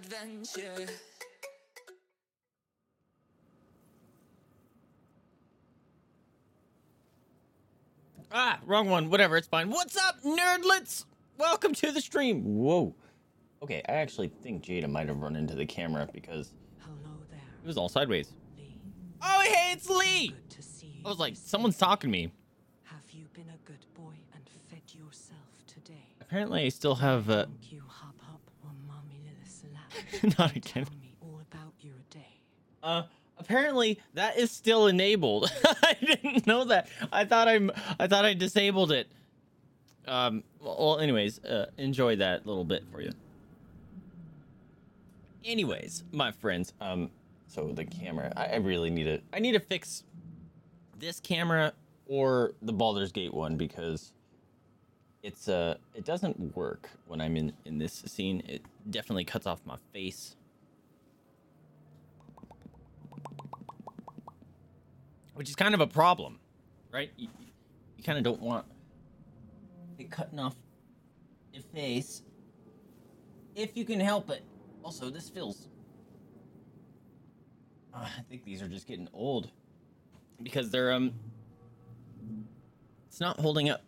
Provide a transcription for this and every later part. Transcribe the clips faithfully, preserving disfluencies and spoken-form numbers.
adventure. Ah, wrong one. Whatever, it's fine. What's up, nerdlets? Welcome to the stream. Whoa. Okay, I actually think Jada might have run into the camera because hello there. It was all sideways. Lee. Oh, hey, it's Lee. So good to see I was like, someone's talking to me. Have you been a good boy and fed yourself today? Apparently, I still have uh... not again. Tell me all about your day. Uh. Apparently that is still enabled. I didn't know that. I thought I'm I thought I disabled it. Um well anyways, uh, enjoy that little bit for you. Anyways, my friends, um so the camera, I, I really need to I need to fix this camera or the Baldur's Gate one because it's uh it doesn't work when I'm in in this scene. It definitely cuts off my face. Which is kind of a problem, right? You, you kind of don't want it cutting off your face if you can help it. Also, this feels... Uh, I think these are just getting old because they're, um... it's not holding up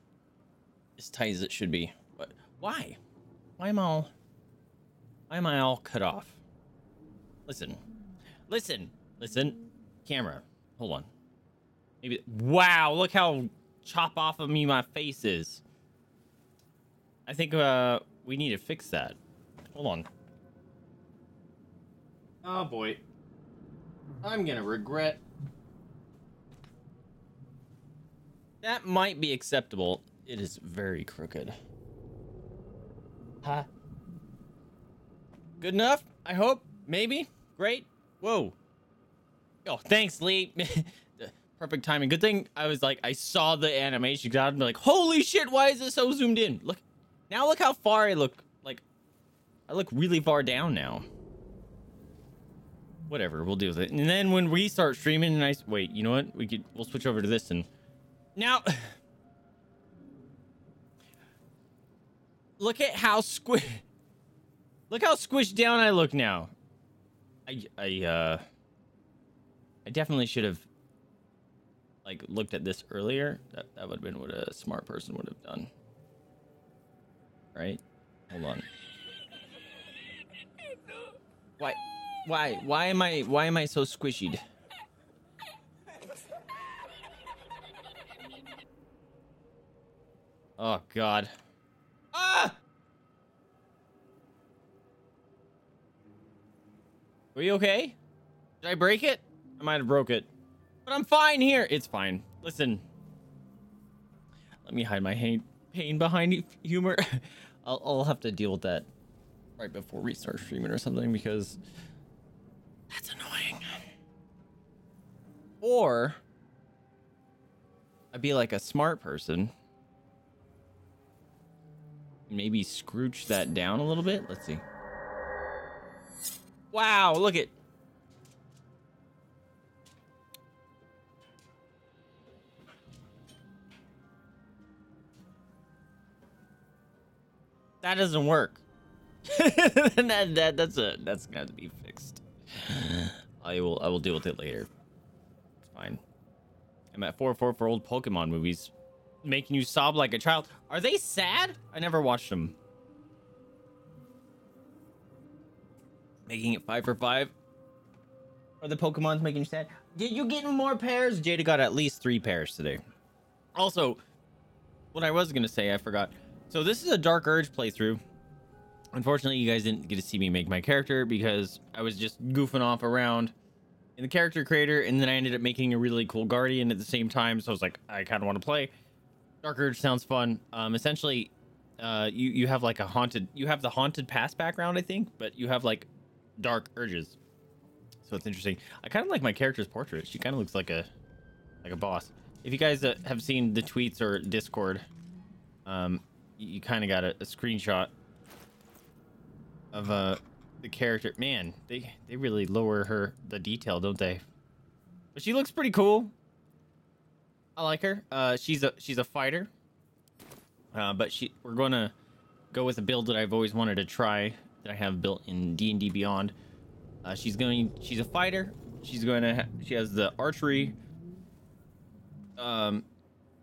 as tight as it should be. But why? Why am I all... Why am I all cut off? Listen. Listen. Listen. Camera. Hold on. Maybe, wow, look how chop off of me my face is. I think uh, we need to fix that. Hold on. Oh, boy. I'm going to regret. That might be acceptable. It is very crooked. Huh? Good enough? I hope. Maybe. Great. Whoa. Oh, thanks, Lee. Perfect timing. Good thing I was like, I saw the animation. I'd be like, holy shit, why is it so zoomed in? Look, now look how far I look. Like, I look really far down now. Whatever, we'll deal with it. And then when we start streaming, and I wait, you know what? We could we'll switch over to this and now. Look at how squish. Look how squished down I look now. I I uh. I definitely should have. Like looked at this earlier, that, that would have been what a smart person would have done. Right? Hold on. Why why why am I why am I so squishied? Oh god. Ah! Were you okay? Did I break it? I might have broke it. But I'm fine here. It's fine. Listen. Let me hide my pain behind humor. I'll, I'll have to deal with that right before we start streaming or something because that's annoying. Or I'd be like a smart person. Maybe scrooge that down a little bit. Let's see. Wow, look at... That doesn't work. that, that, that's a that's gonna have to be fixed. I will I will deal with it later. It's fine. I'm at four four for old Pokemon movies, making you sob like a child. Are they sad? I never watched them. Making it five for five. Are the Pokemon's making you sad? Did you get more pairs? Jada got at least three pairs today. Also, what I was gonna say, I forgot. So this is a Dark Urge playthrough. Unfortunately, you guys didn't get to see me make my character because I was just goofing off around in the character creator, and then I ended up making a really cool guardian at the same time. So I was like, I kind of want to play. Dark Urge sounds fun. Um, essentially, uh, you you have like a haunted, you have the haunted past background, I think, but you have like dark urges. So it's interesting. I kind of like my character's portrait. She kind of looks like a like a boss. If you guys uh, have seen the tweets or Discord, um. you kind of got a, a screenshot of uh the character. Man, they they really lower her the detail, don't they? But she looks pretty cool. I like her. Uh, she's a she's a fighter. Uh, but she we're gonna go with a build that I've always wanted to try. that I have built in D and D Beyond. Uh, she's going. She's a fighter. She's going to. Ha she has the archery. Um,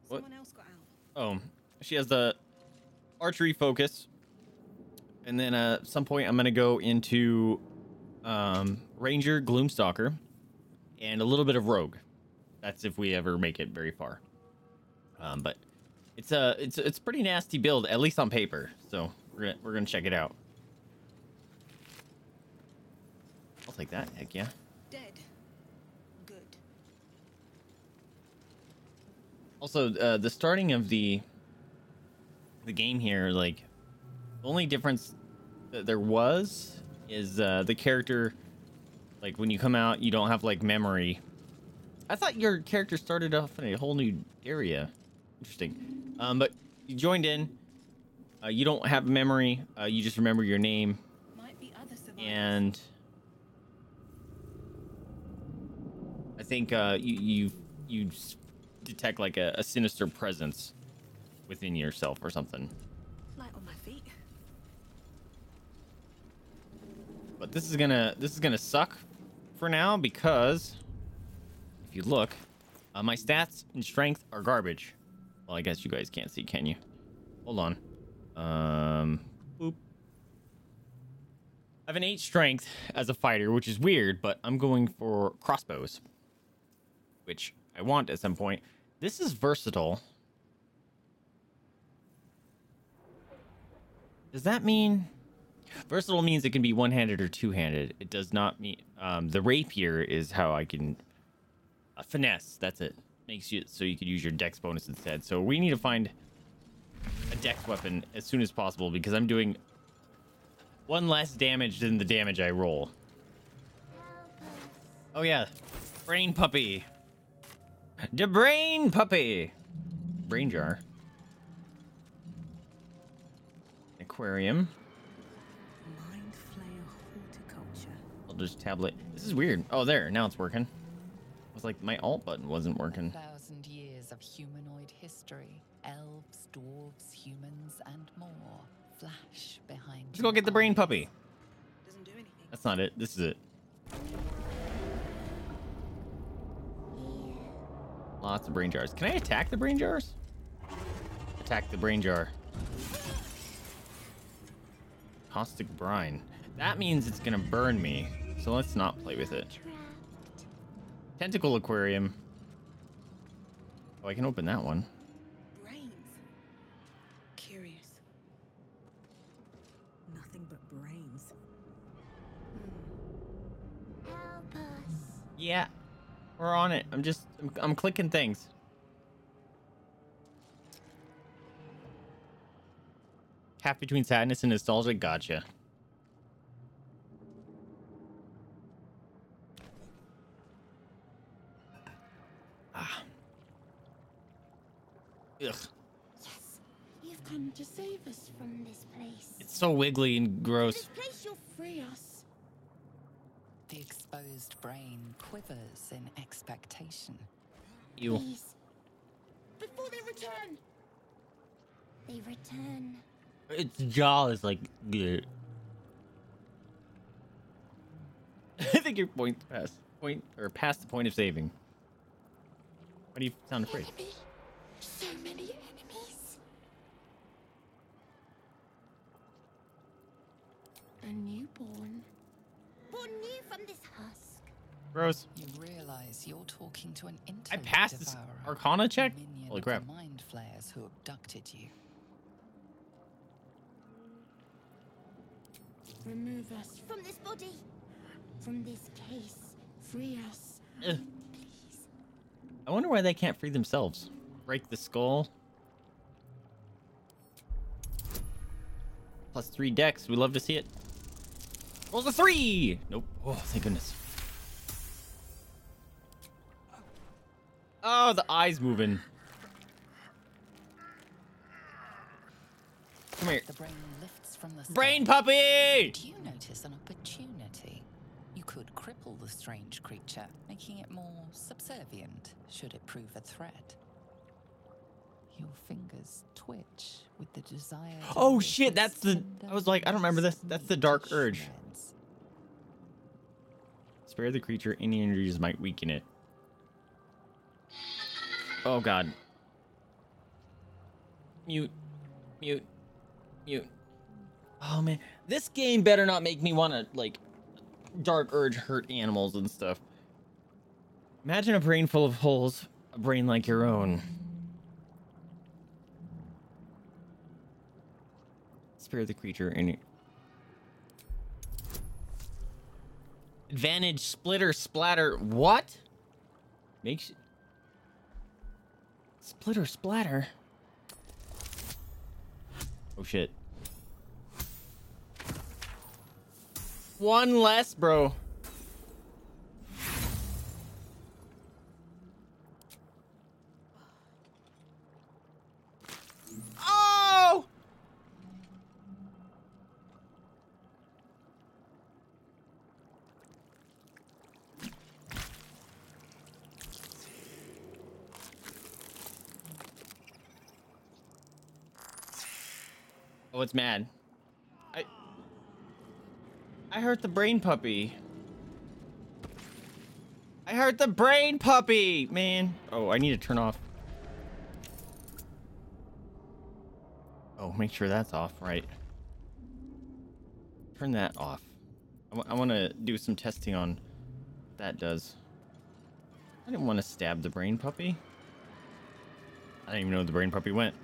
what? Else got out. Oh, she has the archery focus. And then uh, at some point, I'm gonna go into um, Ranger, Gloomstalker, and a little bit of Rogue. That's if we ever make it very far. Um, but it's a it's it's a pretty nasty build, at least on paper. So we're gonna we're gonna check it out. I'll take that. Heck yeah. Dead. Good. Also, uh, the starting of the the game here, like. The only difference that there was is uh, the character, like when you come out, you don't have like memory. I thought your character started off in a whole new area. Interesting. Um, but you joined in. Uh, you don't have memory. Uh, you just remember your name. Might be other survivors. And I think uh, you, you you detect like a, a sinister presence within yourself or something. But this is gonna this is gonna suck for now because if you look, uh, my stats and strength are garbage. Well, I guess you guys can't see, can you? Hold on. Um, boop. I have an eight strength as a fighter, which is weird, but I'm going for crossbows, which I want at some point. This is versatile. Does that mean? Versatile means it can be one-handed or two-handed. It does not mean... Um, the rapier is how I can... Uh, finesse, that's it. Makes you so you could use your dex bonus instead. So we need to find a dex weapon as soon as possible because I'm doing one less damage than the damage I roll. Oh, yeah. Brain puppy. The brain puppy. Brain jar. Aquarium. Elder's tablet. This is weird. Oh, there. Now it's working. I was like, my alt button wasn't working. Thousand years of humanoid history. Elves, dwarves, humans, and more. Flash behind. Let's go get the brain puppy. Doesn't do anything. That's not it. This is it. Lots of brain jars. Can I attack the brain jars? Attack the brain jar. Caustic brine. That means it's gonna burn me, so let's not play with it. Tentacle aquarium. Oh, I can open that one. Brains. Curious. Nothing but brains. Help us. Yeah, we're on it. I'm just, I'm, I'm clicking things. Half between sadness and nostalgia. Gotcha. Ugh. Yes, you've come to save us from this place. It's so wiggly and gross. This place you'll free us. The exposed brain quivers in expectation. You. Please. Before they return. They return. Its jaw is like. Bleh. I think your point past point or past the point of saving. Why do you sound afraid? Enemy. So many enemies. A newborn. Born new from this husk. Gross. You realize you're talking to an intellect devourer. I passed this Arcana check? Holy crap. Mind flayers who abducted you. Remove us from this body. From this case. Free us. Ugh. Please. I wonder why they can't free themselves. Break the skull. Plus three decks. We love to see it. Rolls a three. Nope. Oh, thank goodness. Oh, the eye's moving. Come here. The brain lifts from the brain puppy. Do you notice an opportunity? You could cripple the strange creature, making it more subservient should it prove a threat. Your fingers twitch with the desire. Oh shit, that's the I was like, I don't remember this. That's the Dark Urge. Spare the creature. Any injuries might weaken it. Oh, God. Mute. Mute. Mute. Oh, man. This game better not make me want to, like, Dark Urge hurt animals and stuff. Imagine a brain full of holes. A brain like your own. Spare the creature in it. Advantage, splitter, splatter. What? Makes splitter, splatter. Oh shit. One less, bro. Oh, it's mad. I I hurt the brain puppy. I hurt the brain puppy, man. Oh, I need to turn off. Oh, make sure that's off, right? Turn that off. I, I want to do some testing on what that does. I didn't want to stab the brain puppy. I didn't even know the brain puppy went.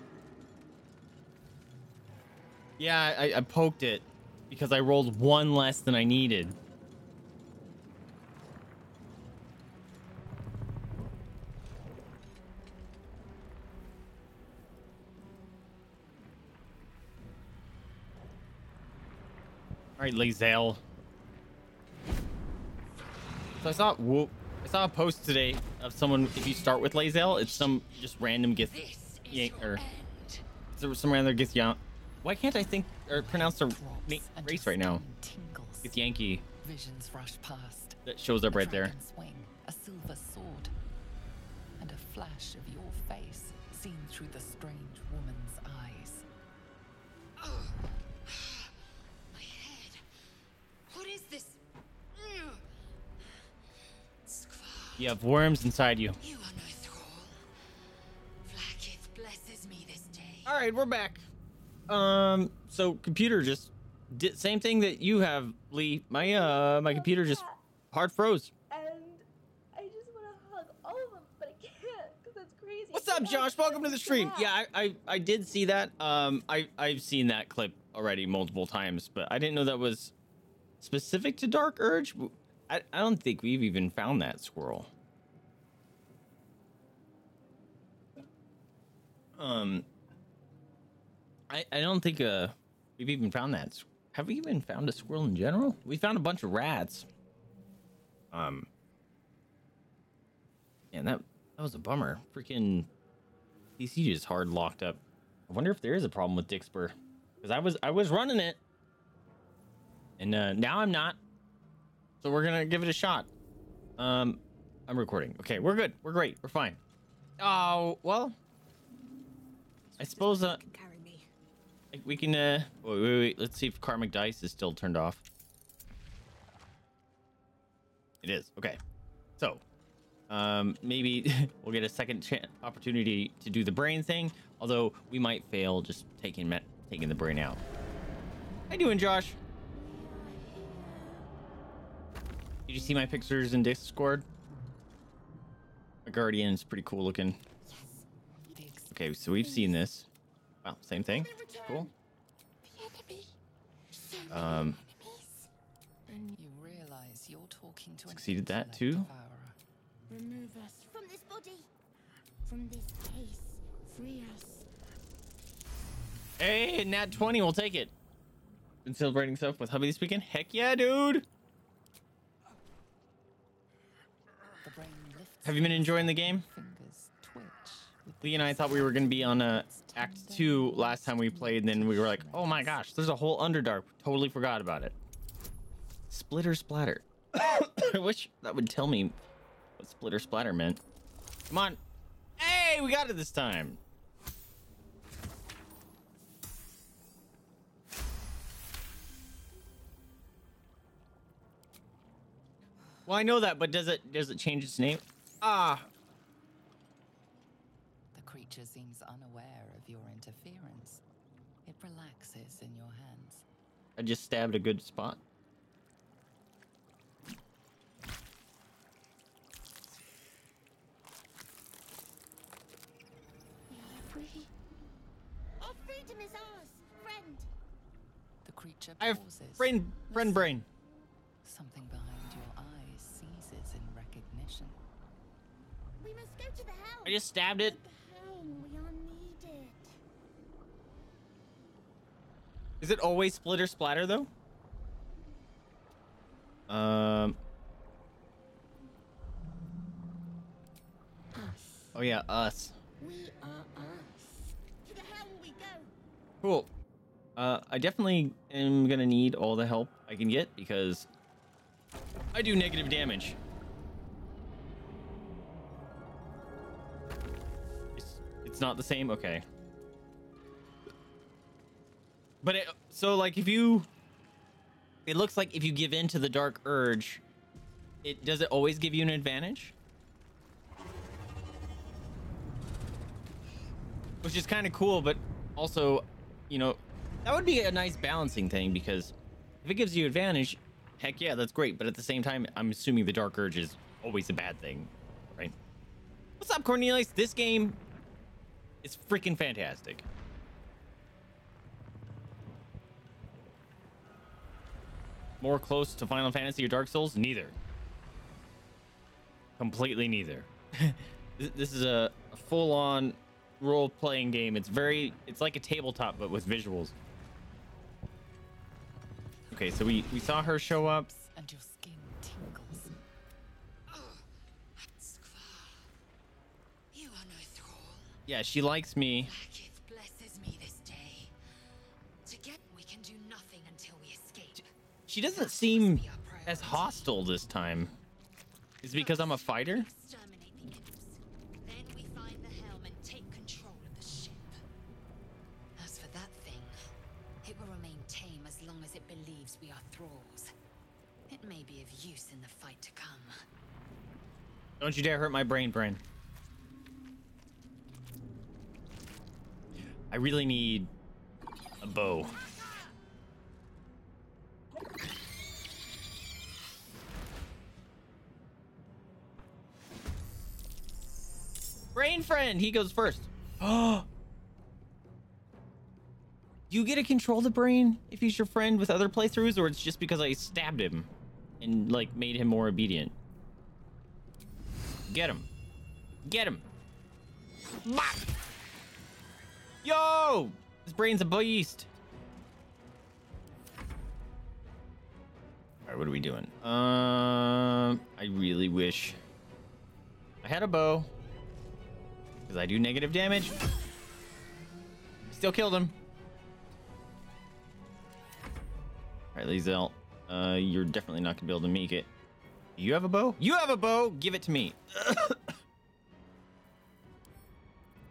Yeah, I, I poked it because I rolled one less than I needed. All right, Lae'zel. So I saw whoop. I saw a post today of someone. If you start with Lae'zel, it's some just random gets yank or there was some random gets yanked. Why can't I think or pronounce the race right now? It's Yankee. Visions rush past. That shows up right there. Wing, a silver sword, and a flash of your face seen through the strange woman's eyes. Oh, my head. What is this? You have worms inside you. You are no thrall. Blackith blesses me this day. All right, we're back. Um, so computer just did same thing that you have, Lee. My uh my computer just hard froze. And I just want to hug all of them, but I can't because that's crazy. What's up, Josh? Welcome to the stream. Yeah, I, I I did see that. Um I I've seen that clip already multiple times, but I didn't know that was specific to Dark Urge. I I don't think we've even found that squirrel. Um I, I don't think uh, we've even found that. Have we even found a squirrel in general? We found a bunch of rats. Um, man, that, that was a bummer. Freaking P C just hard locked up. I wonder if there is a problem with Dixper. Because I was, I was running it. And uh, now I'm not. So we're going to give it a shot. Um, I'm recording. Okay, we're good. We're great. We're fine. Oh, well. I suppose... Uh, we can uh wait, wait, wait. Let's see if karmic dice is still turned off. It is. Okay, so um maybe we'll get a second chance opportunity to do the brain thing, although we might fail just taking taking the brain out. How you doing, Josh? Did you see my pictures in Discord? My guardian is pretty cool looking. Okay, so we've seen this. Wow, same thing. Cool. Um, you realize you're talking to succeeded that too. Remove us from this body, from this place, free us. Hey, nat twenty, we'll take it. Been celebrating stuff with hubby this weekend. Heck yeah, dude. The brain lifts. Have you been enjoying the game? Lee and I thought we were going to be on a Act two last time we played, and then we were like, oh my gosh, there's a whole Underdark. Totally forgot about it. Splitter Splatter. I wish that would tell me what Splitter Splatter meant. Come on. Hey, we got it this time. Well, I know that, but does it does it change its name? Ah. The creature seems unaware of your interference. It relaxes in your hands. I just stabbed a good spot. Our freedom is ours, friend. The creature pauses. I have brain, friend brain. Something behind your eyes seizes in recognition. We must go to the helm. I just stabbed it. We are needed. Is it always splitter splatter though? Um. Us. Oh yeah, us. We are us. To the helm we go. Cool. Uh, I definitely am gonna need all the help I can get because I do negative damage. It's, it's not the same? Okay. But it, so like if you, it looks like if you give in to the Dark Urge, it does it always give you an advantage? Which is kind of cool, but also, you know, that would be a nice balancing thing because if it gives you advantage, heck yeah, that's great. But at the same time, I'm assuming the Dark Urge is always a bad thing, right? What's up, Cornelius? This game is freaking fantastic. More close to Final Fantasy or Dark Souls? Neither. Completely neither. This is a, a full-on role-playing game. It's very it's like a tabletop but with visuals. Okay, so we we saw her show up and your skin tingles. You are no thrall. Yeah, she likes me. Blesses me this day. To get we can do nothing until we escape. She doesn't seem as hostile this time. Is it because I'm a fighter? Don't you dare hurt my brain, brain. I really need a bow. Brain friend, he goes first. Oh. Do you get to control the brain if he's your friend with other playthroughs, or it's just because I stabbed him and like made him more obedient? Get him. Get him. Bah! Yo! This brain's a beast. Alright, what are we doing? Um, I really wish I had a bow. Because I do negative damage. Still killed him. Alright, Lae'zel. Uh, you're definitely not going to be able to make it. You have a bow? You have a bow! Give it to me.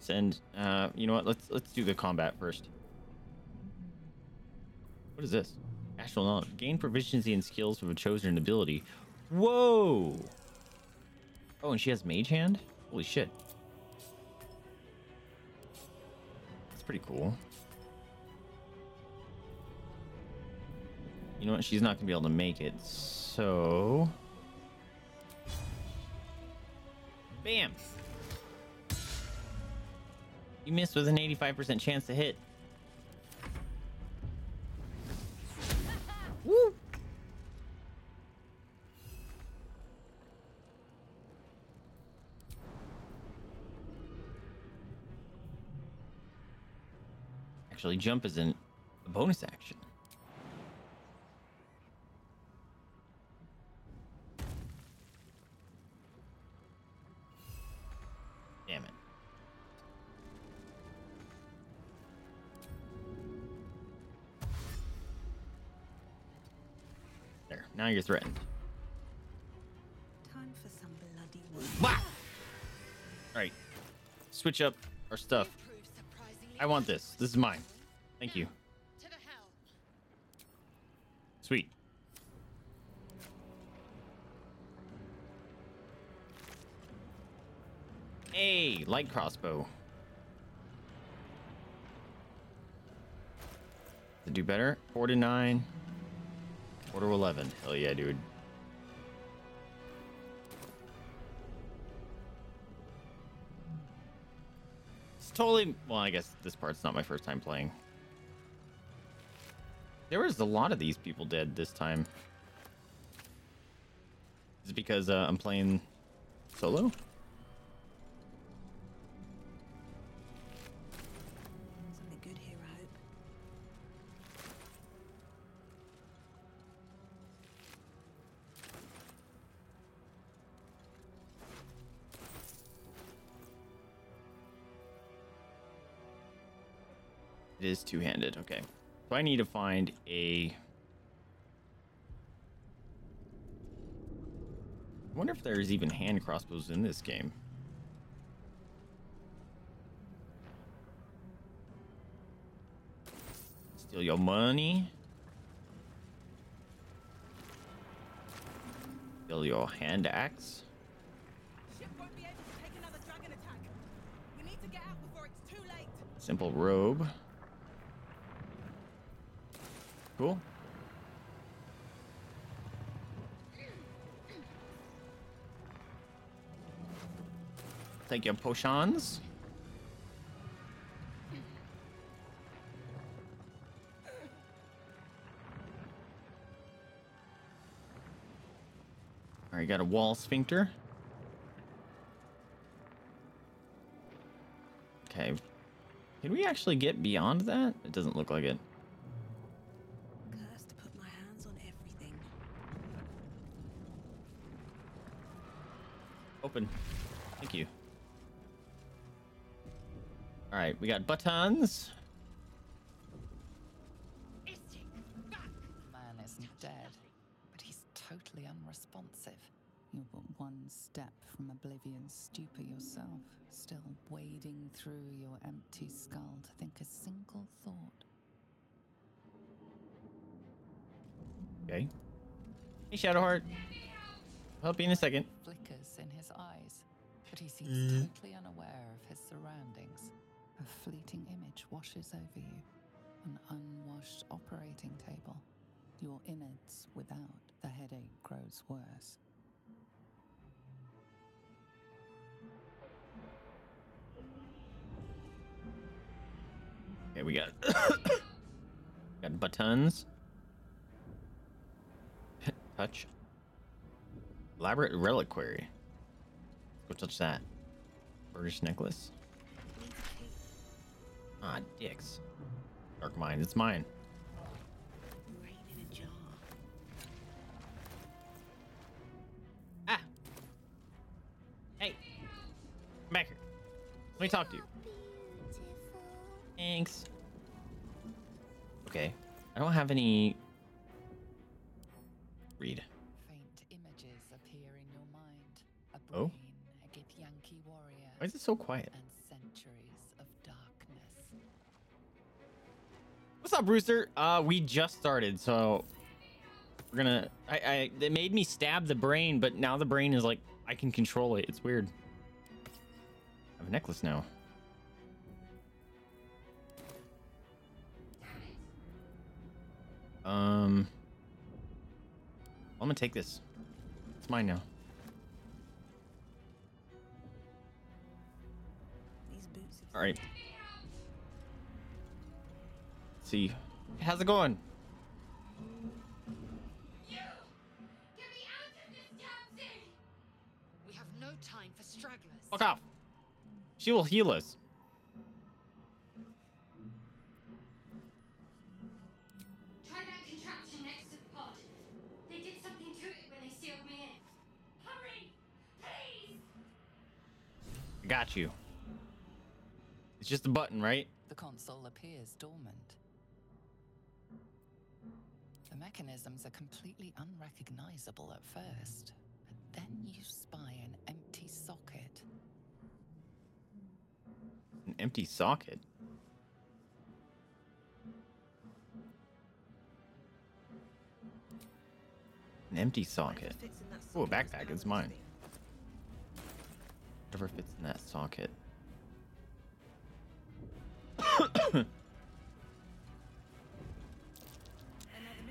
Send, uh, you know what? Let's let's do the combat first. What is this? Astral knowledge. Gain proficiency and skills from a chosen ability. Whoa! Oh, and she has mage hand? Holy shit. That's pretty cool. You know what? She's not gonna be able to make it, so... Bam! You missed with an eighty-five percent chance to hit. Woo! Actually, jump is in a bonus action. Now you're threatened. Time for some bloody work. All right, switch up our stuff. I want this. This is mine. Thank you. Sweet. the light crossbow to do better. Four to nine, four to eleven. Hell yeah, dude. It's totally, well, I guess this part's not my first time playing. There was a lot of these people dead this time. Is it because uh, I'm playing solo? Something good here, I hope. It is two-handed, okay. So I need to find a... I wonder if there's even hand crossbows in this game. Steal your money. Steal your hand axe. Ship won't be able to take another dragon attack. We need to get out before it's too late. Simple robe. Cool. Take your potions. All right, got a wall sphincter. Okay. Can we actually get beyond that? It doesn't look like it. Cursed to put my hands on everything. Open. Thank you. All right, we got buttons. The man isn't dead, but he's totally unresponsive. You're but one step from oblivion stupor yourself, still wading through your empty skull to think a single thought. Okay. Hey, Shadowheart. Help you in a second. Flickers in his eyes, but he seems mm. totally unaware of his surroundings. A fleeting image washes over you, an unwashed operating table. Your innards without, the headache grows worse. Okay, we got got buttons. Touch. Elaborate reliquary. Go touch that. Burgess necklace. Ah, dicks. Dark mind, it's mine. Right in a jar. Ah! Hey! Come back here. Let me talk to you. Thanks. Okay. I don't have any... Read. Faint images appear in your mind. A brain, oh? A good Yankee warrior. Why is it so quiet? And centuries of darkness. What's up, Brewster? Uh, we just started, so we're gonna. I, I. It made me stab the brain, but now the brain is like I can control it. It's weird. I have a necklace now. Um. I'm gonna take this. It's mine now. These boots. All right. Let's see, how's it going? You! Get me out of this damn thing! We have no time for stragglers. Fuck off. She will heal us. Got you. It's just a button, right? The console appears dormant. The mechanisms are completely unrecognizable at first, but then you spy an empty socket. An empty socket? An empty socket. Ooh, a backpack. It's mine. Whatever fits in that socket.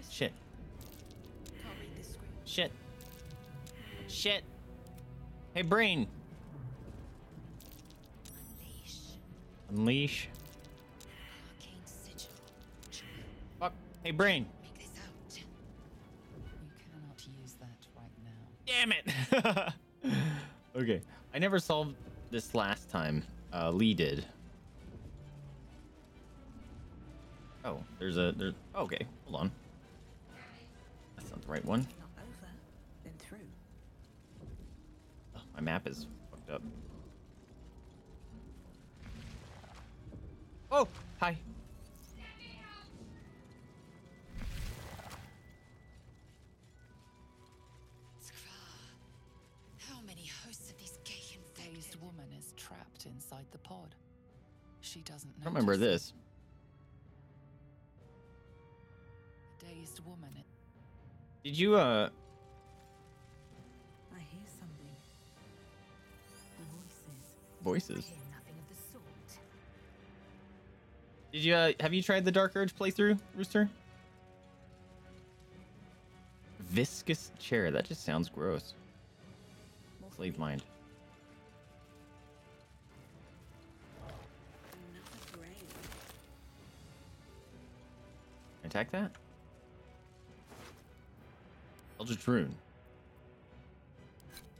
Shit. Shit. Shit. Hey, brain. Unleash. Unleash. Arcane sigil. Fuck. Hey, brain. Make this out. You cannot use that right now. Damn it. Okay. I never solved this last time. Uh, Lee did. Oh, there's a... There's, okay, hold on. That's not the right one. Not over, then through. Oh, my map is fucked up. Oh, hi. How many hosts of these gay infected? This woman is trapped inside the pod. She doesn't know. I remember this. Dazed woman. Did you uh I hear something. Voices. Voices. I hear nothing of the sort. Did you uh have you tried the Dark Urge playthrough, Rooster? Viscous chair, that just sounds gross. Let's leave mine. Attack that? Eldritch Rune.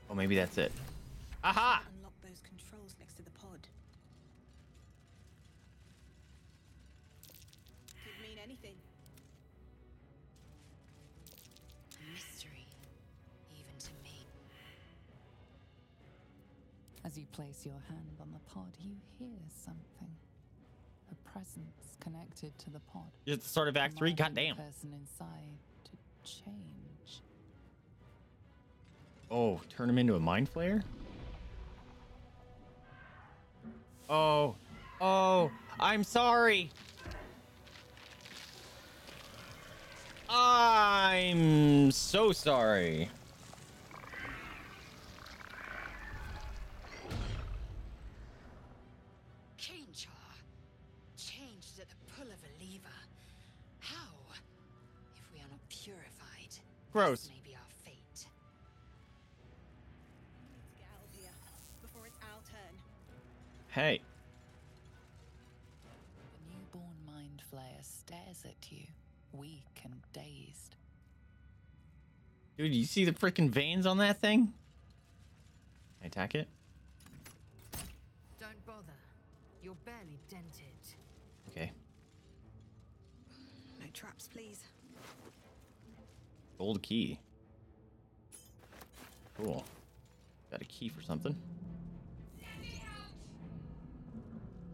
Oh, maybe that's it. Aha! Unlock those controls next to the pod. Could mean anything. A mystery, even to me. As you place your hand on the pod, you hear something. A presence connected to the pod. It's the start of Act Three. Goddamn. Person inside to change. Oh, turn him into a mind flayer. Oh, oh, I'm sorry. I'm so sorry. Gross. This may be our fate. Let's get out of here before it's our turn. Hey. The newborn mind flayer stares at you, weak and dazed. Dude, you see the freaking veins on that thing? Can I attack it? Don't bother. You're barely dented. Okay. No traps, please. Gold key. Cool. Got a key for something.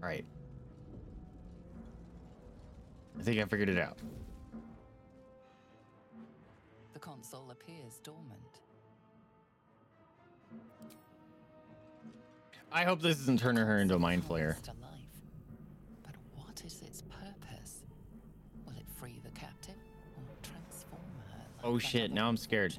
Alright. I think I figured it out. The console appears dormant. I hope this isn't turning her into a mind flayer. But what is its purpose? Will it free the captive or transform her? Oh shit, now I'm scared.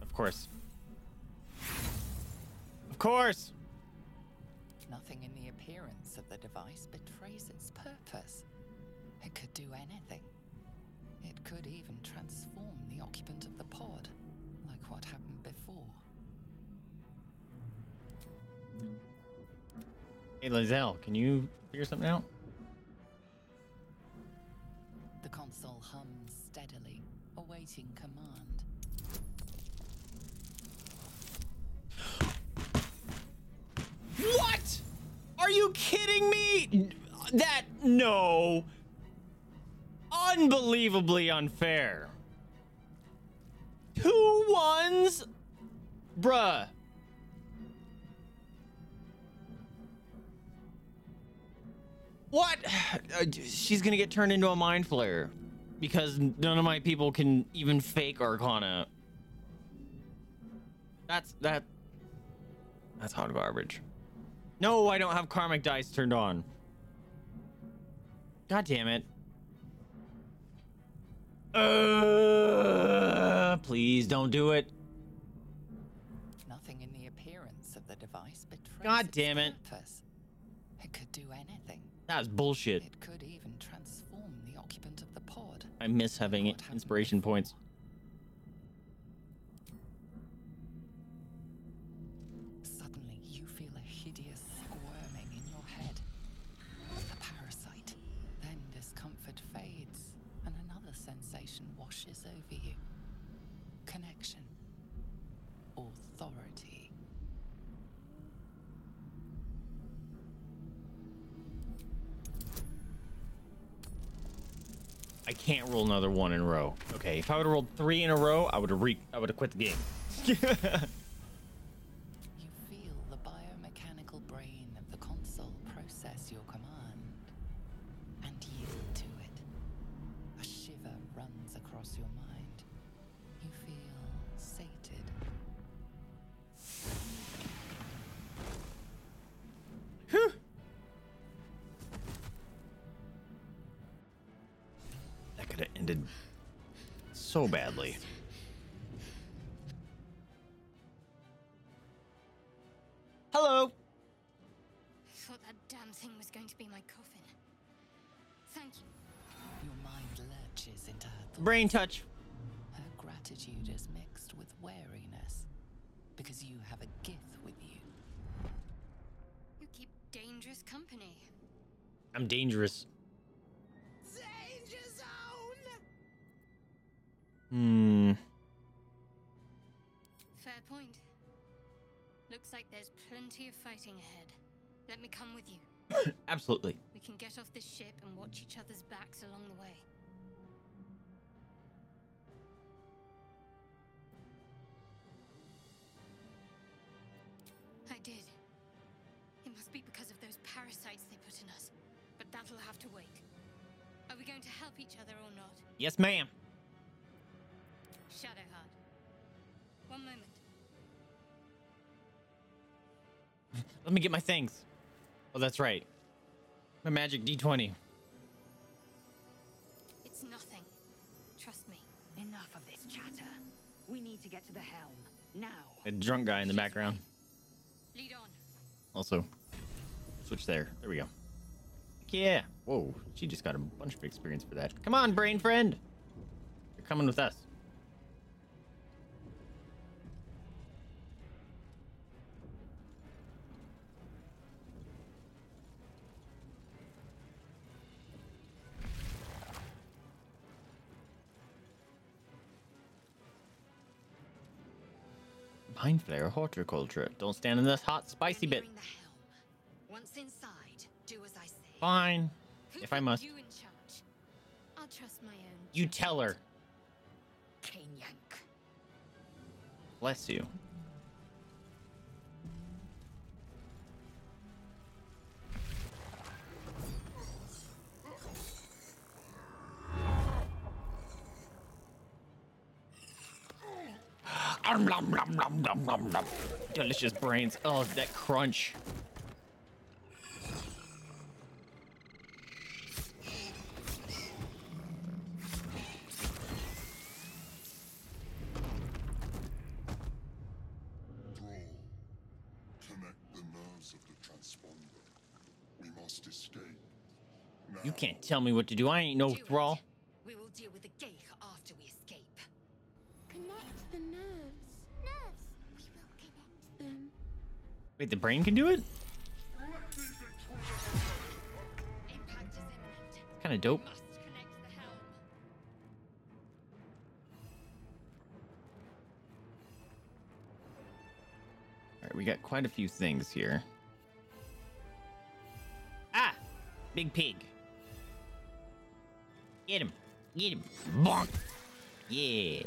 Of course. Of course! Nothing in the appearance of the device betrays its purpose. It could do anything. It could even transform the occupant of the pod, like what happened before. Hey, Lae'zel, can you figure something out? The console hums steadily, awaiting command. What? Are you kidding me? That, no. Unbelievably unfair. Two ones? Bruh. What? She's gonna get turned into a mind flayer because none of my people can even fake Arcana. That's that. That's hot garbage. No, I don't have karmic dice turned on. God damn it. Uh, please don't do it. Nothing in the appearance of the device betrays God damn it. its purpose. It could do anything. That's bullshit. It could even transform the occupant of the pod. I miss having it inspiration points. Suddenly you feel a hideous squirming in your head. A parasite. Then discomfort fades and another sensation washes over you. Connection. Authority. I can't roll another one in a row. Okay, if I would have rolled three in a row, I would have re- I would have quit the game. You feel the biomechanical brain of the console process your command and yield to it. A shiver runs across your mind. You feel sated. Whew. Could have ended so badly. Hello. I thought that damn thing was going to be my coffin. Thank you. Your mind lurches into her thoughts. Brain touch. Her gratitude is mixed with wariness because you have a gift with you. You keep dangerous company. I'm dangerous. Hmm. Fair point. Looks like there's plenty of fighting ahead. Let me come with you. Absolutely. We can get off this ship and watch each other's backs along the way. I did. It must be because of those parasites they put in us. But that'll have to wait. Are we going to help each other or not? Yes, ma'am. Shadowheart. One moment. Let me get my things. Oh, that's right. My magic D twenty. It's nothing. Trust me. Enough of this chatter. We need to get to the helm. Now. A drunk guy in the background. Lead on. Also, switch there. There we go. Yeah. Whoa. She just got a bunch of experience for that. Come on, brain friend. You're coming with us. Mind flayer horticulture. Don't stand in this hot, spicy bit. Once inside, do as I say. Fine, Who if I must. You, in charge? I'll trust my own you tell her. Cane yank. Bless you. Um, um, um, um, um, um, um. Delicious brains. Oh, that crunch. Connect the nerves of the transponder. We must escape. Now. You can't tell me what to do. I ain't no thrall. We will deal with the Gale after we escape. Connect the nerves. Wait, the brain can do it? It's kind of dope. Alright, we got quite a few things here. Ah! Big pig. Get him. Get him. Bonk! Yeah.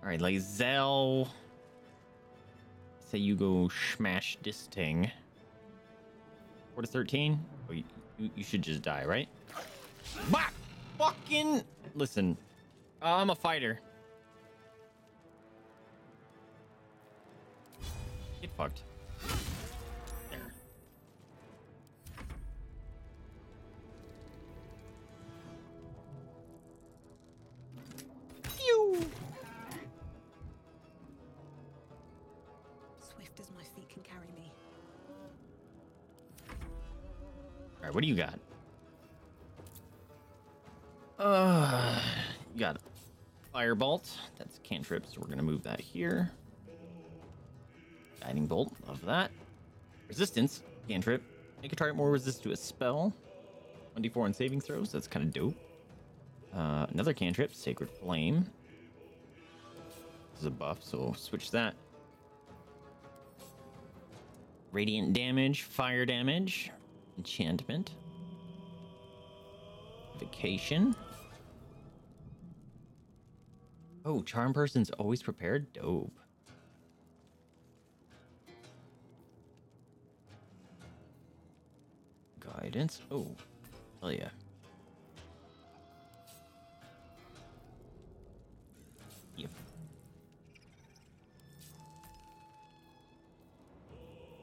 All right, Lae'zel. Say you go smash this thing. four to thirteen. Oh, you, you should just die, right? Bah! Fucking listen. I'm a fighter. Get fucked. There. right, what do you got? Uh, you got Firebolt. That's cantrip, so we're gonna move that here. Guiding Bolt, love that. Resistance, cantrip. Make a target more resist to a spell. one d four on saving throws, that's kind of dope. Uh, another cantrip, Sacred Flame. This is a buff, so we'll switch that. Radiant damage, fire damage, enchantment, evocation. Oh, charm person's always prepared, dope. Guidance, oh, hell yeah. Yep.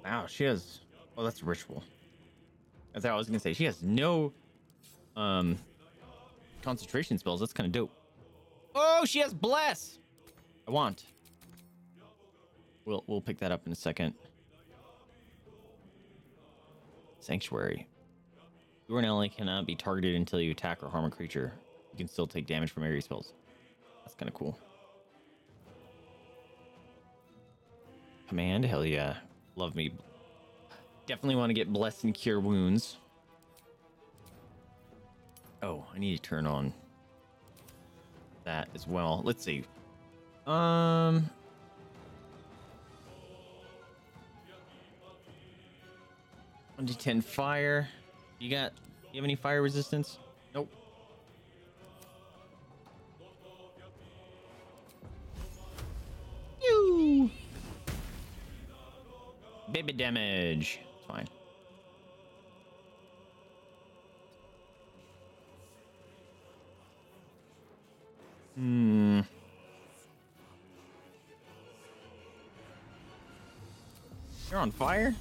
Wow, she has... Oh, that's a ritual. I thought I was going to say, she has no um, concentration spells. That's kind of dope. Oh, she has Bless! I want. We'll, we'll pick that up in a second. Sanctuary. You and Ellie cannot be targeted until you attack or harm a creature. You can still take damage from area spells. That's kind of cool. Command, hell yeah. Love me. Definitely want to get Bless and Cure Wounds. Oh, I need to turn on that as well. Let's see. Um. one d ten fire. You got, you have any fire resistance? Nope. You. Baby damage. It's fine. Hmm. You're on fire?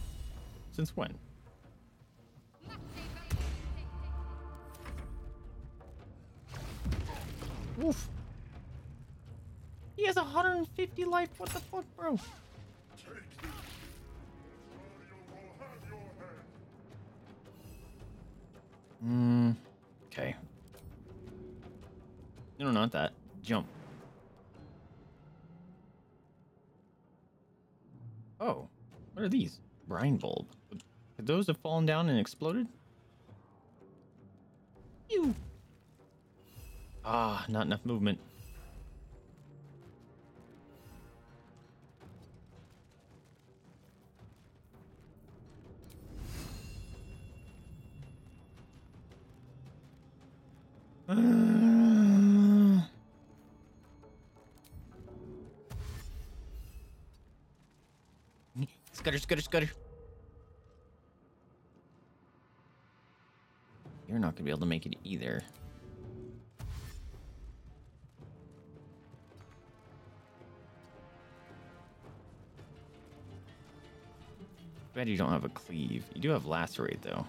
Since when? Oof. He has one hundred fifty life. What the fuck, bro? Hmm. Okay. No, not that. Jump. Oh, what are these? Brine bulb. Could those have fallen down and exploded? You. Ah, not enough movement. Uh, scutter, scutter, scutter. You're not gonna be able to make it either. Bet you don't have a cleave. You do have lacerate though.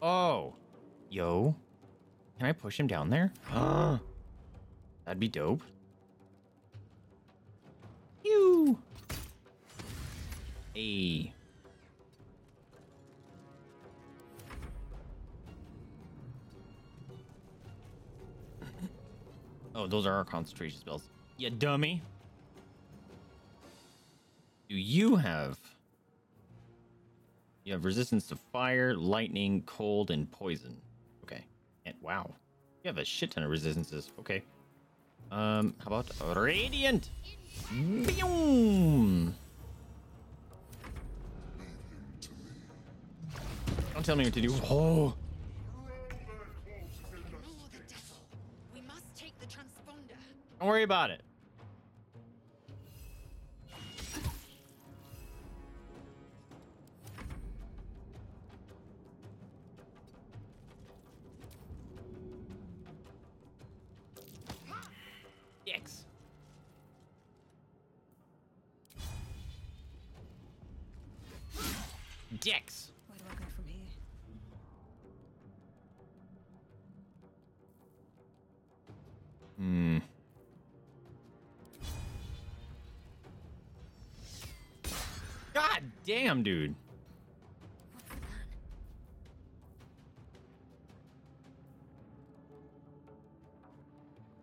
Oh, yo. Can I push him down there? That'd be dope. You. Hey. Oh, those are our concentration spells. You dummy. Do you have? You have resistance to fire, lightning, cold, and poison. Wow, you have a shit ton of resistances. Okay, um, how about Radiant? Boom! Don't tell me what to do. Oh, we must take the transponder. Don't worry about it. Dex. Where do I go from here? Hmm. God damn, dude. What's the plan?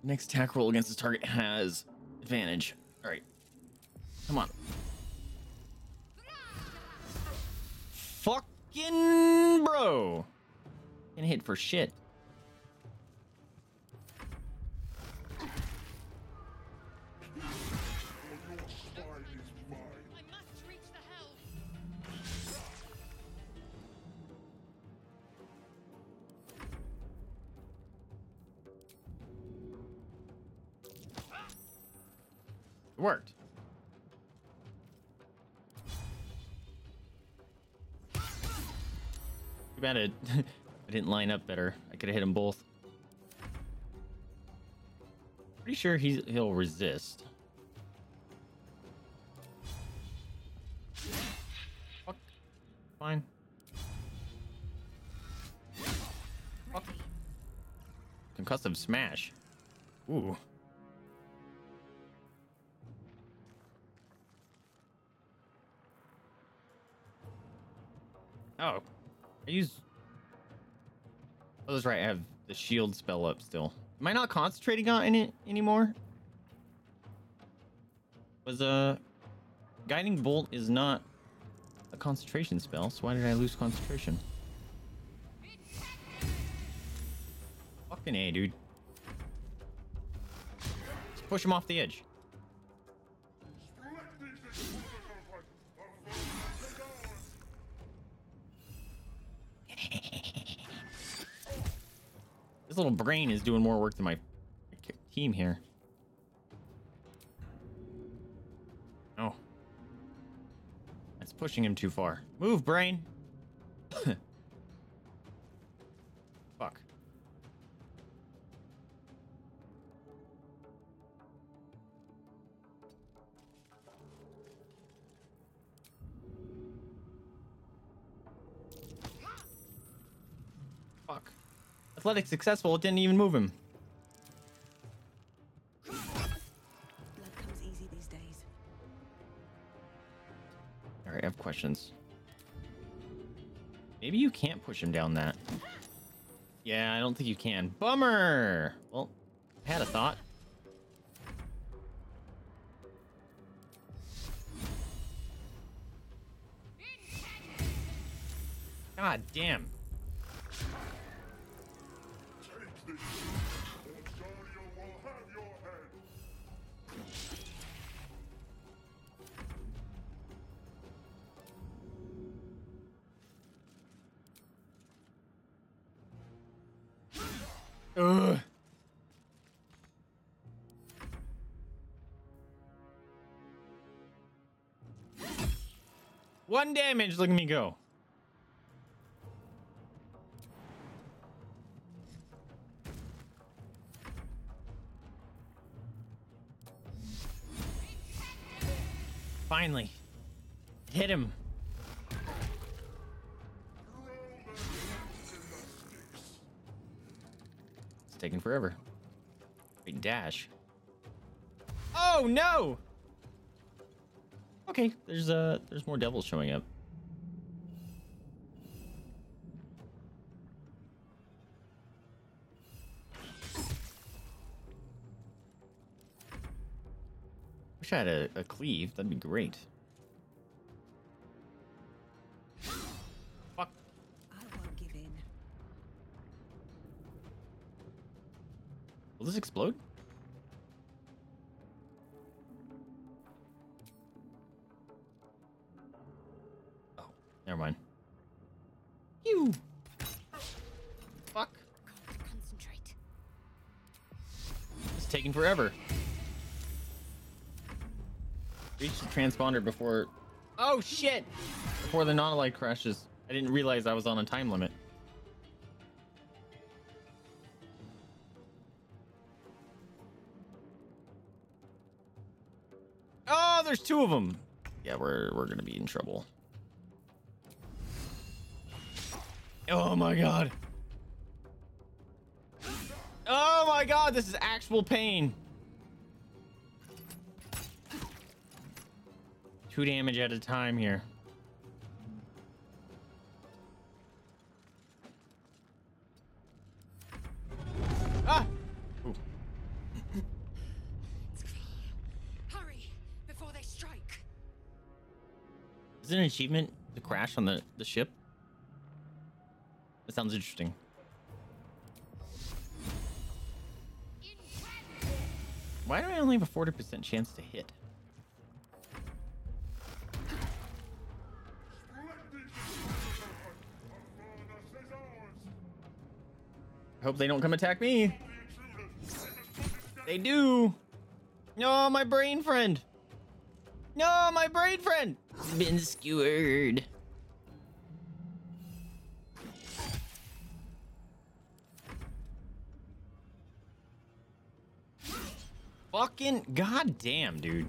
Next attack roll against this target has advantage. All right, come on. Fucking bro. Can't hit for shit. It worked. Too bad it, I didn't line up better. I could have hit them both. Pretty sure he's, he'll resist. Fuck. Fine. Fuck. Concussive smash. Ooh. Oh, I use. Oh, that's right. I have the shield spell up still. Am I not concentrating on it anymore? Was uh, guiding bolt is not a concentration spell, so why did I lose concentration? Fucking A, dude. Let's push him off the edge. Little brain is doing more work than my team here. Oh, that's pushing him too far. Move, brain. Fuck. Fuck. Athletic successful, it didn't even move him. Blood comes easy these days. All right, I have questions. Maybe you can't push him down that. Yeah, I don't think you can. Bummer. Well, I had a thought. God damn. Ugh. One damage, look at me go. Finally, hit him. Taking forever. Wait, dash. Oh no. Okay, there's uh there's more devils showing up. Wish I had a, a cleave, that'd be great. Will this explode? Oh, never mind. You fuck. Concentrate. It's taking forever. Reach the transponder before. Oh shit! Before the Nautiloid crashes. I didn't realize I was on a time limit. There's two of them. Yeah, we're we're gonna be in trouble. Oh my god. Oh my god, this is actual pain. Two damage at a time here. Ah! Ooh. Is it an achievement to crash on the, the ship? That sounds interesting. Why do I only have a forty percent chance to hit? I hope they don't come attack me. They do. No, my brain friend. No, my brain friend. It's been skewered. Fucking goddamn, dude.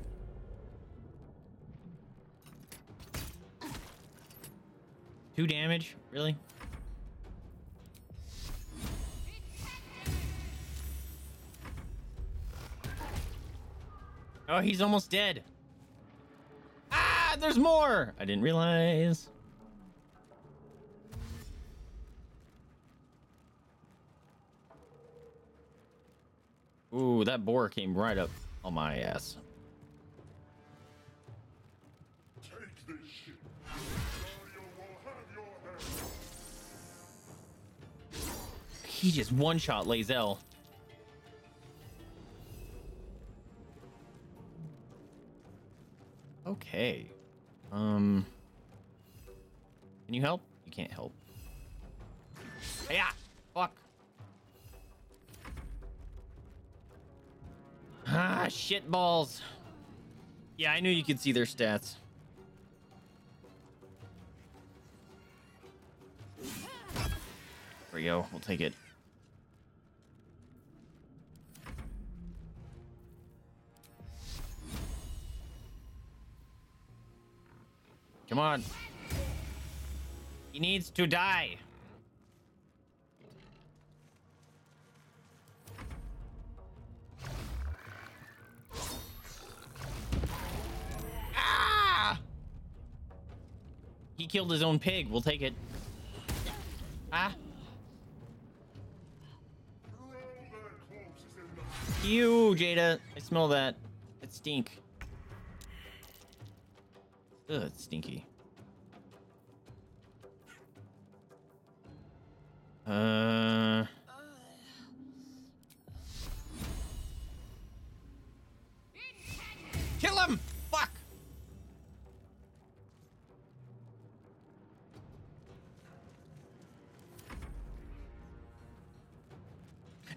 Two damage? Really? Oh, he's almost dead. Ah, there's more. I didn't realize. Ooh, that boar came right up on my ass. Take this shit. He just one-shot Lae'zel. Okay. Um. Can you help? You can't help. Yeah. Fuck. Ah, shit balls. Yeah, I knew you could see their stats. There we go. We'll take it. Come on. He needs to die. Ah! He killed his own pig. We'll take it. Ah. You, Jada. I smell that. It stink. Ugh, it's stinky. Uh. Kill him! Fuck!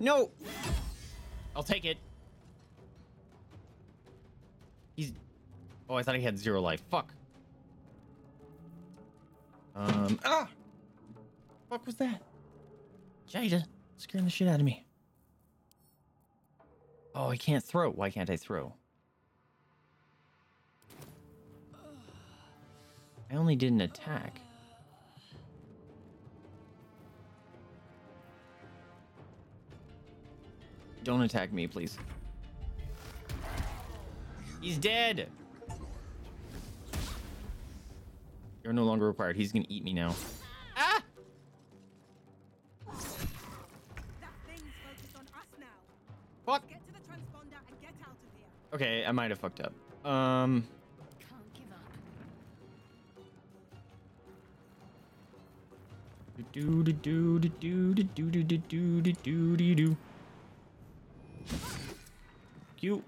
No! I'll take it. He's... Oh, I thought he had zero life. Fuck. Um, ah! Fuck was that? Jada, scaring the shit out of me. Oh, I can't throw. Why can't I throw? I only did an attack. Don't attack me, please. He's dead! You're no longer required. He's gonna eat me now. Ah! That thing's focused on us now. Fuck! Get to the transponder and get out of here. Okay, I might have fucked up. Um. Can't give up. Do do do do do do do do do do do do do. Cute.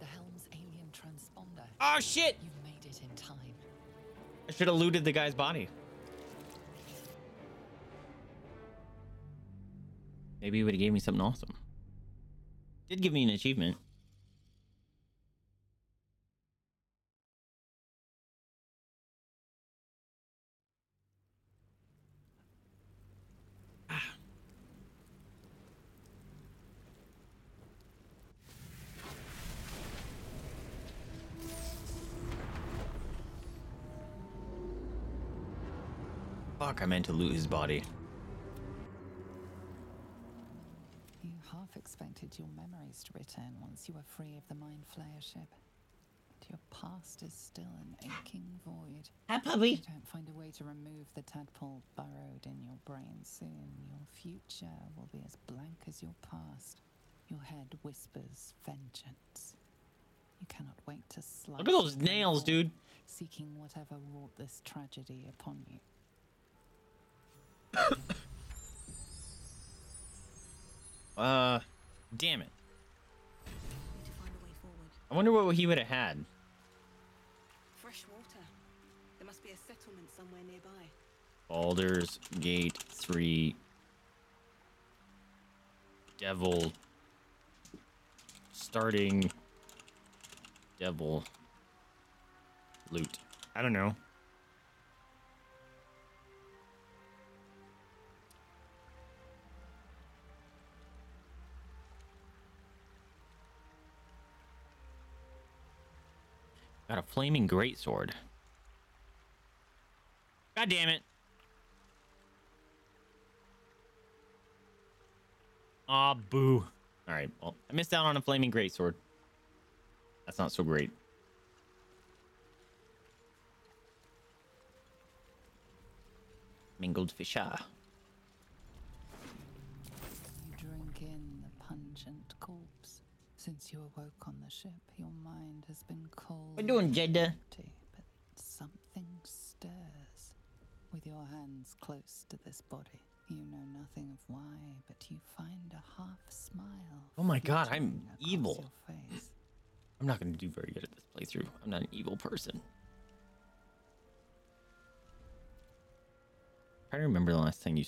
The helm's alien transponder. Oh shit! You made it in time. I should have looted the guy's body. Maybe he would have gave me something awesome. Did give me an achievement. I meant to loot his body. You half expected your memories to return once you were free of the mind flayer ship. Do your past is still an aching void. Hi, puppy. If you don't find a way to remove the tadpole burrowed in your brain soon, your future will be as blank as your past. Your head whispers vengeance. You cannot wait to slice. Look at those nails, dude. Seeking whatever wrought this tragedy upon you. uh, damn it. I wonder what he would have had. Fresh water. There must be a settlement somewhere nearby. Baldur's Gate three. Devil. Starting. Devil. Loot. I don't know. Got a flaming greatsword. God damn it. Aw, boo. Alright, well, I missed out on a flaming greatsword. That's not so great. Mingled fisher. You drink in the pungent corpse. Since you awoke on the ship, your mind has been cold. We're doing Jada. But something stirs. With your hands close to this body, you know nothing of why, but you find a half smile. Oh my God, I'm evil. Face. I'm not going to do very good at this playthrough. I'm not an evil person. I try to remember the last time you,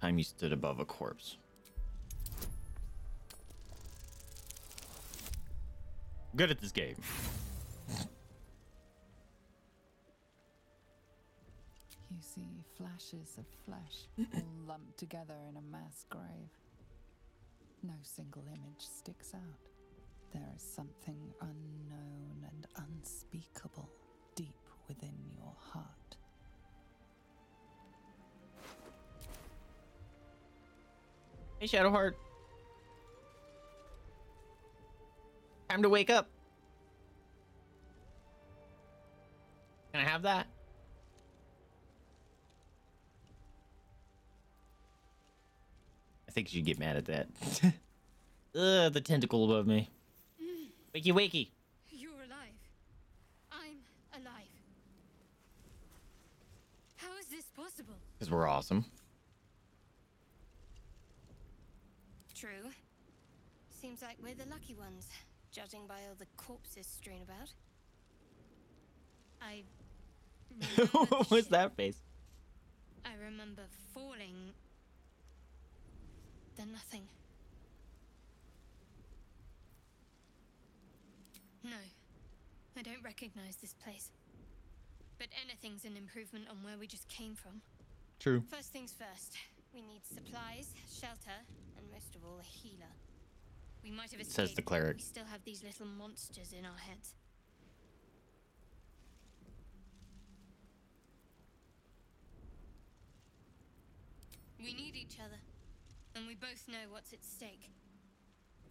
time you stood above a corpse. Good at this game. You see flashes of flesh all lumped together in a mass grave. No single image sticks out. There is something unknown and unspeakable deep within your heart. Hey, Shadowheart. Time to wake up. Can I have that? I think she'd get mad at that. Ugh, the tentacle above me. Wakey, wakey. You're alive. I'm alive. How is this possible? Because we're awesome. True. Seems like we're the lucky ones. Judging by all the corpses strewn about. I... What was that face? I remember falling... Then nothing. No. I don't recognize this place. But anything's an improvement on where we just came from. True. First things first. We need supplies, shelter, and most of all, a healer. We might have escaped, says the cleric. We still have these little monsters in our heads. We need each other, and we both know what's at stake.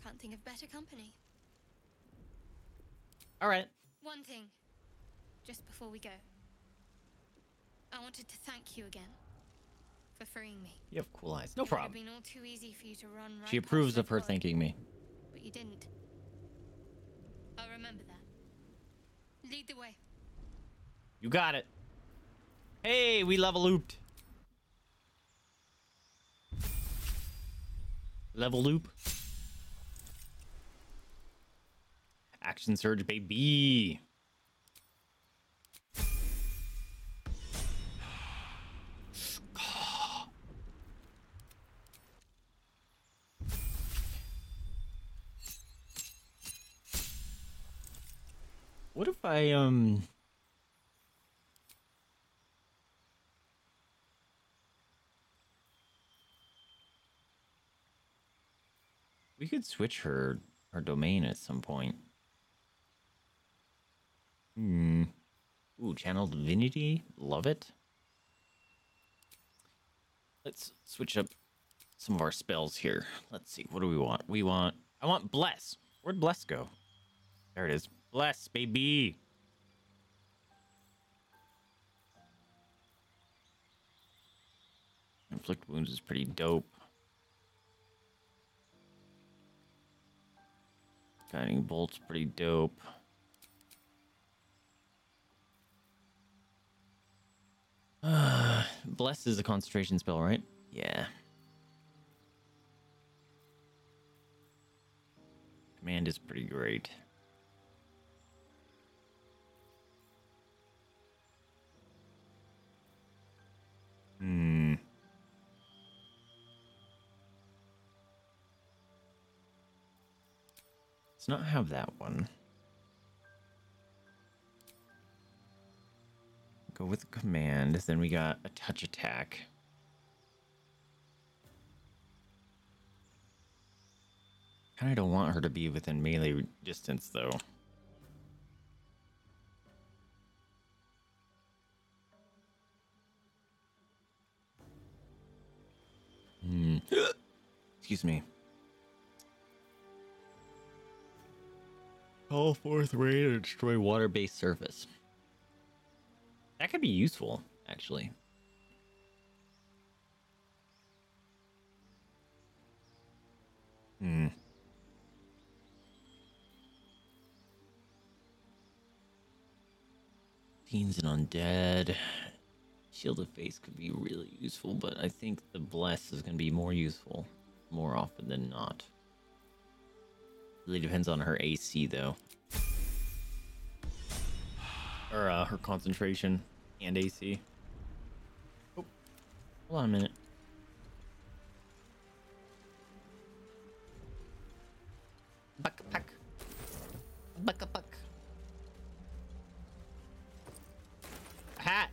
Can't think of better company. All right. One thing, just before we go. I wanted to thank you again for freeing me. You have cool eyes. No it problem. Would have been all too easy for you to run right she approves of her body. Thanking me. But you didn't. I'll remember that. Lead the way. You got it. Hey, we level looped. Level loop. Action surge, baby. What if I, um... we could switch her, her domain at some point. Hmm. Ooh, channel divinity. Love it. Let's switch up some of our spells here. Let's see. What do we want? We want... I want bless. Where'd bless go? There it is. Bless, baby. Inflict wounds is pretty dope. Guiding bolt's pretty dope. Uh, Bless is a concentration spell, right? Yeah. Command is pretty great. Hmm. Let's not have that one. Go with command. Then we got a touch attack. Kind of don't want her to be within melee distance, though. Hmm. Excuse me. Call forth rain or destroy water-based surface. That could be useful, actually. Hmm. Teens and undead. Shield of Face could be really useful, but I think the Bless is going to be more useful more often than not. Really depends on her A C, though. Or uh, her concentration and A C. Oh, hold on a minute. Buck, buck. Buck, buck. Hat.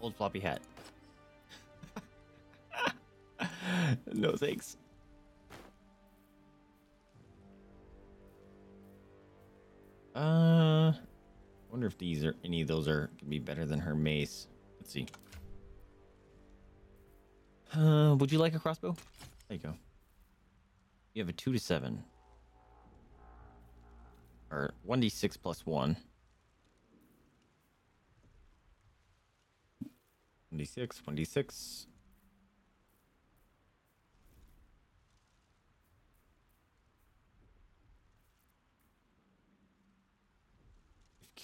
Old floppy hat. No thanks. Uh, wonder if these are any of those are gonna be better than her mace. Let's see. Uh, would you like a crossbow? There you go. You have a two to seven, or one d six plus one. One d six, one d six.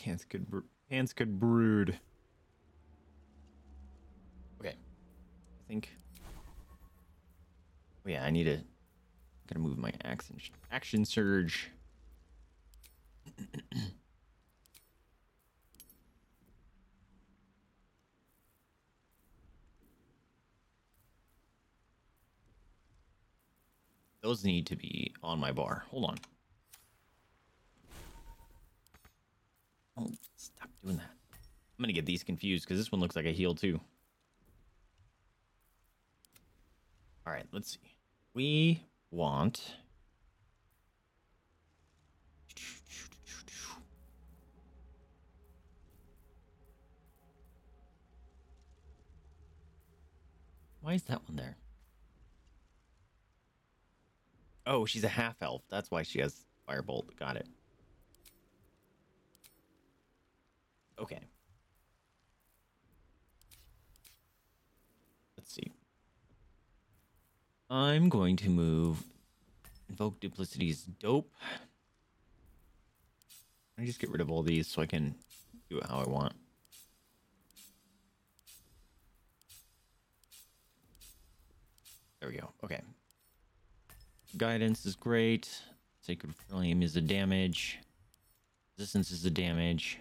Hands could, bro- hands could brood. Okay. I think. Oh, yeah, I need to. I'm gonna move my action, action surge. Those need to be on my bar. Hold on. Oh, stop doing that. I'm gonna get these confused because this one looks like a heal too. All right, let's see. We want why is that one there? Oh, she's a half elf. That's why she has firebolt. Got it. Okay. Let's see. I'm going to move. Invoke Duplicity is dope. I just get rid of all these so I can do it how I want. There we go. Okay. Guidance is great. Sacred Flame is a damage. Resistance is a damage.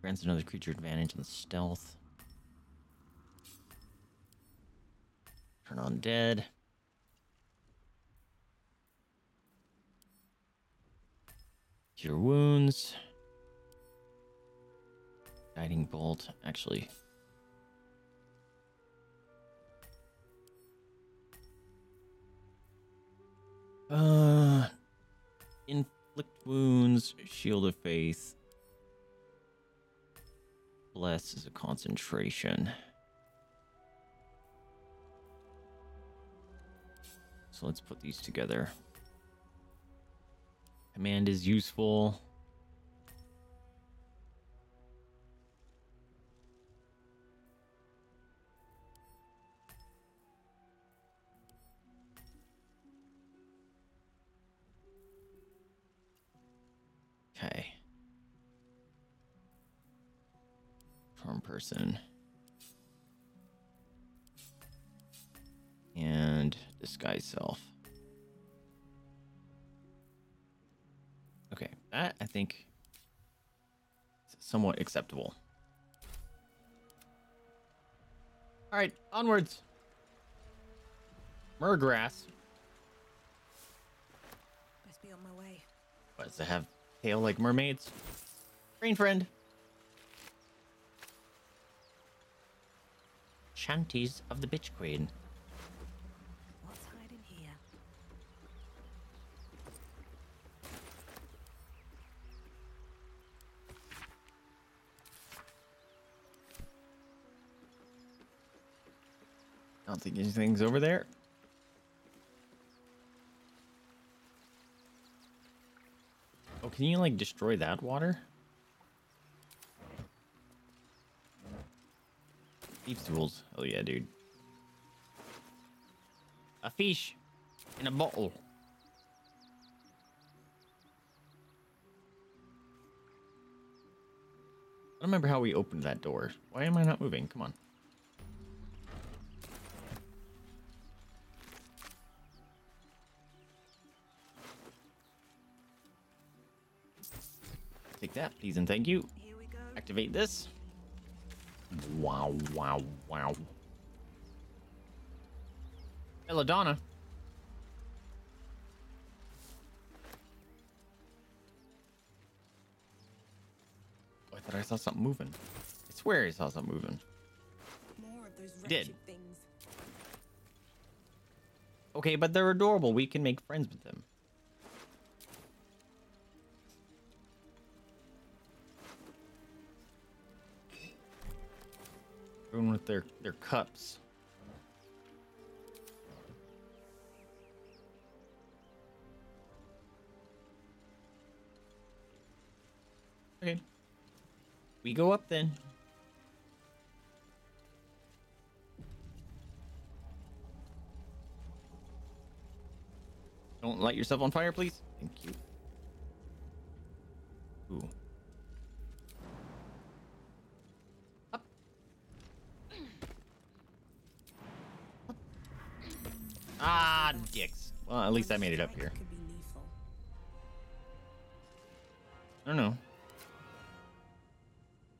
Grants another creature advantage on stealth. Turn on dead. Cure wounds. Guiding bolt, actually. Uh, inflict wounds, shield of faith. Bless is a concentration. So let's put these together. Command is useful. Okay. Charm person. And disguise self. Okay, that I think is somewhat acceptable. All right, onwards. Murgrass. Must be on my way. What, does it have tail like mermaids? Green friend. Shanties of the Bitch Queen. I don't think anything's over there. Oh, can you like destroy that water? Thieves tools. Oh yeah, dude. A fish in a bottle. I don't remember how we opened that door. Why am I not moving? Come on. Take that, please and thank you. Here we go. Activate this. Wow, wow, wow. Belladonna. Oh, I thought I saw something moving. I swear I saw something moving. More of those wretched things. Okay, but they're adorable. We can make friends with them. Everyone with their, their cups. Okay. We go up then. Don't light yourself on fire, please. Thank you. Ooh. Ah, dicks. Well, at least I made it up here. I don't know.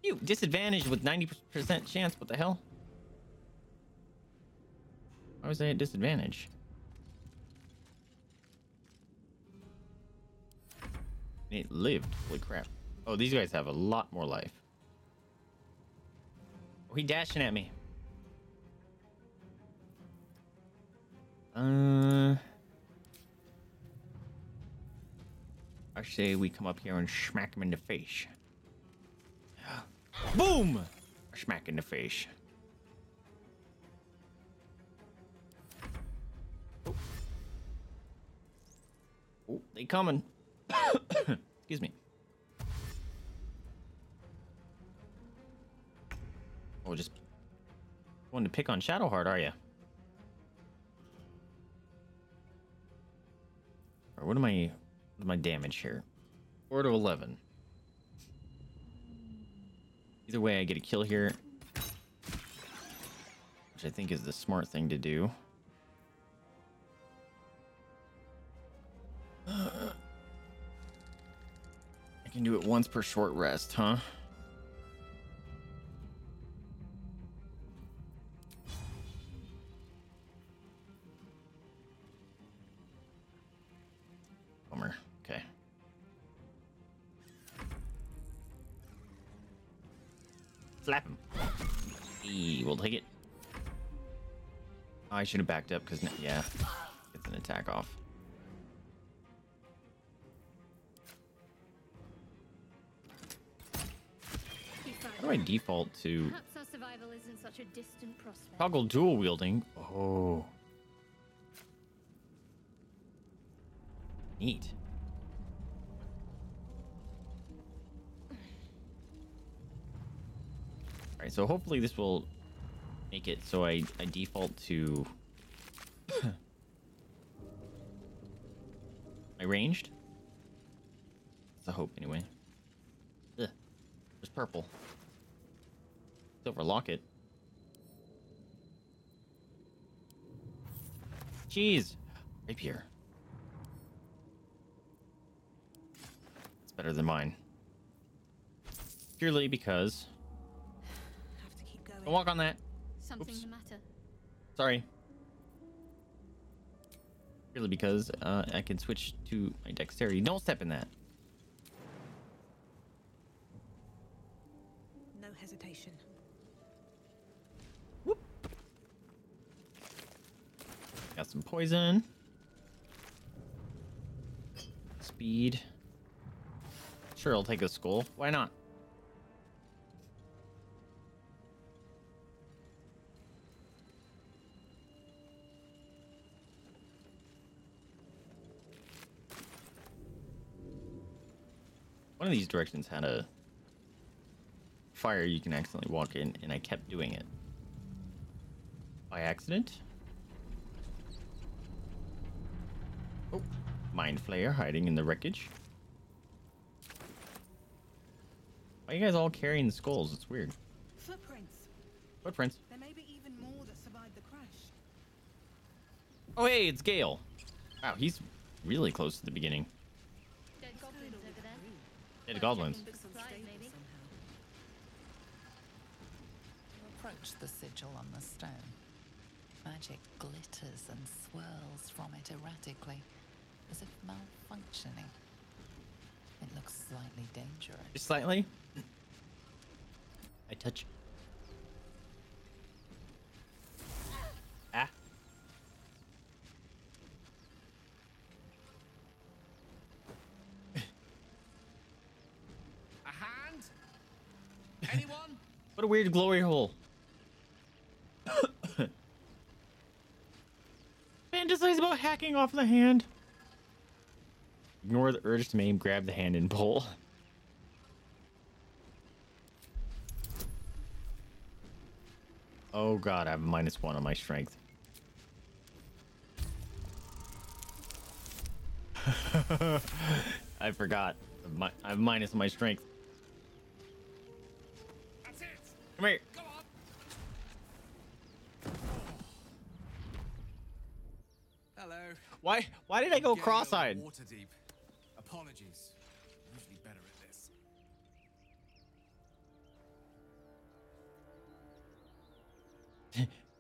You disadvantaged with ninety percent chance. What the hell? Why was I at disadvantage? It lived. Holy crap. Oh, these guys have a lot more life. Oh, he dashing at me. Uh, I say we come up here and smack him in the face. Boom! Smack in the face. Oh, oh they coming. Excuse me. Oh, just going to pick on Shadowheart, are you? What am I, what am I damage here? four to eleven. Either way, I get a kill here, which I think is the smart thing to do. Uh, I can do it once per short rest, huh? Slap him. Eee, we'll take it. I should have backed up because, yeah, it's an attack off. How do I default to? Perhaps our survival isn't such a distant prospect. Toggle dual wielding. Oh. Neat. Alright, so hopefully this will make it so I, I default to my ranged. That's the hope anyway. Ugh. There's purple. Silver locket. Jeez. Rapier. It's better than mine. Purely because have to keep going. Don't walk on that. Something the matter. Sorry. Purely because uh, I can switch to my dexterity. Don't step in that. No hesitation. Whoop. Got some poison. Speed. Sure, I'll take a skull. Why not? One of these directions had a fire you can accidentally walk in, and I kept doing it. By accident. Oh, mind flayer hiding in the wreckage. Why are you guys all carrying skulls? It's weird. Footprints. Footprints. There may be even more that survived the crash. Oh, hey, it's Gale. Wow, he's really close to the beginning. Dead goblins. Approach the sigil on the stone. Magic glitters and swirls from it erratically, as if malfunctioning. It looks slightly dangerous. Just slightly? I touch. Ah. Anyone? What a weird glory hole. Fantasize about hacking off the hand. Ignore the urge to maim, grab the hand and pull. Oh god, I have minus one on my strength. I forgot. I have minus my strength. Come here. Go on. Hello. Why? Why did I go cross-eyed? Water deep. Apologies. I'm usually better at this.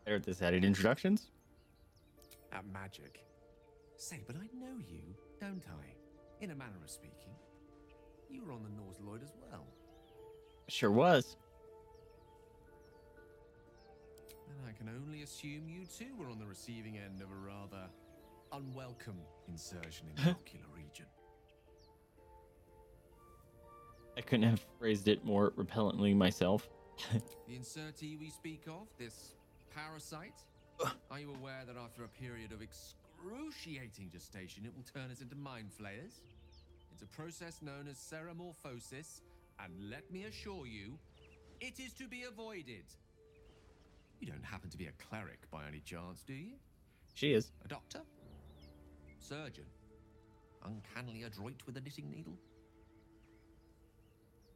Better at this. Added introductions. At magic. Say, but I know you, don't I? In a manner of speaking, you were on the Nautiloid as well. Sure was. And I can only assume you too were on the receiving end of a rather unwelcome insertion in the ocular region. I couldn't have phrased it more repellently myself. The insertee we speak of, this parasite, are you aware that after a period of excruciating gestation, it will turn us into mind flayers? It's a process known as ceramorphosis, and let me assure you, it is to be avoided. You don't happen to be a cleric by any chance, do you? She is. A doctor? Surgeon? Uncannily adroit with a knitting needle?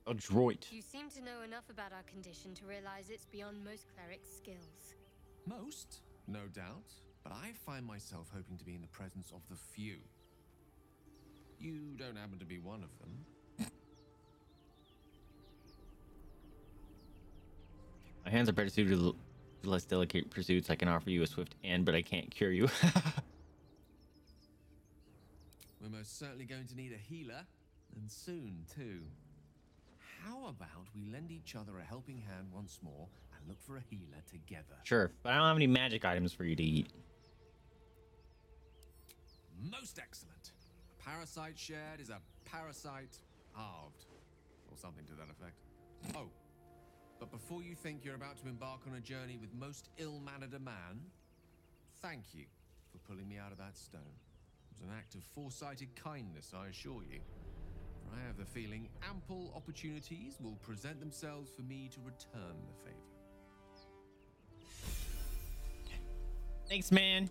Adroit. You seem to know enough about our condition to realize it's beyond most clerics' skills. Most? No doubt. But I find myself hoping to be in the presence of the few. You don't happen to be one of them. My hands are better suited to less delicate pursuits. I can offer you a swift end, but I can't cure you. We're most certainly going to need a healer, and soon too. How about we lend each other a helping hand once more and look for a healer together? Sure, but I don't have any magic items for you to eat. Most excellent. A parasite shared is a parasite halved, or something to that effect. Oh. But before you think you're about to embark on a journey with most ill-mannered a man, thank you for pulling me out of that stone. was an act of foresighted kindness, I assure you. For I have the feeling ample opportunities will present themselves for me to return the favor. Thanks, man.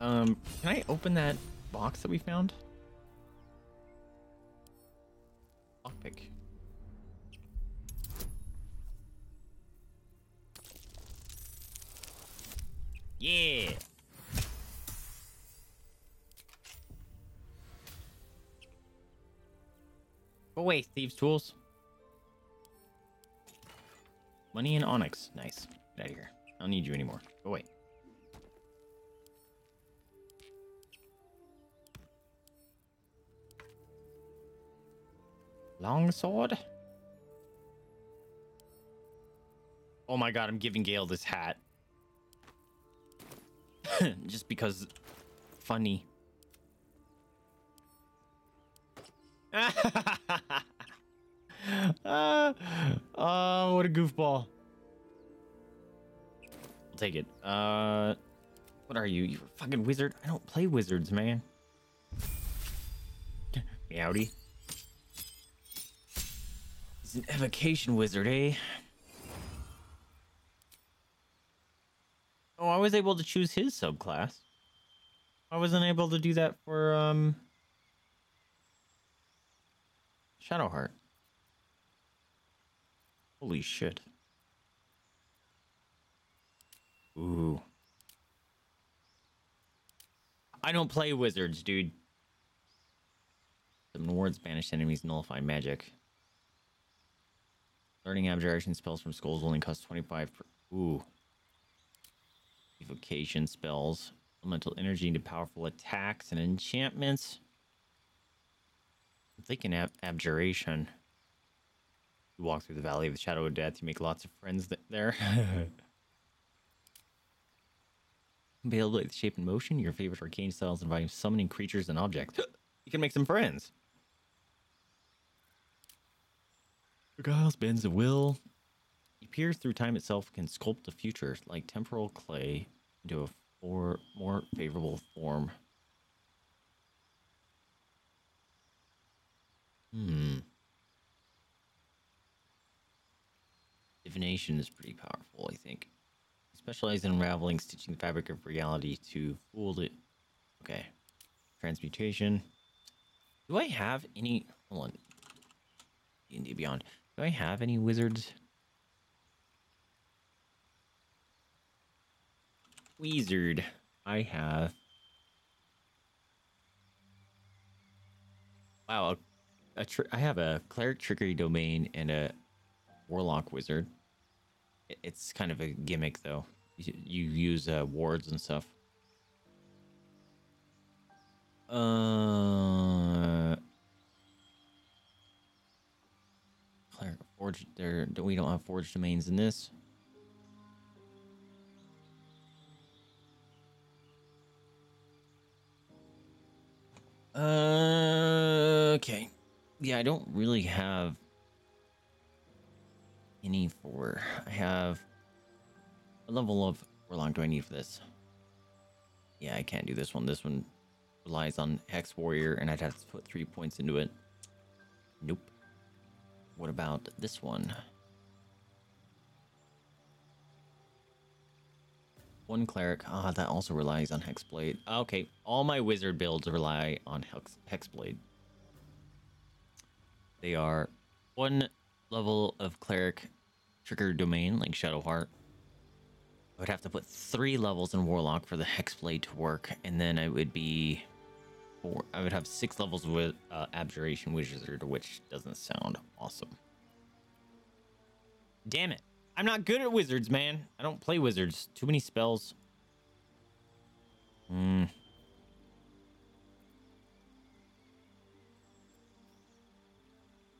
Um, can I open that box that we found? Lockpick. Yeah. Oh wait, thieves' tools. Money and onyx. Nice. Get out of here. I don't need you anymore. Go away. Longsword. Oh my god, I'm giving Gale this hat. Just because funny. uh, oh, what a goofball. I'll take it. Uh, what are you? You're a fucking wizard. I don't play wizards, man. Meowdy. He's an evocation wizard, eh? Oh, I was able to choose his subclass. I wasn't able to do that for um Shadowheart. Holy shit. Ooh. I don't play wizards, dude. Summon wards, banish enemies, nullify magic. Learning abjuration spells from schools only cost twenty-five per. Ooh. Evocation spells, elemental energy into powerful attacks and enchantments. I'm thinking ab abjuration. You walk through the valley of the shadow of death. You make lots of friends th there. Manipulate the shape and motion. Your favorite arcane styles involving summoning creatures and objects. You can make some friends. Guiles, bends the will. You peer through time itself, can sculpt the future like temporal clay into a for, more favorable form. Hmm. Divination is pretty powerful, I think. You specialize in unraveling, stitching the fabric of reality to fold it. Okay. Transmutation. Do I have any... Hold on. D and D Beyond. Do I have any wizards... Wizard, I have. Wow, a, a tr I have a cleric trickery domain and a warlock wizard. It, it's kind of a gimmick, though. You, you use uh, wards and stuff. Uh, cleric forge. There, we don't have forge domains in this. Uh, okay. Yeah, I don't really have any for. I have a level of. How long do I need for this? Yeah, I can't do this one. This one relies on Hex Warrior, and I'd have to put three points into it. Nope. What about this one? One cleric. Ah, that also relies on Hexblade. Okay, all my wizard builds rely on Hex Hexblade. They are one level of cleric trigger domain, like Shadowheart. I would have to put three levels in Warlock for the Hexblade to work, and then I would be four. I would have six levels with uh, Abjuration Wizard, which doesn't sound awesome. Damn it. I'm not good at wizards, man. I don't play wizards. Too many spells. Hmm.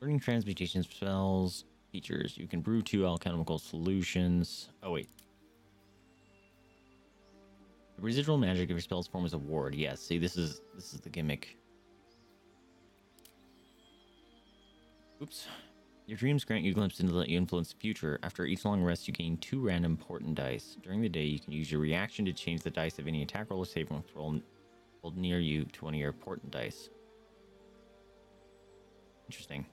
Learning transmutation spells, features. You can brew two alchemical solutions. Oh, wait. The residual magic of your spells form is a ward. Yes, see, this is this is the gimmick. Oops. Your dreams grant you glimpses into let you influence the future. After each long rest, you gain two random important dice. During the day, you can use your reaction to change the dice of any attack roll or save roll grappled near you to one of your portent dice. Interesting.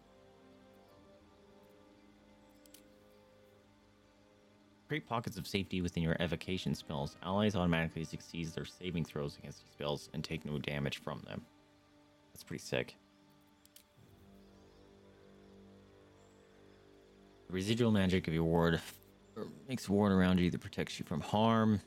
Create pockets of safety within your evocation spells. Allies automatically succeed their saving throws against these spells and take no damage from them. That's pretty sick. The residual magic of your ward makes ward around you that protects you from harm.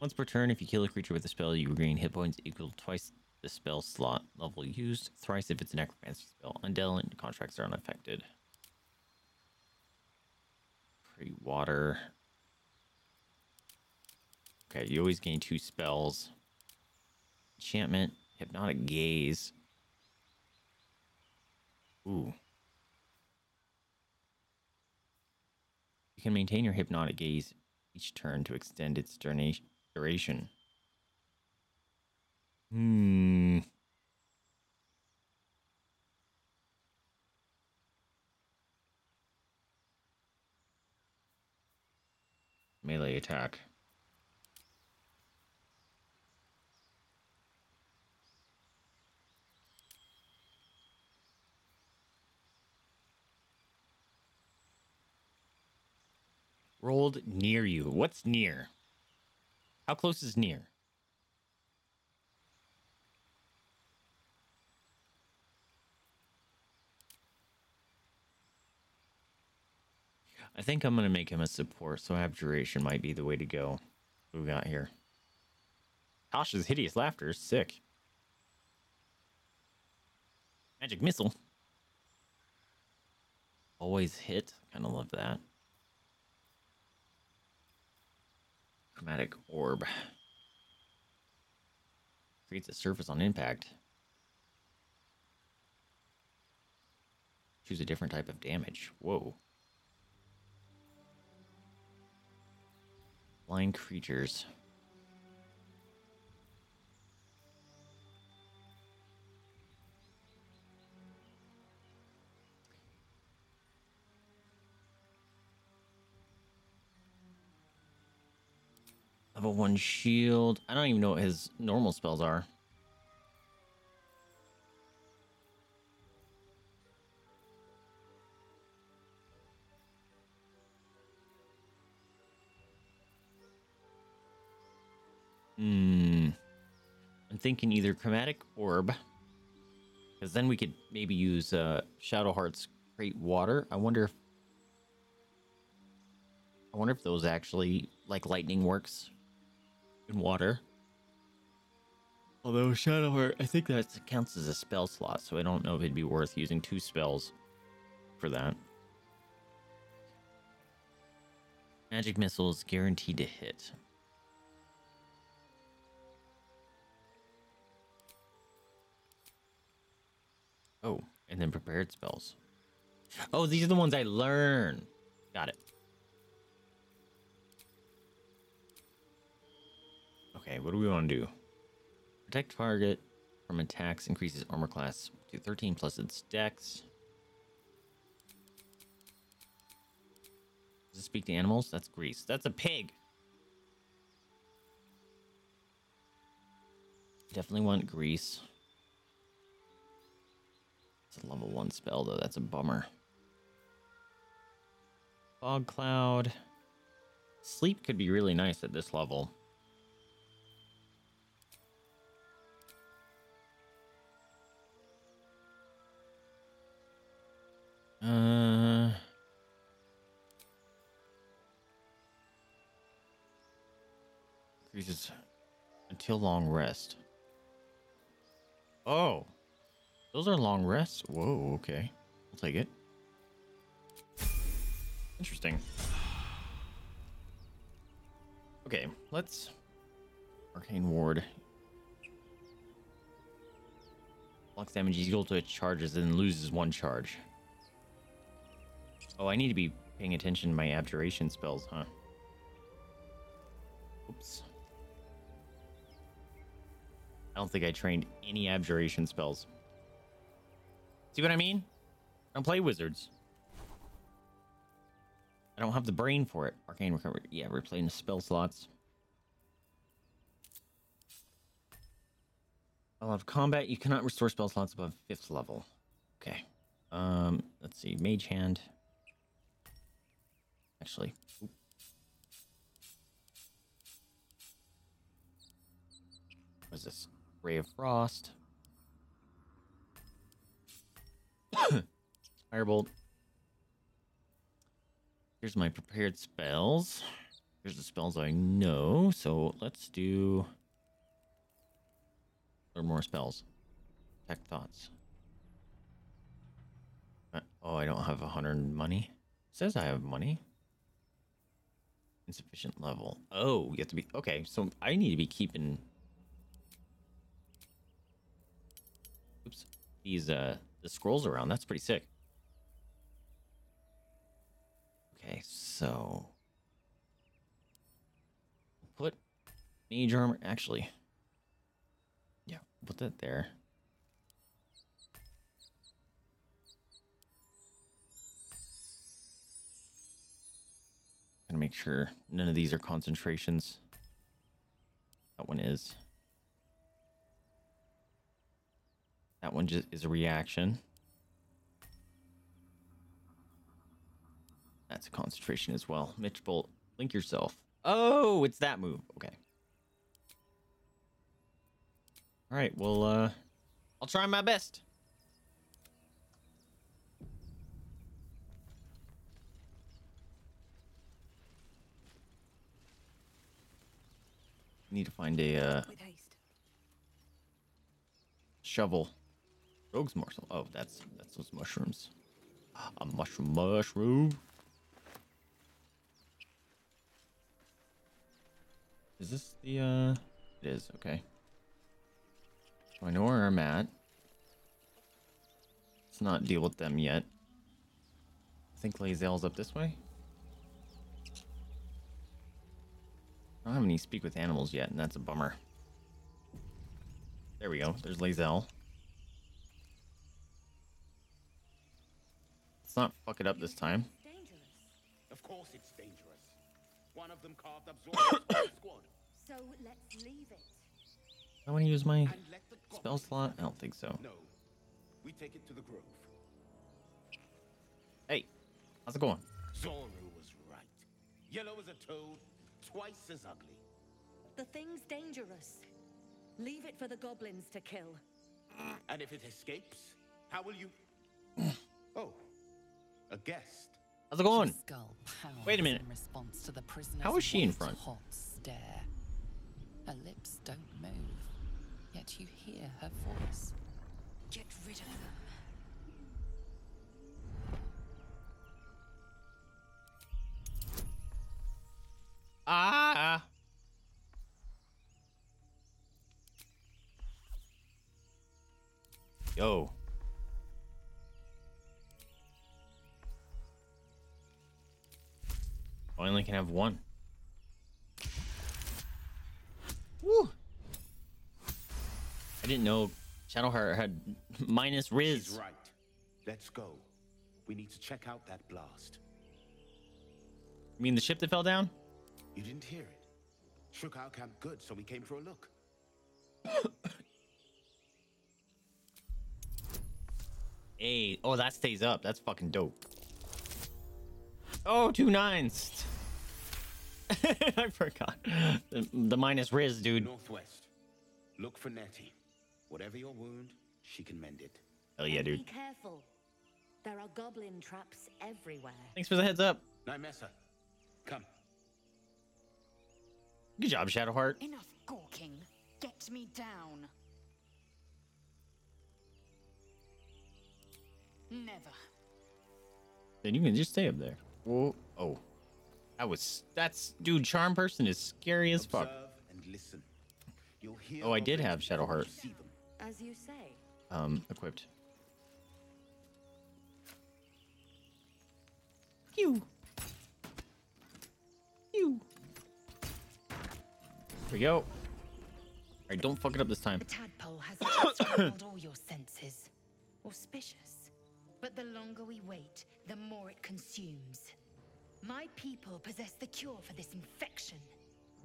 Once per turn, if you kill a creature with a spell, you regain hit points equal to twice the spell slot level used, thrice if it's a necromancy spell. Undead contracts are unaffected. Pretty water. Okay, you always gain two spells. Enchantment, hypnotic gaze. Ooh. You can maintain your hypnotic gaze each turn to extend its duration. Hmm. Melee attack. Rolled near you. What's near? How close is near? I think I'm going to make him a support, so Abjuration might be the way to go. What we got here? Tasha's hideous laughter is sick. Magic missile. Always hit. Kind of love that. Chromatic orb. Creates a surface on impact. Choose a different type of damage. Whoa. Blind creatures. Level one shield. I don't even know what his normal spells are. Hmm. I'm thinking either Chromatic Orb, because then we could maybe use uh, Shadowheart's Great Water. I wonder if I wonder if those actually, like, lightning works. In water. Although Shadowheart, I think that counts as a spell slot, so I don't know if it'd be worth using two spells for that. Magic missile is guaranteed to hit. Oh, and then prepared spells. Oh, these are the ones I learn. Got it. Okay, what do we want to do? Protect target from attacks increases armor class to thirteen plus its dex. Does it speak to animals? That's Grease. That's a pig! Definitely want Grease. It's a level one spell, though. That's a bummer. Fog Cloud. Sleep could be really nice at this level. Uh, increases until long rest. Oh, those are long rests. Whoa, okay, I'll take it. Interesting. Okay, let's Arcane Ward. Blocks damage equal to its charges and loses one charge. Oh, I need to be paying attention to my abjuration spells, huh? Oops. I don't think I trained any abjuration spells. See what I mean? I don't play wizards. I don't have the brain for it. Arcane recovery. Yeah, we're playing the spell slots. While out of combat, you cannot restore spell slots above fifth level. Okay. Um, let's see. Mage Hand. Actually. Oop. What is this? Ray of Frost. Firebolt. Here's my prepared spells. Here's the spells I know. So let's do... Or more spells. Tech Thoughts. Uh, oh, I don't have a hundred money. It says I have money. Insufficient level. Oh, you have to be... Okay, so I need to be keeping... Oops. These, uh, the scrolls around. That's pretty sick. Okay, so... Put mage armor... Actually... Yeah, put that there. Gotta make sure none of these are concentrations. That one is. That one just is a reaction. That's a concentration as well. Mitch Bolt, link yourself. Oh, it's that move. Okay. All right, well, uh, I'll try my best. Need to find a uh, shovel. Rogue's morsel. Oh, that's that's those mushrooms. A mushroom, mushroom. Is this the? Uh, it is. Okay. I know where I'm at. Let's not deal with them yet. I think Lae'zel's up this way. I don't have any speak with animals yet, and that's a bummer. There we go. There's Lae'zel. Let's not fuck it up this time. Dangerous. Of course it's dangerous. One of them carved up Zor's squad. So let's leave it. I want to use my spell slot. I don't think so. No, we take it to the grove. Hey, how's it going? Zoru was right. Yellow is a toad, twice as ugly. The thing's dangerous. Leave it for the goblins to kill. And if it escapes, how will you? Oh, a guest. How's it going? Wait a minute. To the how is she in front? Hot stare. Her lips don't move. Yet you hear her voice. Get rid of them. Ah! Yo. I only can have one. Woo! I didn't know Shadowheart had minus Riz. She's right. Let's go. We need to check out that blast. You mean the ship that fell down? You didn't hear it. Shook our camp good, so we came for a look. Hey, oh, that stays up. That's fucking dope. Oh, two nines. I forgot. The, the minus Riz, dude. Northwest. Look for Nettie. Whatever your wound, she can mend it. Hell yeah, dude. Be careful. There are goblin traps everywhere. Thanks for the heads up. Nymessa, come. Good job, Shadowheart. Enough gawking. Get me down. Never. Then you can just stay up there. Whoa. Oh. That was... That's... Dude, Charm Person is scary as fuck. Observe and listen. Oh, I did have Shadowheart. As you say. Um, equipped. You. You. Here we go. All right, don't fuck it up this time. The tadpole has transformed all your senses. Auspicious, but the longer we wait, the more it consumes. My people possess the cure for this infection.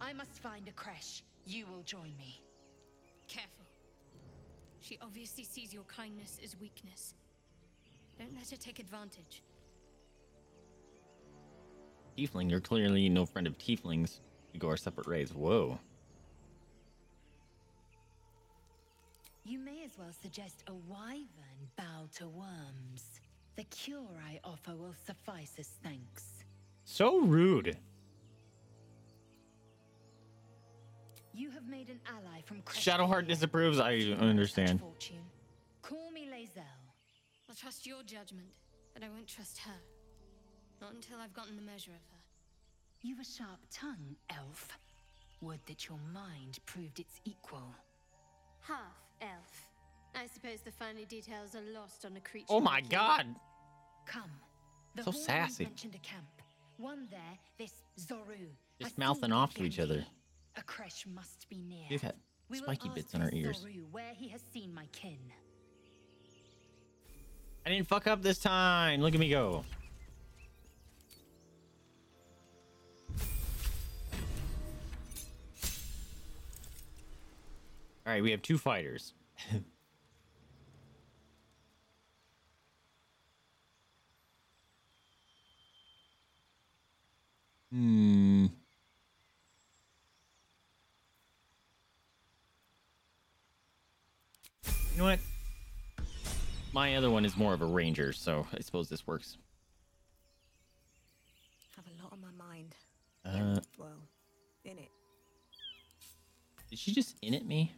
I must find a creche. You will join me. Careful. She obviously sees your kindness as weakness. Don't let her take advantage. Tiefling, you're clearly no friend of tieflings. We go our separate ways. Whoa. You may as well suggest a wyvern bow to worms. The cure I offer will suffice as thanks. So rude. You have made an ally from Shadowheart disapproves. I understand. Call me Lae'zel. I'll trust your judgment, but I won't trust her. Not until I've gotten the measure of her. You've a sharp tongue, elf. Would that your mind proved its equal. Half elf. I suppose the finer details are lost on a creature. Oh my god! Come. The so sassy. Mentioned a camp. One there, this Zoru. Just mouthing off to each other. A creche must be near. We've had spiky bits in our ears. Zoru where he has seen my kin. I didn't fuck up this time. Look at me go. All right, we have two fighters. Hmm. You know what? My other one is more of a ranger, so I suppose this works. I have a lot on my mind. Uh. Well, in it. Did she just in at me?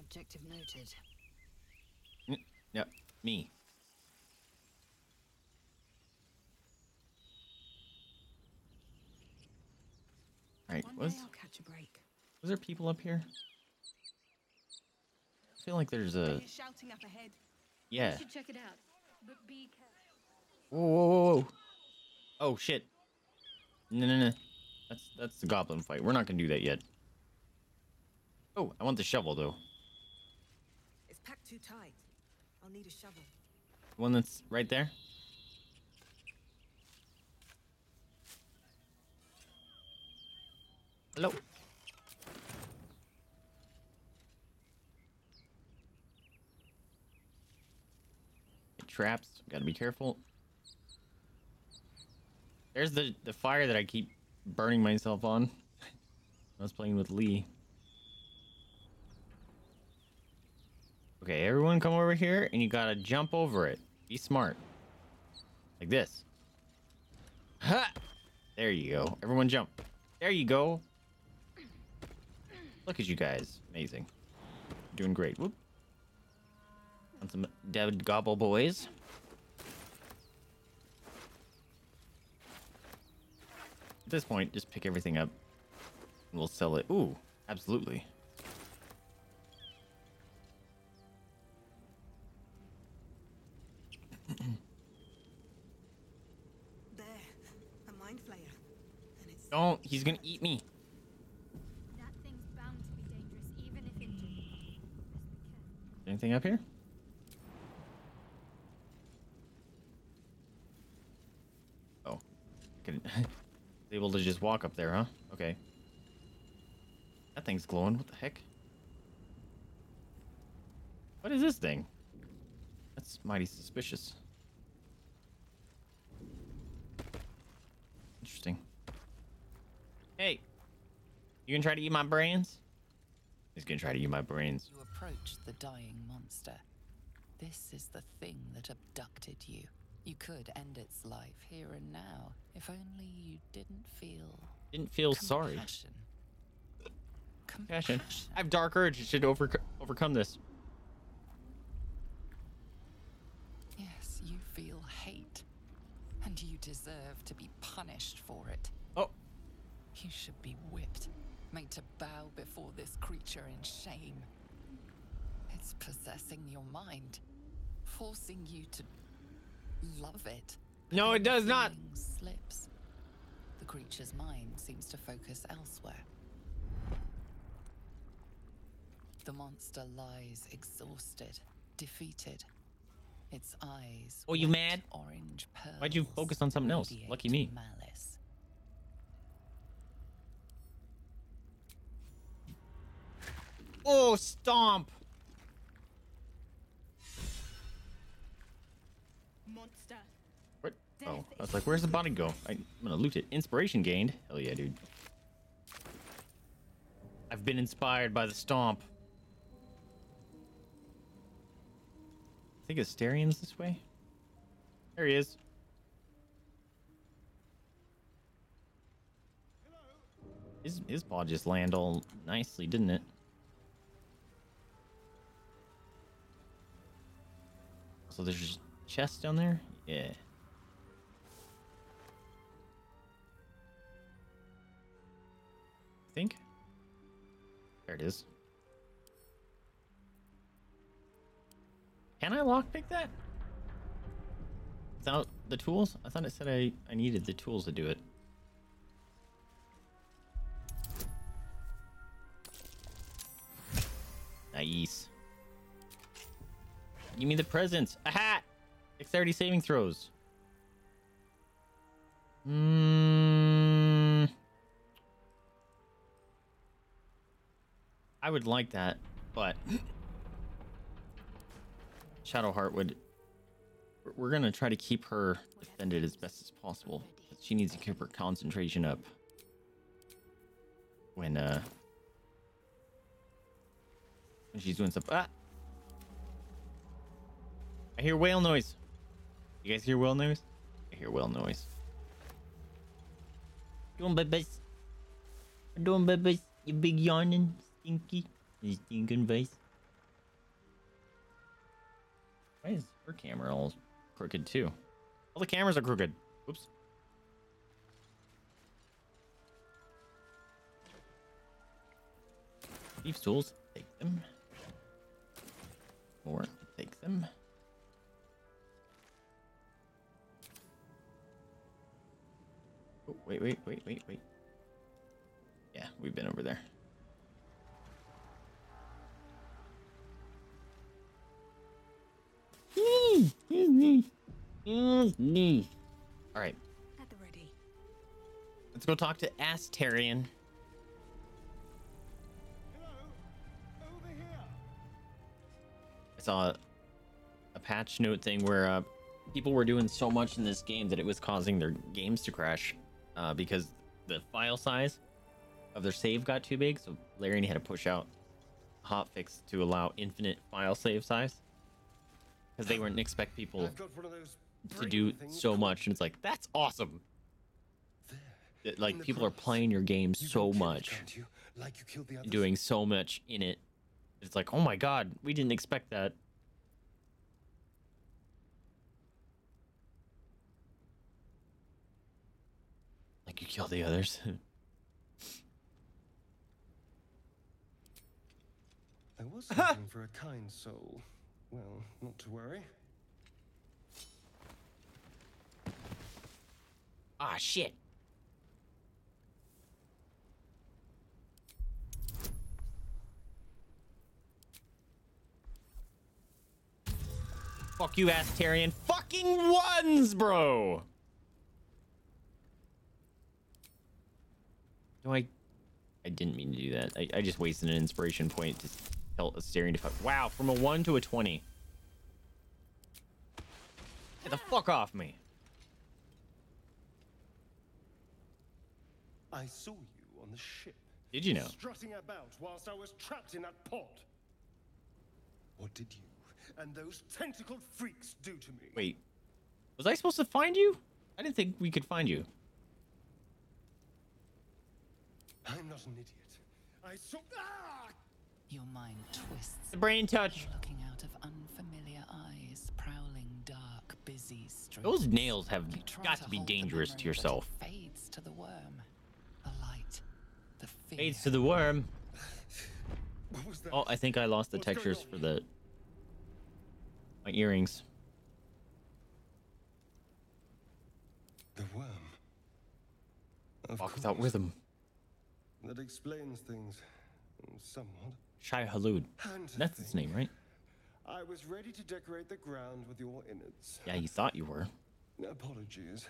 Objective noted. Yep, yeah, me. All right, was I'll catch a break. Was there people up here? I feel like there's a. They're shouting up ahead. Yeah. You should check it out, but be careful. Whoa, whoa, whoa! Oh shit! No, no, no. That's that's the goblin fight. We're not gonna do that yet. Oh, I want the shovel though. It's packed too tight. I'll need a shovel. The one that's right there. Hello. It traps. Gotta be careful. There's the the fire that I keep burning myself on. I was playing with Lee. Okay, everyone come over here and you gotta jump over it. Be smart. Like this. Ha! There you go. Everyone jump. There you go. Look at you guys. Amazing. Doing great. Whoop. On some dead gobble boys. At this point, just pick everything up and we'll sell it. Ooh, absolutely. There, a mind flayer. And it's don't, he's gonna eat me. That thing's bound to be dangerous, even if injured. Anything up here? Oh. Couldn't able to just walk up there, huh? Okay. That thing's glowing. What the heck? What is this thing? That's mighty suspicious. Interesting. Hey! You gonna try to eat my brains? He's gonna try to eat my brains. You approached the dying monster. This is the thing that abducted you. You could end its life here and now, if only you didn't feel... Didn't feel compassion. Sorry. Compassion. Compassion. I have Dark Urge. It should over overcome this. Yes, you feel hate, and you deserve to be punished for it. Oh. You should be whipped, made to bow before this creature in shame. It's possessing your mind, forcing you to... love it. No, it does not. Slips. The creature's mind seems to focus elsewhere. The monster lies exhausted, defeated, Its eyes. Oh, you mad? Orange pearls. Why'd you focus on something else? Lucky me. Malice. Oh, stomp! Monster. What? Oh, I was like, where's the body go? I, I'm gonna loot it. Inspiration gained. Hell yeah, dude. I've been inspired by the stomp. I think Astarion's this way. There he is. His, his paw just landed all nicely, didn't it? So there's a chest down there? Yeah. I think. There it is. Can I lockpick that? Without the tools? I thought it said I, I needed the tools to do it. Nice. Give me the presents. A hat! Dexterity saving throws. Mmm. I would like that, but... Shadowheart would... We're going to try to keep her defended as best as possible. She needs to keep her concentration up. When, uh... When she's doing stuff... Ah! I hear whale noise. You guys hear whale noise? I hear whale noise. Doing babies. Doing babies. You big yawning, stinky. You stinking face. Why is her camera all crooked too? All the cameras are crooked. Oops. Thieves' tools. Take them. More. Take them. Oh, wait, wait, wait, wait, wait. Yeah, we've been over there. Alright. Let's go talk to Astarion. Hello. Over here. I saw a, a patch note thing where uh, people were doing so much in this game that it was causing their games to crash uh, because the file size of their save got too big, so Larian had to push out a hotfix to allow infinite file save size. Because they wouldn't expect people to do so much, and it's like, that's awesome. There, like people promise. Are playing your game you so much, it, you? Like you killed the doing so much in it. It's like, oh my god, we didn't expect that. Like you killed the others. There was something for a kind soul. Well, not to worry. Ah, shit. Fuck you, Astarion. Fucking ones, bro. No, I, I didn't mean to do that. I, I just wasted an inspiration point to tell Astarion to fuck. Wow, from a one to a twenty. Get the fuck off me. I saw you on the ship. Did you know? Strutting about whilst I was trapped in that pod. What did you and those tentacled freaks do to me? Wait, was I supposed to find you? I didn't think we could find you. I'm not an idiot. I saw. Ah! Your mind twists. The brain touch. Looking out of unfamiliar eyes, prowling dark, busy streets. Those nails have got to be dangerous to yourself. Fades to the worm. The light. The fear. Fades to the worm. What was that? Oh, I think I lost the What's textures for the my earrings. The worm. Of Walk course. Without rhythm. That explains things somewhat. Shai Halud. That's his name, right? I was ready to decorate the ground with your innards. Yeah, you thought you were. Apologies.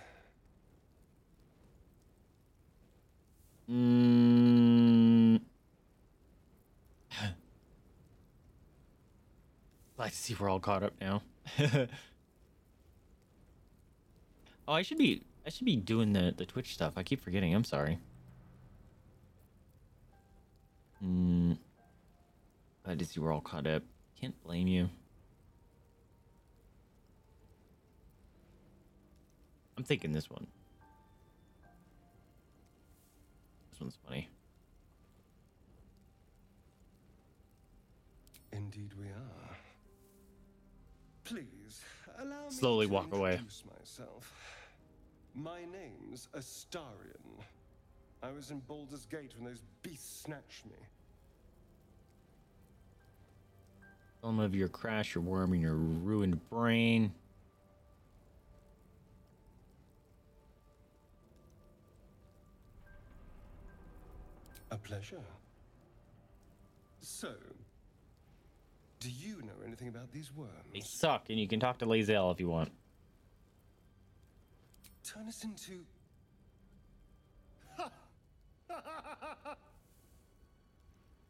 Mm. Glad to see we're all caught up now. Oh, I should be I should be doing the, the Twitch stuff. I keep forgetting, I'm sorry. Mm. Glad to see we're all caught up. Can't blame you. I'm thinking this one. This one's funny. Indeed we are. Please allow Slowly me to walk away. Myself. My name's Astarion. I was in Baldur's Gate when those beasts snatched me. Some of your crash, your worm, and your ruined brain. A pleasure. So, do you know anything about these worms? They suck, and you can talk to Lae'zel if you want. Turn us into... Ha!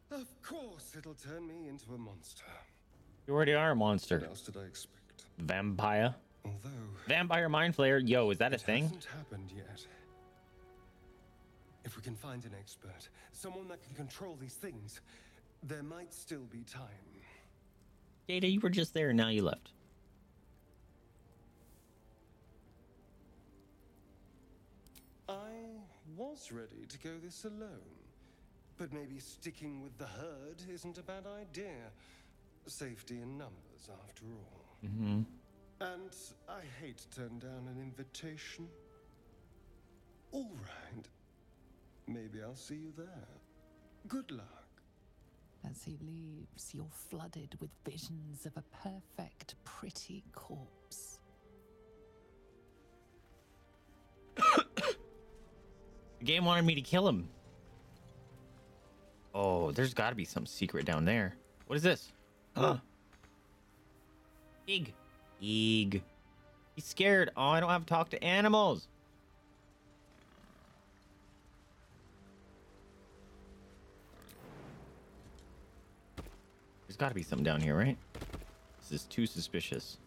Of course it'll turn me into a monster. You already are a monster. What else did I expect? Vampire. Although, vampire mind flayer. Yo, is that a thing? It hasn't happened yet. If we can find an expert, someone that can control these things, there might still be time. Data, you were just there and now you left. I was ready to go this alone, but maybe sticking with the herd isn't a bad idea. Safety in numbers, after all. Mm-hmm. And I hate to turn down an invitation. All right. Maybe I'll see you there. Good luck. As he leaves, you're flooded with visions of a perfect, pretty corpse. The game wanted me to kill him. Oh, there's got to be some secret down there. What is this? Huh? Eeg. Eeg. He's scared. Oh, I don't have to talk to animals. There's got to be something down here, right? This is too suspicious.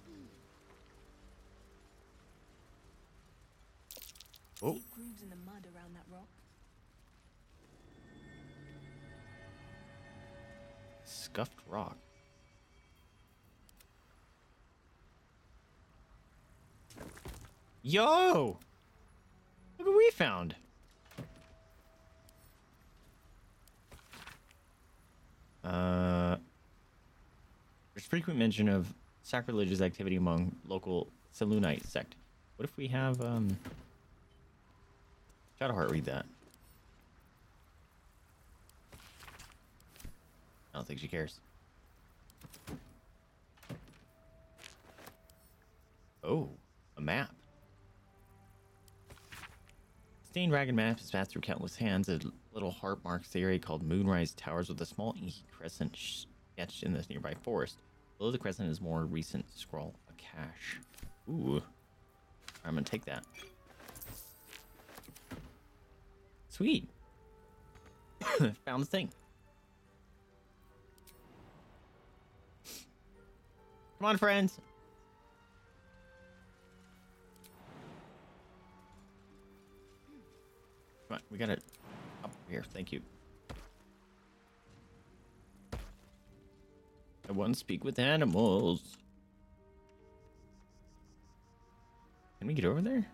Oh. Grooves in the mud around that rock. Scuffed rock. Yo! Look what we found. Uh, there's frequent mention of sacrilegious activity among local Selunite sect. What if we have um Shadowheart read that? I don't think she cares. Oh, a map. Stained ragged map is passed through countless hands. A little heart marks the area called Moonrise Towers with a small inky crescent sketched in this nearby forest. Below the crescent is more recent scroll, a cache. Ooh. I'm gonna take that. Sweet. Found the thing. Come on, friends. Come on, we got it up here. Thank you. I want to speak with animals. Can we get over there?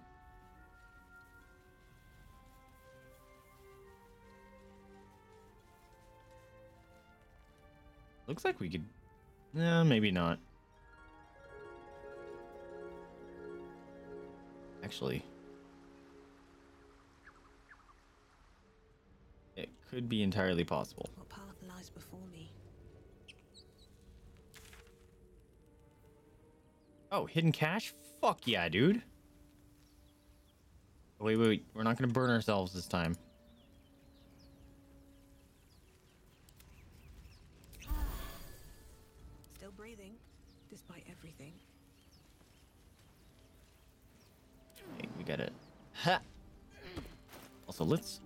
Looks like we could. No, maybe not. Actually, it could be entirely possible. A path lies before me. Oh, hidden cache? Fuck yeah, dude. Wait, wait, wait. We're not gonna burn ourselves this time. Still breathing. is by everything. Hey, we got it. Ha! Also, let's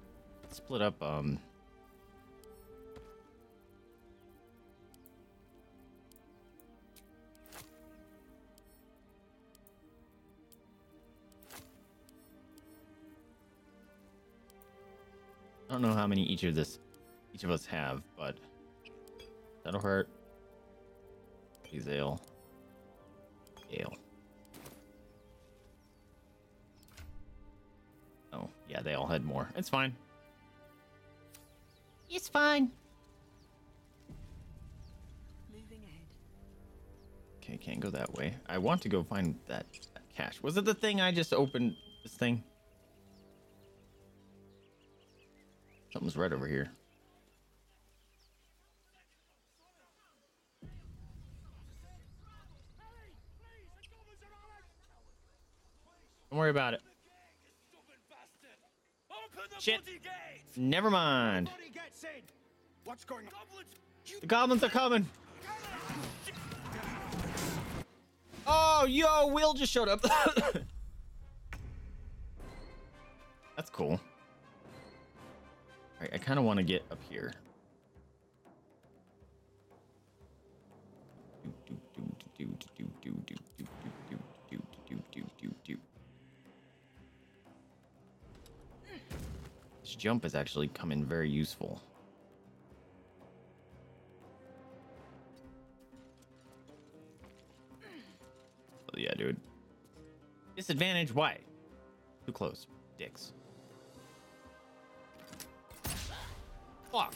split up. Um. I don't know how many each of this, each of us have, but Shadowheart, Lae'zel, Gale. Oh, yeah, they all had more. It's fine. It's fine. Moving ahead. Okay, can't go that way. I want to go find that, that cache. Was it the thing I just opened? This thing? Something's right over here. Don't worry about it. Shit. Never mind. What's going on? The goblins are coming. Oh, yo, Wyll just showed up. That's cool. I kind of want to get up here. This jump has actually come in very useful. Oh, yeah, dude. Disadvantage? Why? Too close. Dicks. Fuck.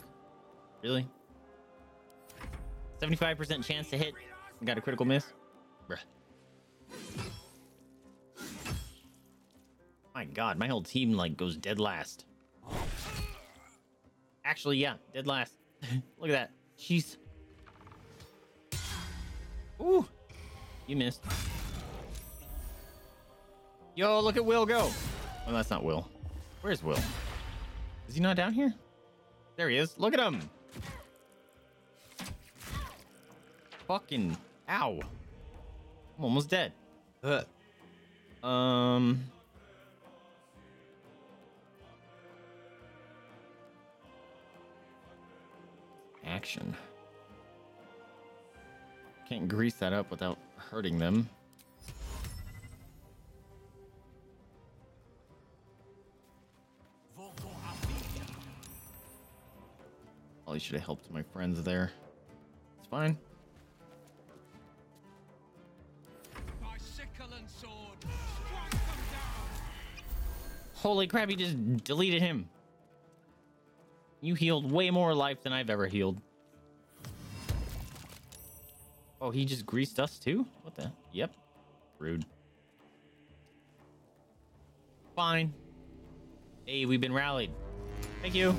Really? seventy-five percent chance to hit. Got a critical miss. Bruh. My god, my whole team like goes dead last. Actually, yeah, dead last. Look at that. Jeez. Ooh. You missed. Yo, look at Wyll go. Oh, that's not Wyll. Where's Wyll? Is he not down here? There he is. Look at him. Fucking ow. I'm almost dead. Ugh. Um. Action. Can't grease that up without hurting them. Probably should have helped my friends there. It's fine. By sickle and sword, strike them down. Holy crap, he just deleted him. You healed way more life than I've ever healed. Oh, he just greased us too? What the? Yep. Rude. Fine. Hey, we've been rallied. Thank you.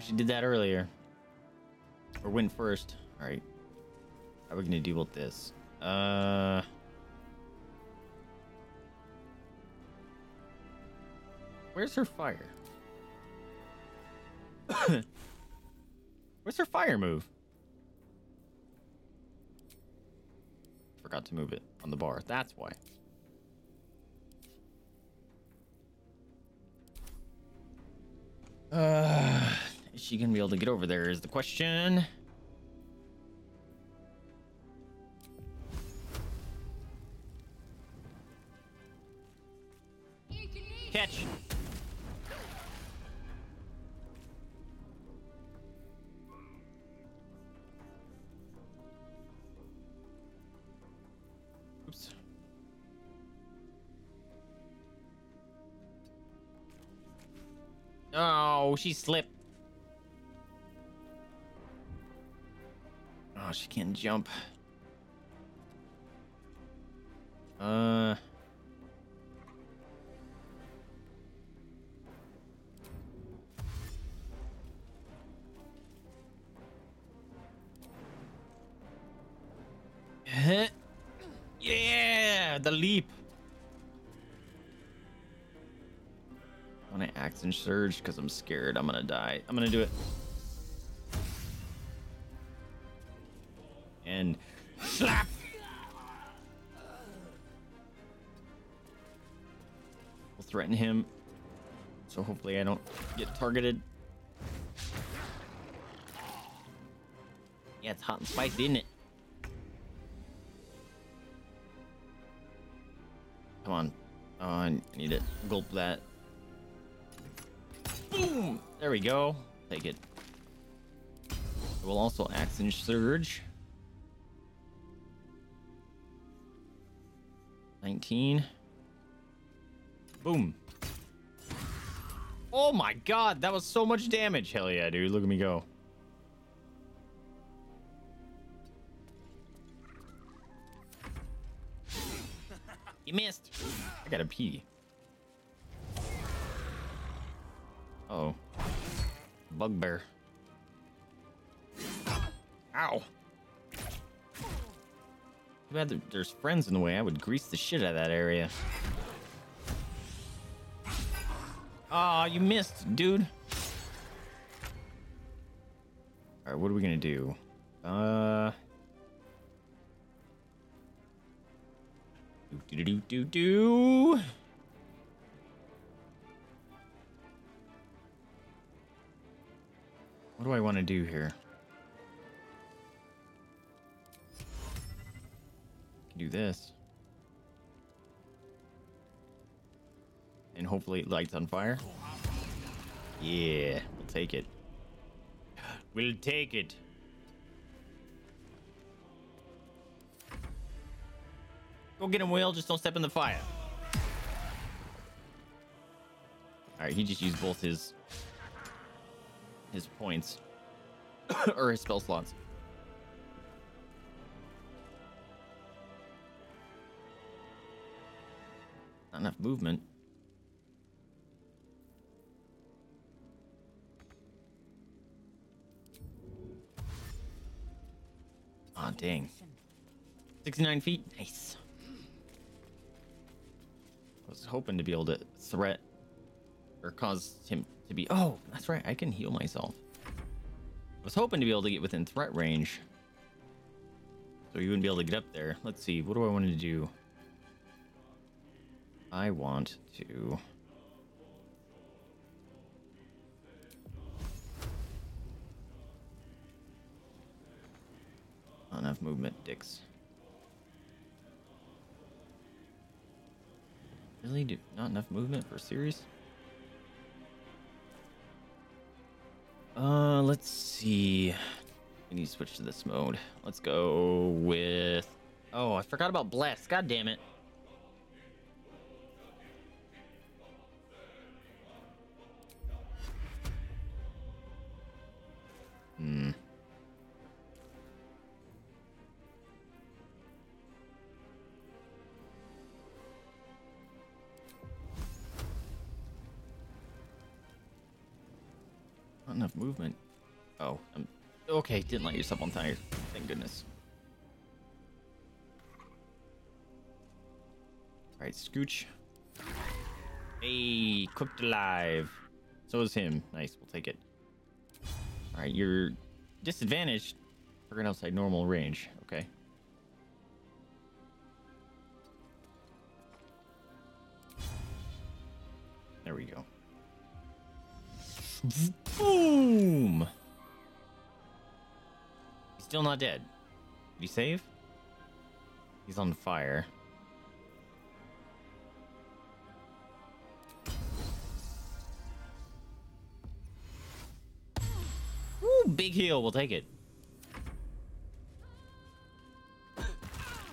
She did that earlier or went first. All right, how are we gonna deal with this? Uh where's her fire? Where's her fire move? Forgot to move it on the bar. That's why. uh Is she gonna be able to get over there is the question. Catch. Oops. Oh, she slipped. Oh, she can't jump. Uh. Yeah, the leap. I'm gonna action surge because I'm scared I'm gonna die. I'm gonna do it. And Slap! We'll threaten him. So hopefully I don't get targeted. Yeah, it's hot and spicy, isn't it? Come on. Oh, I need it. Gulp that. Boom! There we go. Take it. We'll also Accent Surge. nineteen. Boom. Oh my god, that was so much damage. Hell yeah, dude. Look at me go. You missed. I gotta pee. Uh-oh. Bugbear. Ow. Too bad there's friends in the way. I would grease the shit out of that area. Aw, oh, you missed, dude. Alright, what are we gonna do? Uh. Do do do do do. What do I want to do here? Do this and hopefully it lights on fire. Yeah, we'll take it. We'll take it. Go get him, Will. Just don't step in the fire. All right, he just used both his his points or his spell slots. Not enough movement. Aw, oh, dang. sixty-nine feet. Nice. I was hoping to be able to threat or cause him to be. Oh, that's right. I can heal myself. I was hoping to be able to get within threat range, so he wouldn't be able to get up there. Let's see. What do I want to do? I want to not enough movement, dicks. Really, do not enough movement for series? Uh, let's see. We need to switch to this mode. Let's go with. Oh, I forgot about Bless. God damn it. Hmm. Not enough movement. Oh, I'm okay. Didn't light yourself on fire. Thank goodness. All right, scooch. Hey, cooked alive. So is him. Nice. We'll take it. All right, you're disadvantaged. We're going outside normal range. Okay. There we go. Boom! He's still not dead. Did he save? He's on fire. Big heal, we'll take it.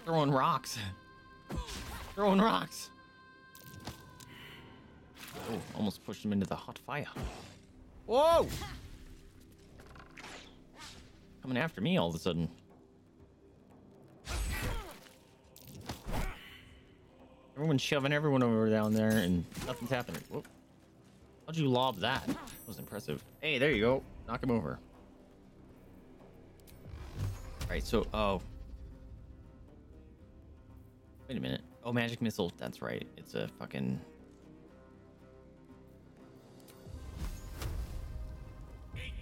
Throwing rocks. Throwing rocks. Oh, almost pushed him into the hot fire. Whoa! Coming after me all of a sudden. Everyone's shoving everyone over down there and nothing's happening. Whoa. How'd you lob that? That was impressive. Hey, there you go. Knock him over. Alright, so, oh. Wait a minute. Oh, magic missile. That's right. It's a fucking.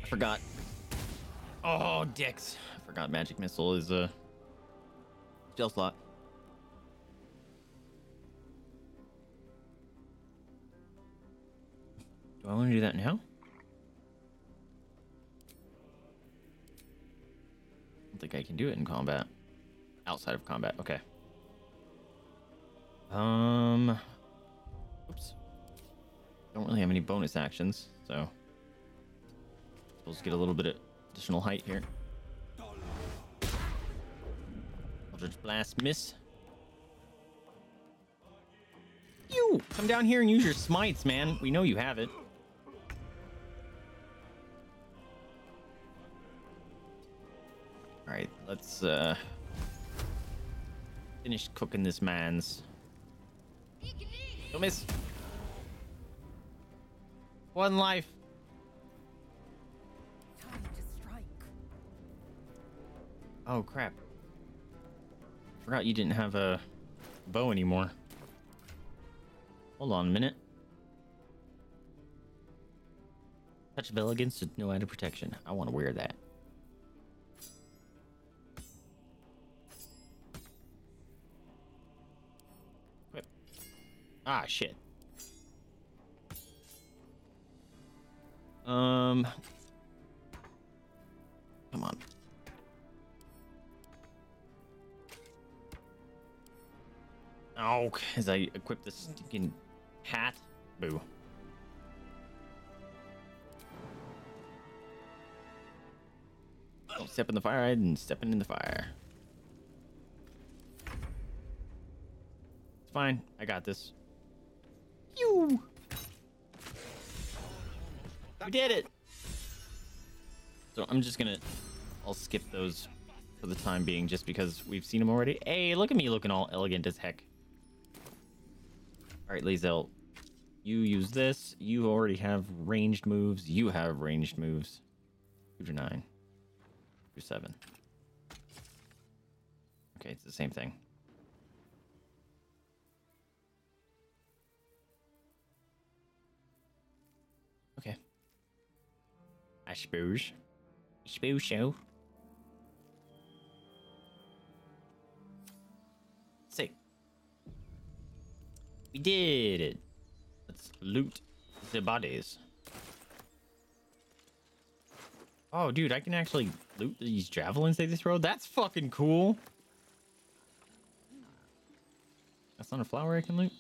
I forgot. Oh, dicks. I forgot magic missile is a Spell slot. Do I want to do that now? I don't think I can do it in combat. Outside of combat, okay. Um, oops. Don't really have any bonus actions, so we'll just get a little bit of additional height here. Eldritch Blast, miss. You! Come down here and use your smites, man. We know you have it. Alright, let's, uh... finish cooking this man's. Don't miss. One life. Time to strike. Oh crap! Forgot you didn't have a bow anymore. Hold on a minute. Touch of elegance with no added protection. I want to wear that. Ah, shit. Um. Come on. Oh, as I equip this stinking hat. Boo. Don't step in the fire. I didn't step in the fire. It's fine. I got this. You. We did it. So I'm just gonna, I'll skip those for the time being, just because we've seen them already. Hey, look at me looking all elegant as heck. All right, Lae'zel, you use this. You already have ranged moves. You have ranged moves. Two to nine. Two to seven. Okay, it's the same thing. Okay. I suppose. I suppose so. Let's see. We did it. Let's loot the bodies. Oh, dude, I can actually loot these javelins they just throw. That's fucking cool. That's not a flower I can loot.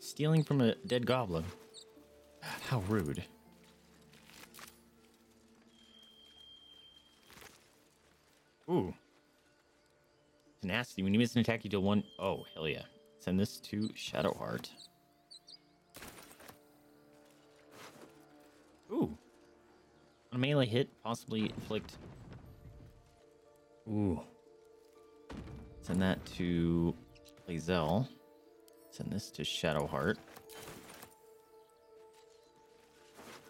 Stealing from a dead goblin. How rude. Ooh. Tenacity. When you miss an attack, you deal one. Oh, hell yeah. Send this to Shadowheart. Ooh. On a melee hit, possibly inflict. Ooh. Send that to Lae'zel. Send this to Shadowheart.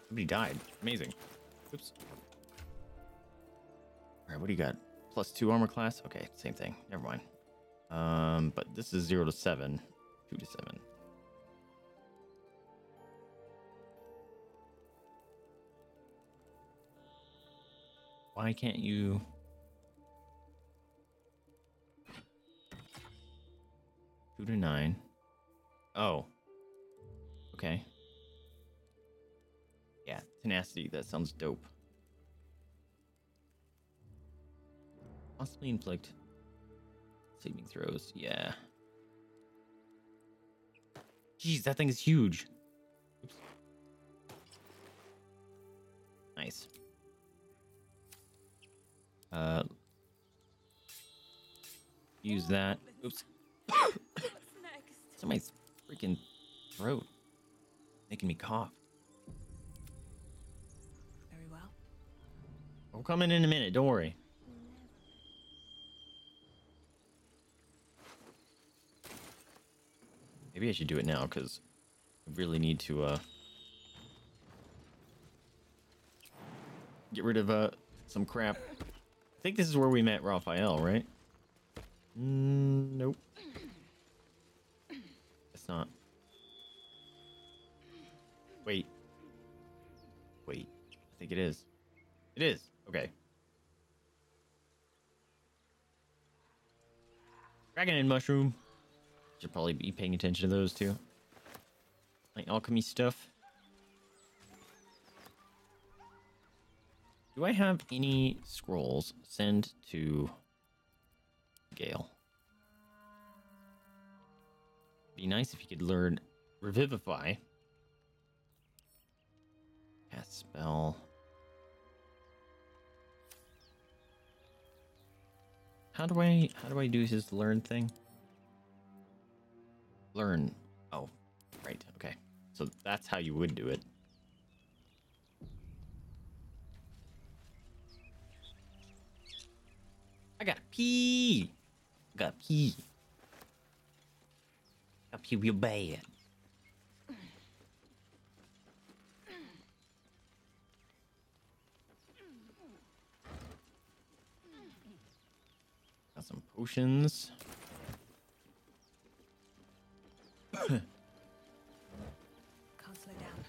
Somebody died. Amazing. Oops. Alright, what do you got? Plus two armor class? Okay, same thing. Never mind. Um, but this is zero to seven. Two to seven. Why can't you... Two to nine. Oh, okay. Yeah, tenacity, that sounds dope. Possibly inflict saving throws, yeah. Jeez, that thing is huge. Oops. Nice. Uh, use that. Oops. Somebody's freaking throat making me cough. Very well. I'm coming in a minute, don't worry. Maybe I should do it now because I really need to uh get rid of uh some crap. I think this is where we met Raphael, right? Mm, nope. Not. Wait, I think it is. It is. Okay. Dragon and mushroom. Should probably be paying attention to those too. Like alchemy stuff. Do I have any scrolls? Send to Gale. Be nice if you could learn Revivify. Cast spell. How do I how do I do his learn thing? Learn. Oh, right. Okay. So that's how you would do it. I got a pee. I got a pee. I got a pee real bad. Got some potions. Can't slow down.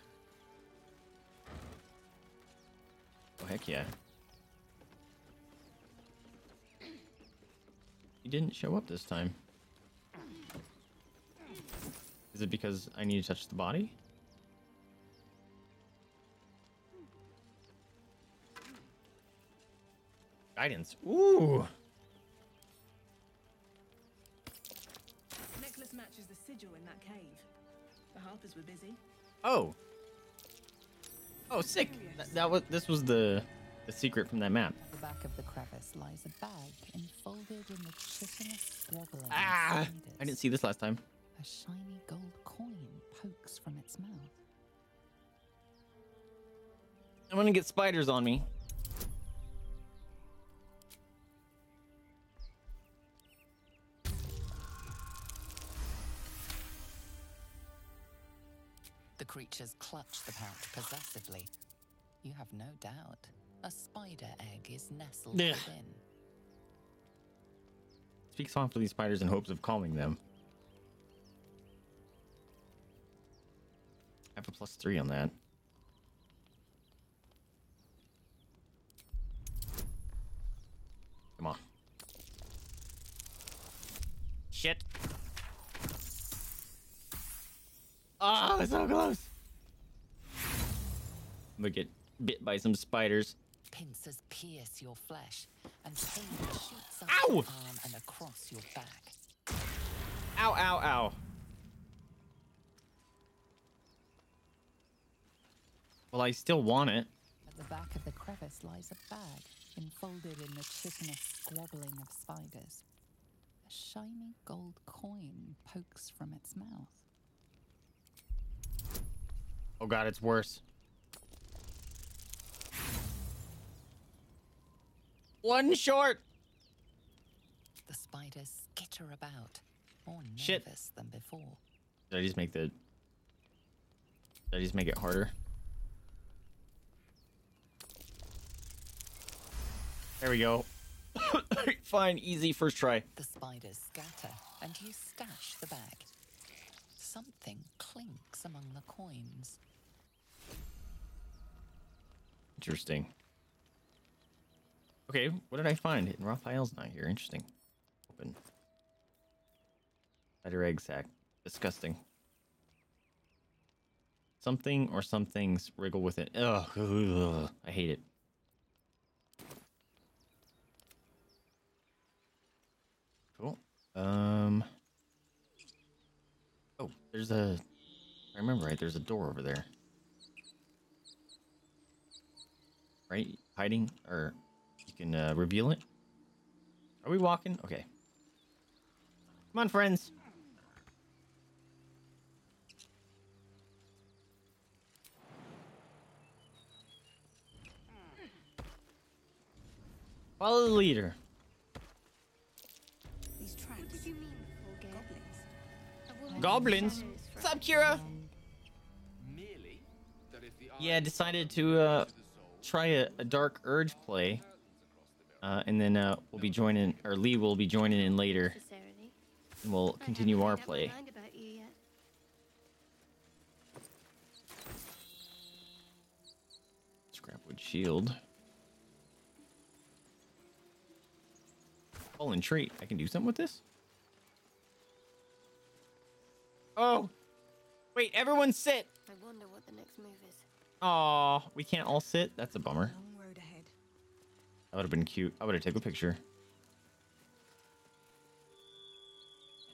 Oh, heck yeah. He didn't show up this time. Is it because I need to touch the body? Guidance. Ooh! Necklace matches the sigil in that cave. The harpers were busy. Oh! Oh, sick! That, that was, this was the... the secret from that map. At the back of the crevice lies a bag enfolded in the chitinous squabbling. Ah! Cinders. I didn't see this last time. A shiny gold coin pokes from its mouth. I'm gonna get spiders on me. The creatures clutch the pouch possessively. You have no doubt. A spider egg is nestled Ugh. within. Speak softly to these spiders in hopes of calming them. I have a plus three on that. Come on. Shit. Oh, it's so close. I'm gonna get bit by some spiders. Pincers pierce your flesh, and pain shoots up your arm and across your back. Ow, ow, ow. Well, I still want it. At the back of the crevice lies a bag enfolded in the chitinous squabbling of spiders. A shiny gold coin pokes from its mouth. Oh god, it's worse. One short. The spiders skitter about, more nervous Shit. than before. Did I just make the? Did I just make it harder? There we go. Fine, easy first try. The spiders scatter, and you stash the bag. Something clinks among the coins. Interesting. Okay, what did I find? And Raphael's not here. Interesting. Open. Spider egg sack. Disgusting. Something or some things wriggle with it. Ugh, ugh, I hate it. Cool. Um. Oh, there's a. I remember right. There's a door over there. Right, hiding or. Can uh, reveal it. Are we walking? Okay. Come on, friends. Follow the leader. These tracks. What did you mean? Goblins. Goblins? What's up, Kira? Yeah, decided to uh, try a, a Dark Urge play. Uh, and then uh, we'll be joining, or Lee will be joining in later, and we'll continue our play. shield. Fallen trait. I can do something with this? Oh! Wait, everyone sit! I wonder what the next move is. Aw, we can't all sit? That's a bummer. Long road ahead. That would have been cute. I would have taken a picture.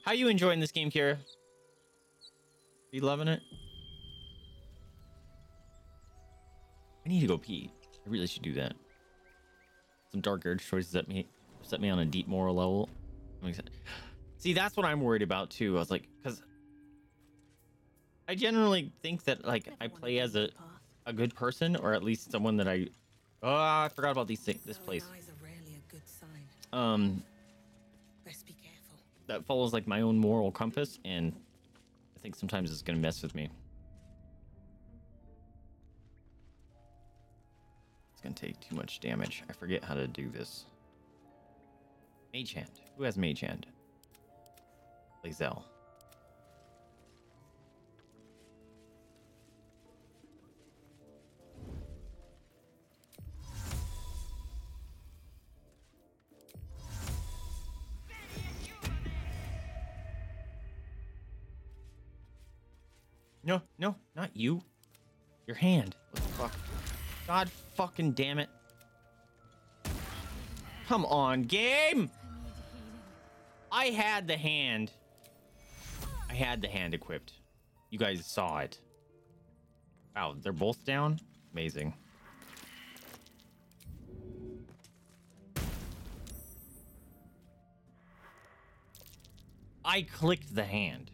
How you enjoying this game, Kira? You loving it? I need to go pee. I really should do that. Some Dark Urge choices that me set me on a deep moral level. See, that's what I'm worried about too. I was like, because I generally think that like I play as a a good person, or at least someone that I. Oh, I forgot about these this place. Um, that follows like my own moral compass, and I think sometimes it's gonna mess with me. It's gonna take too much damage. I forget how to do this. Mage Hand. Who has Mage Hand? Lae'zel. No, no, not you. Your hand. What the fuck? God fucking damn it. Come on, game! I had the hand. I had the hand equipped. You guys saw it. Wow, they're both down? Amazing. I clicked the hand.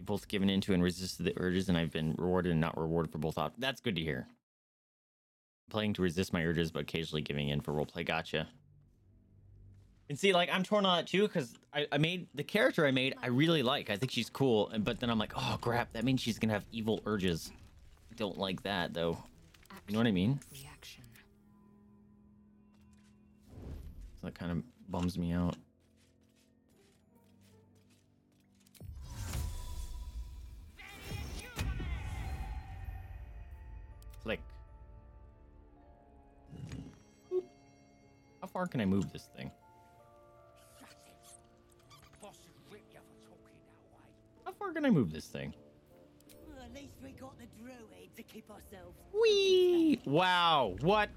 Both given into and resisted the urges, and I've been rewarded and not rewarded for both options. That's good to hear. Playing to resist my urges, but occasionally giving in for roleplay. Gotcha. And see, like, I'm torn on it too, because I, I made the character I made, I really like. I think she's cool, and but then I'm like, oh crap, that means she's gonna have evil urges. I don't like that though. Action. You know what I mean? Reaction. So that kind of bums me out. Click. Boop. How far can I move this thing? How far can I move this thing? Well, at least we got the droid to keep ourselves. Wee! Wow! What?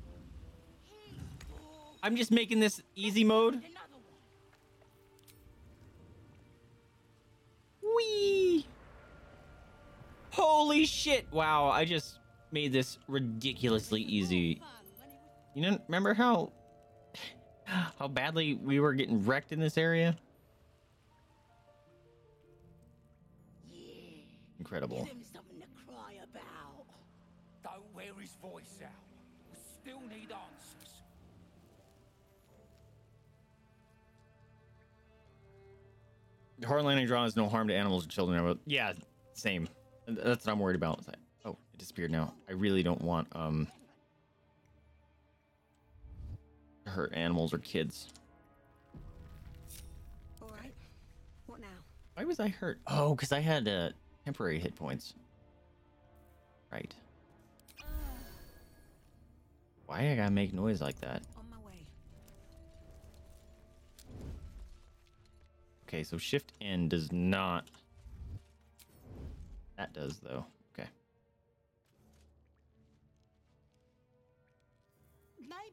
I'm just making this easy mode. Wee! Holy shit! Wow! I just made this ridiculously easy. You know, remember how how badly we were getting wrecked in this area? Incredible. Give him something to cry about. Don't wear his voice out. We still need answers. The hard line I draw is no harm to animals or children. Yeah, same. That's what I'm worried about. Oh, it disappeared now. I really don't want um to hurt animals or kids. All right. What now? Why was I hurt? Oh, because I had uh, temporary hit points. Right. Uh, Why I gotta make noise like that? On my way. Okay, so shift N does not. That does though.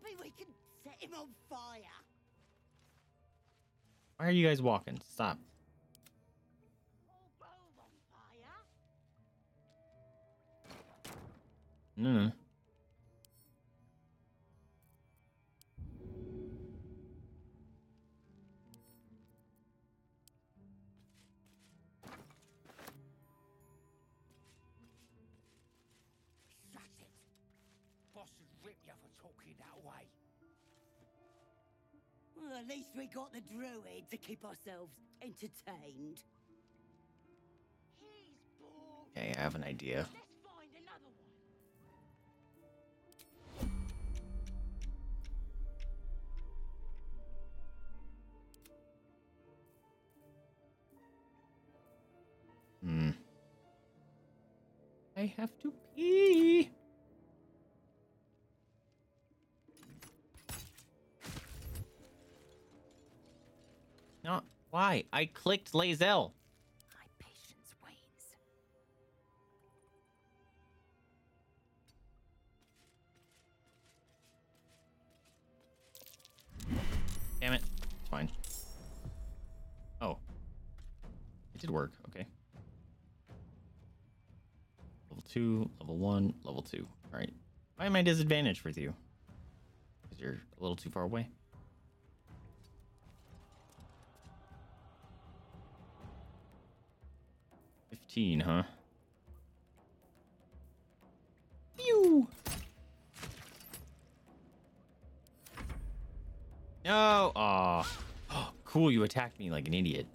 Maybe we can set him on fire. Why are you guys walking? Stop. No, no. Well, at least we got the druid to keep ourselves entertained. Okay, I have an idea. Let's find another one. Hmm. I have to pee. Not why I clicked Lae'zel. My patience wanes. Damn it. It's fine. Oh. It did work. Okay. Level two, level one, level two. All right. Why am I disadvantaged with you? Because you're a little too far away. fifteen, huh? Pew! No! Aw. Oh, cool, you attacked me like an idiot.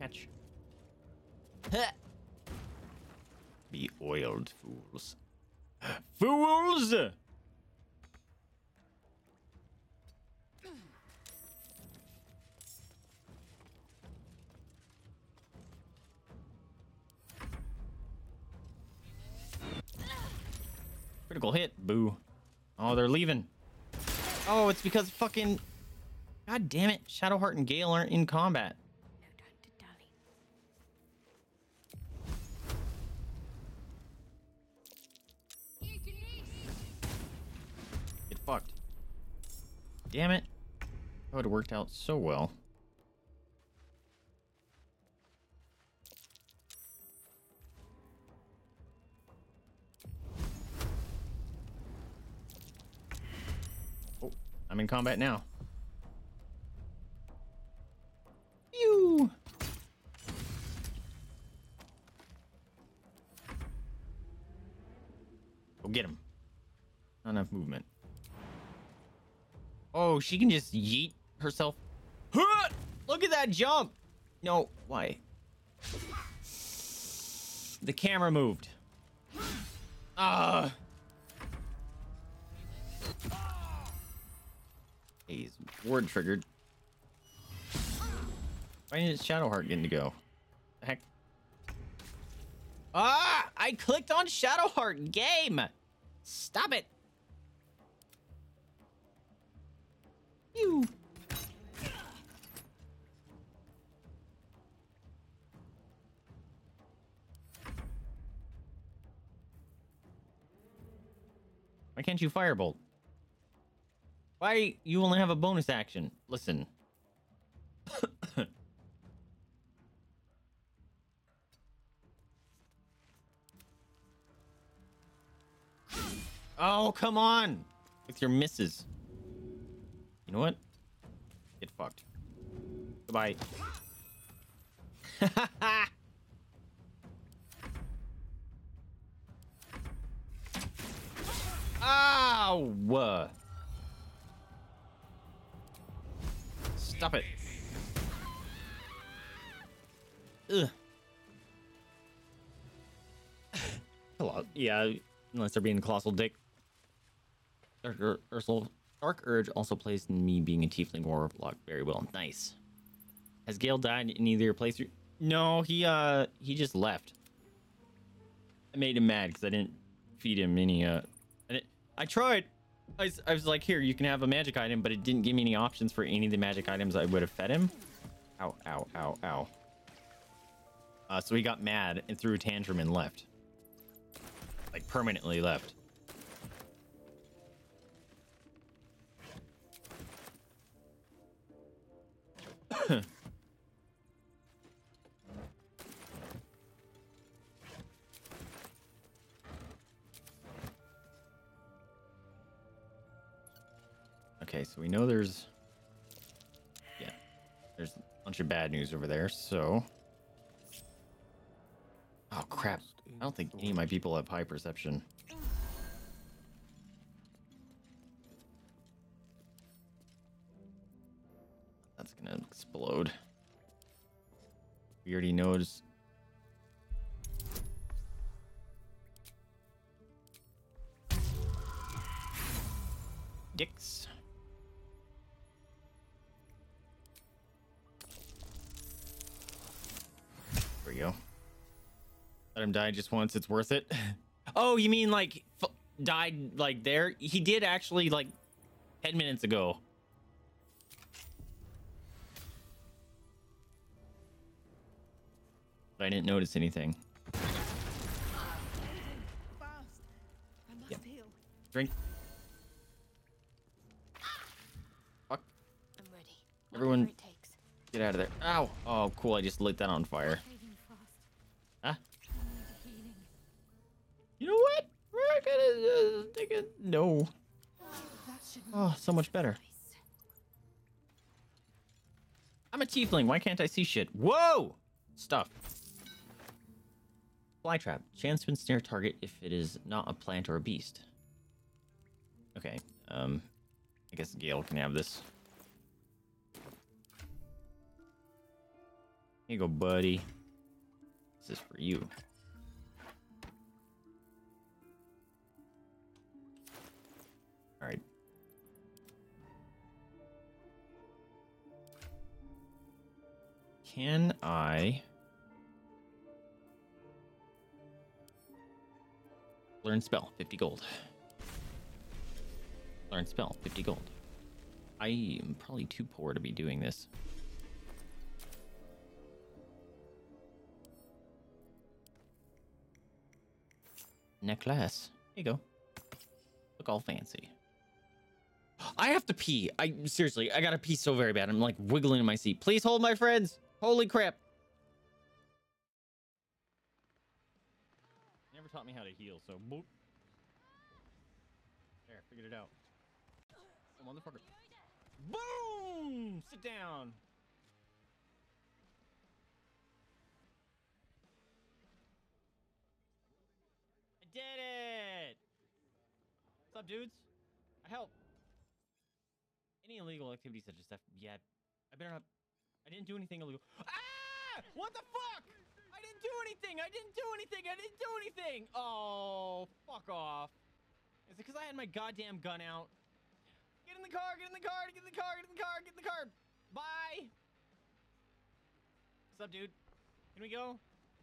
Catch. Huh. Be oiled, fools. Fools! Critical hit. Boo. Oh, they're leaving. Oh, it's because fucking... God damn it. Shadowheart and Gale aren't in combat. Get fucked. Damn it. That would have worked out so well. I'm in combat now. You. Go get him. Not enough movement. Oh, she can just yeet herself. Look at that jump. No, why? The camera moved. Ah. Uh. He's ward triggered. Why didn't Shadowheart get to go? The heck? Ah! I clicked on Shadowheart. Game! Stop it! You. Why can't you firebolt? Why you only have a bonus action? Listen. Oh, come on! With your misses. You know what? Get fucked. Goodbye. Ow! Stop it. Ugh. Hello. Yeah, unless they're being a colossal dick. Dark, Ur Ursel Dark Urge also plays in me being a tiefling warlock very well. Nice. Has Gale died in either playthrough? No, he uh he just left. I made him mad because I didn't feed him any uh. I, didn't, I tried. I, I was like, here, you can have a magic item, but it didn't give me any options for any of the magic items I would have fed him. Ow, ow, ow, ow. Uh, so he got mad and threw a tantrum and left. Like, permanently left. Okay, so we know there's, yeah, there's a bunch of bad news over there, so. Oh, crap. I don't think any of my people have high perception. That's gonna explode. We already noticed. Dicks. There we go. Let him die just once. It's worth it. Oh, you mean like f died like there? He did actually like ten minutes ago. But I didn't notice anything. Fast. I must yeah. heal. Drink. Fuck. I'm ready. Everyone, get out of there. Ow. Oh, cool. I just lit that on fire. Huh? You know what? We're gonna uh, take it. No. Oh, so much better. I'm a tiefling. Why can't I see shit? Whoa! Stuff. Flytrap. Chance to ensnare target if it is not a plant or a beast. Okay. Um, I guess Gale can have this. Here you go, buddy. This is for you. All right. Can I learn spell? fifty gold. Learn spell, fifty gold. I am probably too poor to be doing this. Necklace. There you go. Look all fancy. I have to pee. I seriously, I gotta pee so very bad. I'm like wiggling in my seat. Please hold, my friends. Holy crap. Never taught me how to heal, so boop. There, figured it out. Oh, motherfucker. Boom! Sit down. I did it. What's up, dudes? I help. Any illegal activity such as theft? Yeah, I better not. I didn't do anything illegal. Ah! What the fuck? I didn't do anything. I didn't do anything. I didn't do anything. Oh, fuck off. Is it because I had my goddamn gun out? Get in the car. Get in the car. Get in the car. Get in the car. Get in the car. Bye. What's up, dude? Can we go?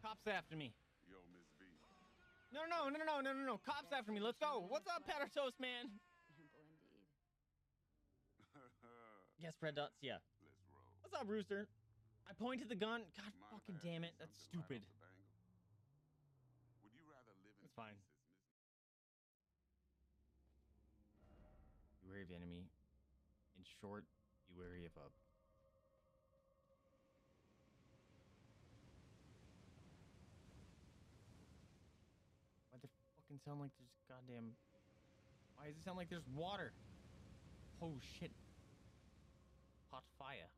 Cops after me. Yo, Miss B. No, no, no, no, no, no, no. Cops after me. Let's go. What's up, Pat or Toast, man? Yes, red dots. Yeah. What's up, Rooster? I pointed the gun. God fucking damn it. That's stupid. That's fine. You wary of enemy. In short, you wary of up. Why does it fucking sound like there's goddamn... Why does it sound like there's water? Oh, shit. Hot fire.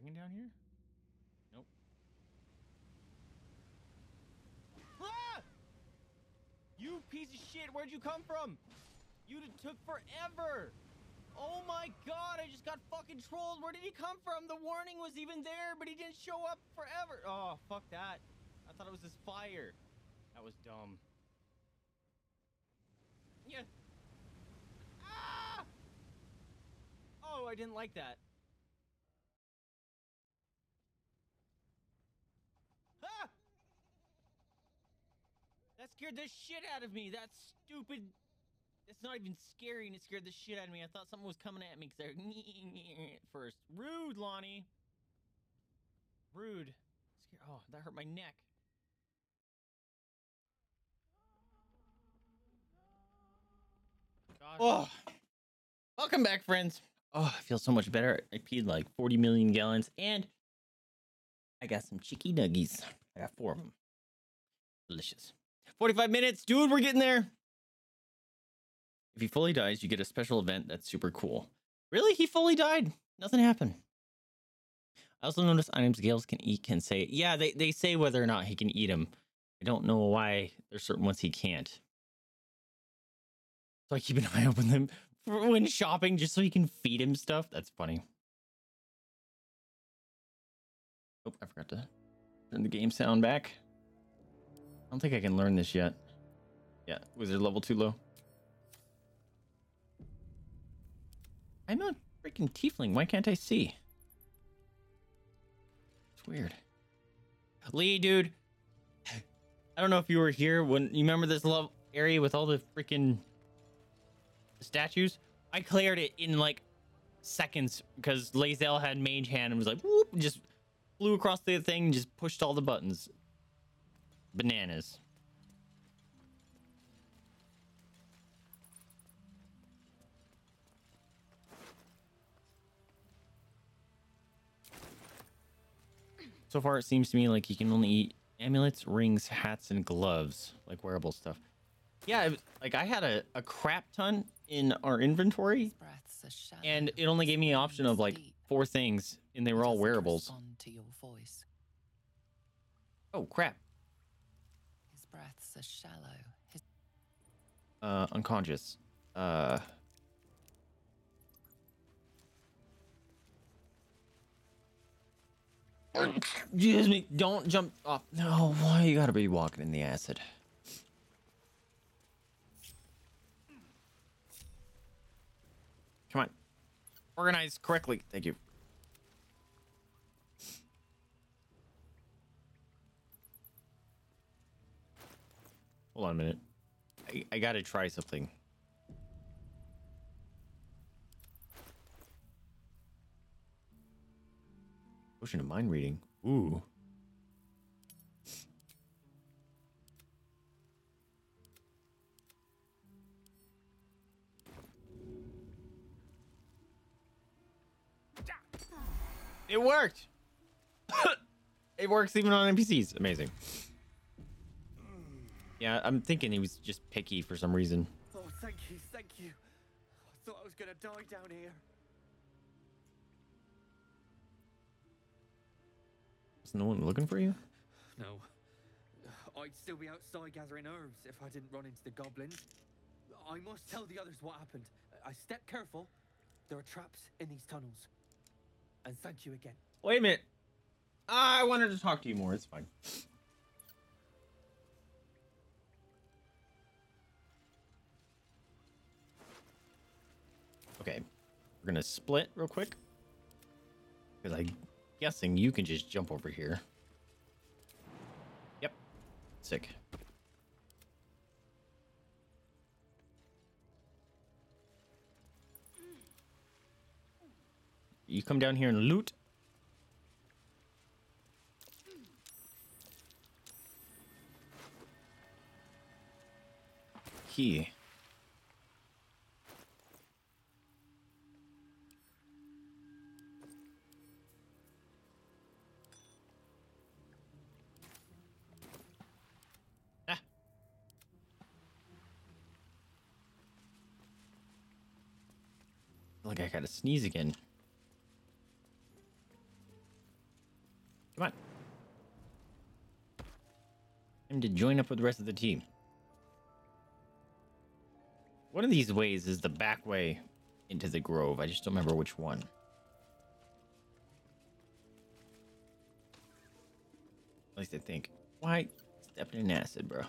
Dragon down here? Nope. Ah! You piece of shit! Where'd you come from? You took forever! Oh my god! I just got fucking trolled! Where did he come from? The warning was even there, but he didn't show up forever! Oh, fuck that. I thought it was this fire. That was dumb. Yeah. Ah! Oh, I didn't like that. That scared the shit out of me. That stupid. It's not even scary, and it scared the shit out of me. I thought something was coming at me because they're at first. Rude, Lonnie. Rude. Oh, that hurt my neck. God. Oh, welcome back, friends. Oh, I feel so much better. I peed like forty million gallons, and I got some cheeky nuggies. I got four of them. Delicious. forty-five minutes, dude, we're getting there. If he fully dies, you get a special event that's super cool. Really? He fully died? Nothing happened. I also noticed items Gales can eat can say. Yeah, they, they say whether or not he can eat them. I don't know why there's certain ones he can't. So I keep an eye open them for when shopping just so he can feed him stuff. That's funny. Oh, I forgot to turn the game sound back. I don't think I can learn this yet. Yeah, wizard level too low. I'm not Freaking tiefling, why can't I see? It's weird. Lee, dude. I don't know if you were here when you remember this love area with all the freaking statues. I cleared it in like seconds because Lae'zel had mage hand and was like whoop, just flew across the thing and just pushed all the buttons. Bananas. So far, it seems to me like you can only eat amulets, rings, hats, and gloves, like wearable stuff. Yeah, it was, like I had a, a crap ton in our inventory, and it only gave me an option of like four things, and they were all wearables. Oh, crap. His breaths are shallow. Uh, unconscious. Uh... Excuse me, don't jump off. No, why you gotta be walking in the acid? Come on. Organize correctly. Thank you. Hold on a minute. I, I gotta try something. Potion of mind reading. Ooh. It worked. It works even on N P Cs. Amazing. Yeah, I'm thinking he was just picky for some reason. Oh, thank you, thank you. I thought I was gonna die down here. Is no one looking for you? No. I'd still be outside gathering herbs if I didn't run into the goblins. I must tell the others what happened. I step careful. There are traps in these tunnels. And thank you again. Wait a minute. I wanted to talk to you more. It's fine. Okay. We're going to split real quick. Because I... guessing you can just jump over here. Yep. Sick. You come down here and loot. Key. Like I gotta sneeze again. Come on. Time to join up with the rest of the team. One of these ways is the back way into the grove. I just don't remember which one. At least I think. Why stepping in acid, bro?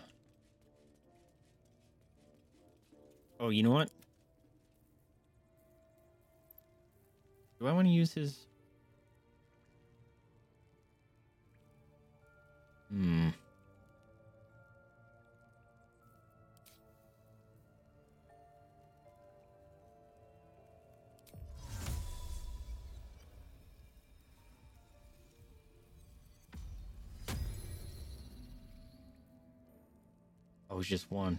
Oh, you know what? Do I want to use his? Hmm. Oh, it was just one.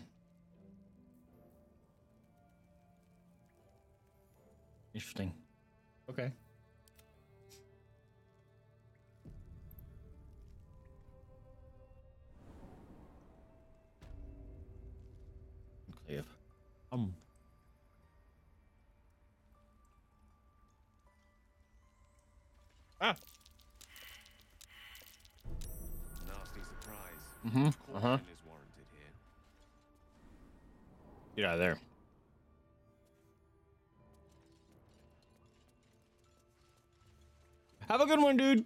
Interesting. Okay. Clear. Um. Ah. Nasty surprise. Mm-hmm. Uh huh. Get out of there. Have a good one, dude.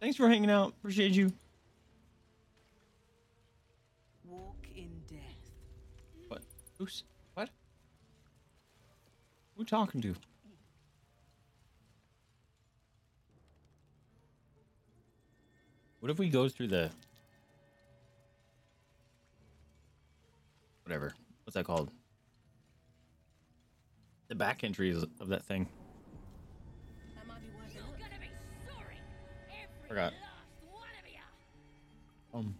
Thanks for hanging out. Appreciate you. Walk in death. What? Who's? What? Who talking to? What if we go through the... Whatever. What's that called? The back entries of that thing. Forgot. Um.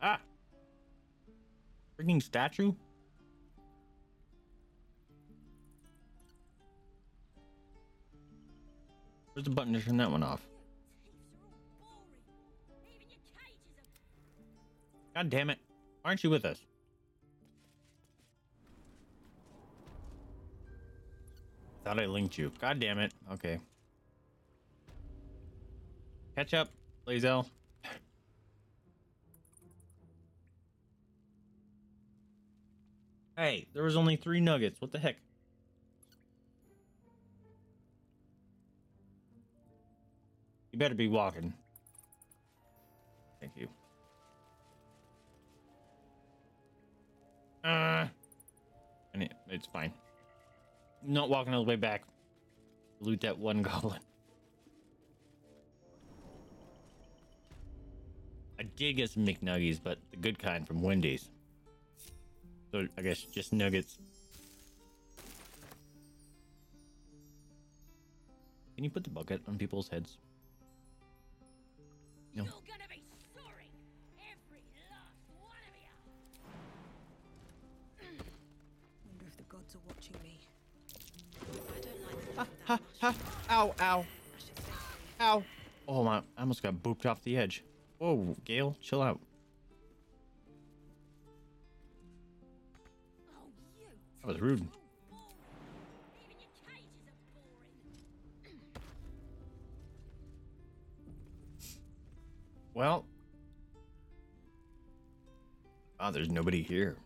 Ah! Freaking statue? Where's the button to turn that one off? God damn it. Why aren't you with us? Thought I linked you. God damn it. Okay. Catch up, Lae'zel. Hey, there was only three nuggets. What the heck? You better be walking. Thank you. Uh, and it, it's fine. I'm not walking all the way back. Loot that one goblin. I did get some McNuggies, but the good kind from Wendy's. So I guess just nuggets. Can you put the bucket on people's heads? No. Ha, ha, ow, ow, ow. Oh my, I almost got booped off the edge. Whoa, Gale, chill out. That was rude. Well. Ah, oh, there's nobody here.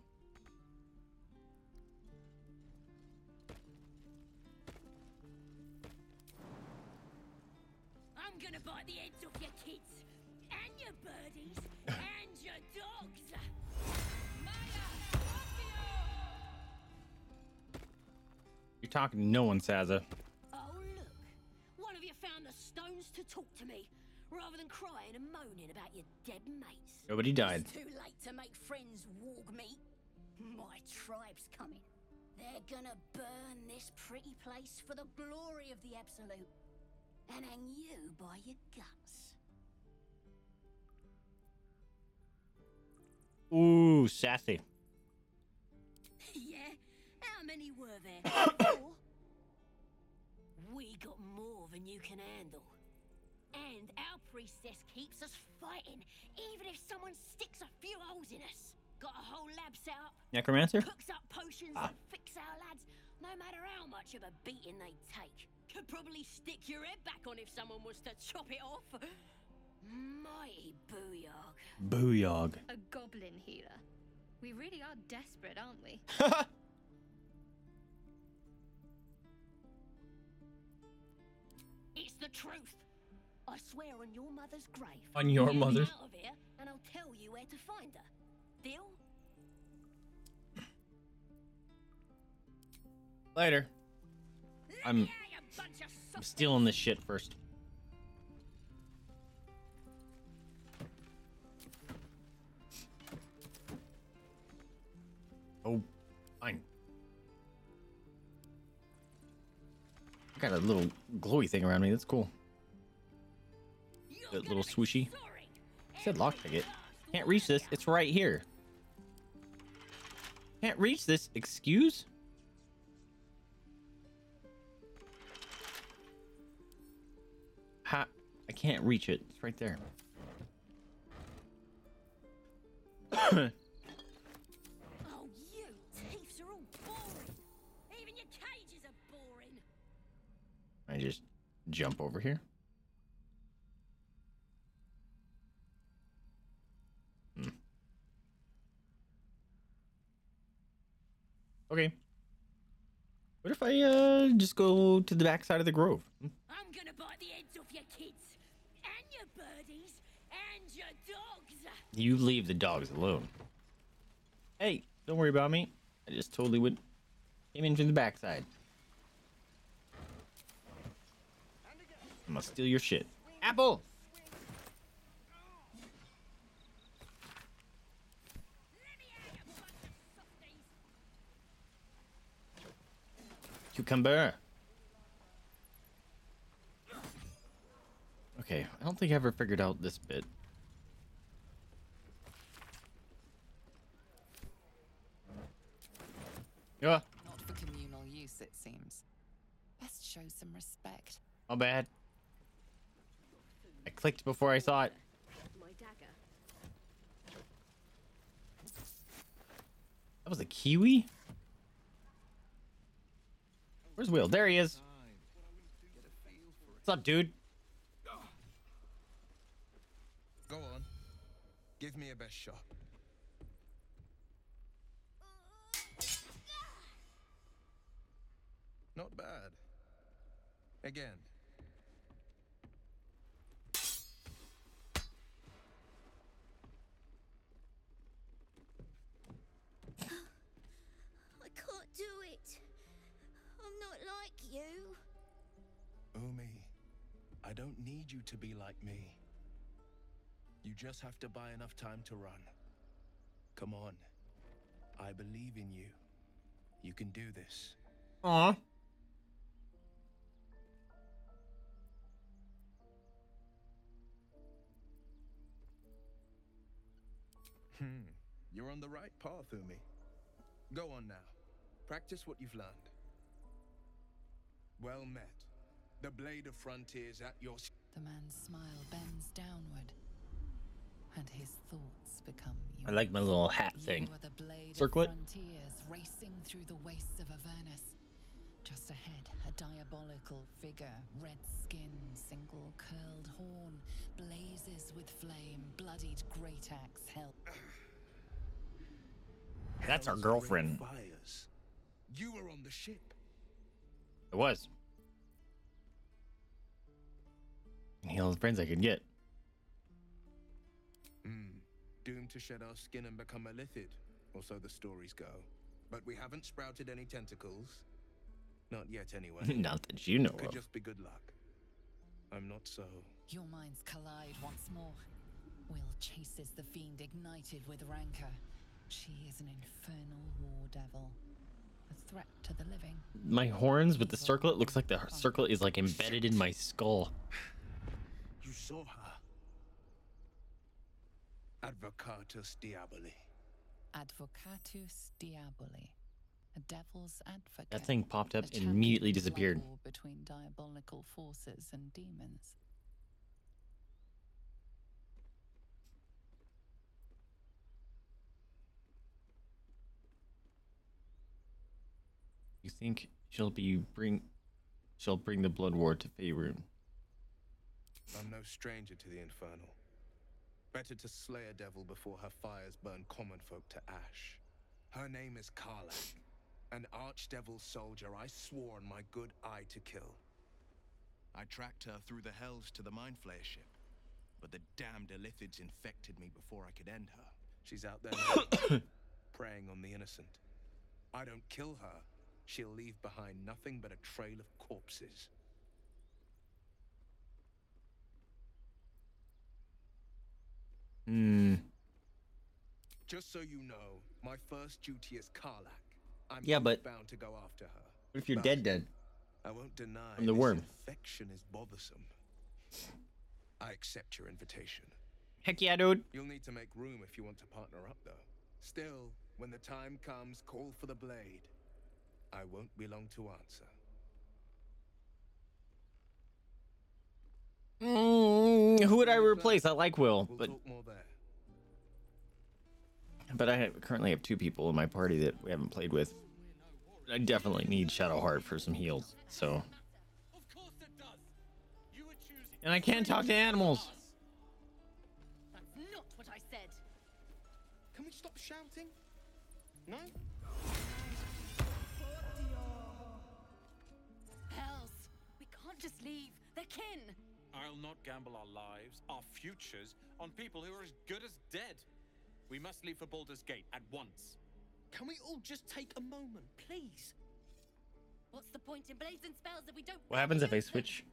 Talking to no one, Sazza. Oh look, one of you found the stones to talk to me, rather than crying and moaning about your dead mates. Nobody died. It's too late to make friends, walk me. My tribe's coming. They're gonna burn this pretty place for the glory of the absolute, and hang you by your guts. Ooh, sassy. Yeah. How many were there? Four? We got more than you can handle. And our priestess keeps us fighting, even if someone sticks a few holes in us. Got a whole lab set up. Necromancer? Cooks up potions ah. and fix our lads, no matter how much of a beating they take. Could probably stick your head back on if someone was to chop it off. Mighty booyog. Booyog. A goblin healer. We really are desperate, aren't we? It's the truth. I swear on your mother's grave. On your mother's. Out of here, and I'll tell you where to find her. Deal? Later. I'm, I'm stealing this shit first. Oh, fine. I got a little glowy thing around me. That's cool. That little swooshy. I said lock ticket. Can't reach this. It's right here. Can't reach this. Excuse? Ha. I can't reach it. It's right there. I just jump over here. Hmm. Okay. What if I uh just go to the back side of the grove? Hmm. I'm gonna bite the heads off your kids and your birdies and your dogs. You leave the dogs alone. Hey, don't worry about me. I just totally would came in from the backside. I'm gonna steal your shit. Apple! Cucumber! Okay, I don't think I ever figured out this bit. Yeah. Not for communal use, it seems. Best show some respect. My bad. I clicked before I saw it. That was a kiwi? Where's Wyll? There he is. What's up, dude? Go on. Give me a best shot. Not bad. Again. I can't do it. I'm not like you. Umi, I don't need you to be like me. You just have to buy enough time to run. Come on. I believe in you. You can do this. Aww. Hmm. You're on the right path, Umi. Go on now. Practice what you've learned. Well met. The blade of frontiers at your... The man's smile bends downward, and his thoughts become... I like my little hat thing. Circlet. Frontiers racing through the wastes of Avernus. Just ahead, a diabolical figure, red skin, single curled horn, blazes with flame, bloodied great axe hell. That's our girlfriend. Fires. You were on the ship. It was. And he all the friends I could get. Mm. Doomed to shed our skin and become a lithid, or so the stories go. But we haven't sprouted any tentacles. Not yet, anyway. Not that you know of. Could just be good luck. I'm not so. Your minds collide once more. Wyll chases the fiend ignited with rancor. She is an infernal war devil, a threat to the living. My horns with the circlet looks like the circlet is like embedded in my skull. You saw her. Advocatus Diaboli. Advocatus Diaboli. A devil's advocate. That thing popped up and immediately disappeared. Between diabolical forces and demons. You think she'll be bring, she'll bring the blood war to Faerun? I'm no stranger to the infernal. Better to slay a devil before her fires burn common folk to ash. Her name is Karlak. An archdevil soldier I swore on my good eye to kill. I tracked her through the hells to the mind flayer ship, but the damned Illithids infected me before I could end her. She's out there now, preying on the innocent. I don't kill her, she'll leave behind nothing but a trail of corpses. Hmm. Just so you know, my first duty is Karlak. I'm yeah, but bound to go after her. What if you're but dead, dead? I won't deny I'm the worm. Infection is bothersome. I accept your invitation. Heck yeah, dude. You'll need to make room if you want to partner up, though. Still, when the time comes, call for the blade. I won't be long to answer. Mm, who would I replace? I like Wyll, we'll but. Talk more there. But I have, currently have two people in my party that we haven't played with. I definitely need Shadowheart for some heals, so. And I can't talk to animals. That's not what I said. Can we stop shouting? No? Hells, we can't just leave. They're kin. I'll not gamble our lives, our futures, on people who are as good as dead. We must leave for Baldur's Gate at once. Can we all just take a moment, please? What's the point in blazing spells if we don't? What happens if I switch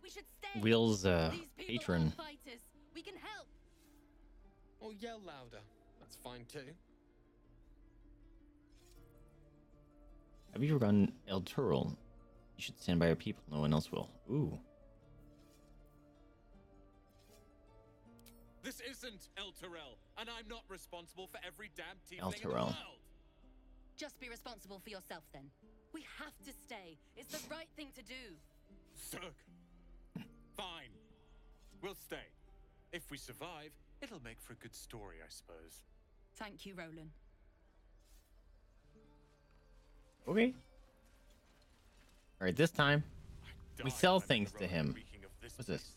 Will's uh patron? We can help. Or yell louder. That's fine too. Have you ever run Elturel? You should stand by your people. No one else will. Ooh. This isn't Elturel, and I'm not responsible for every damn team in the world. Just be responsible for yourself, then. We have to stay. It's the right thing to do. Zerg. Fine. We'll stay. If we survive, it'll make for a good story, I suppose. Thank you, Roland. Okay. All right, this time we sell things to him. What's this?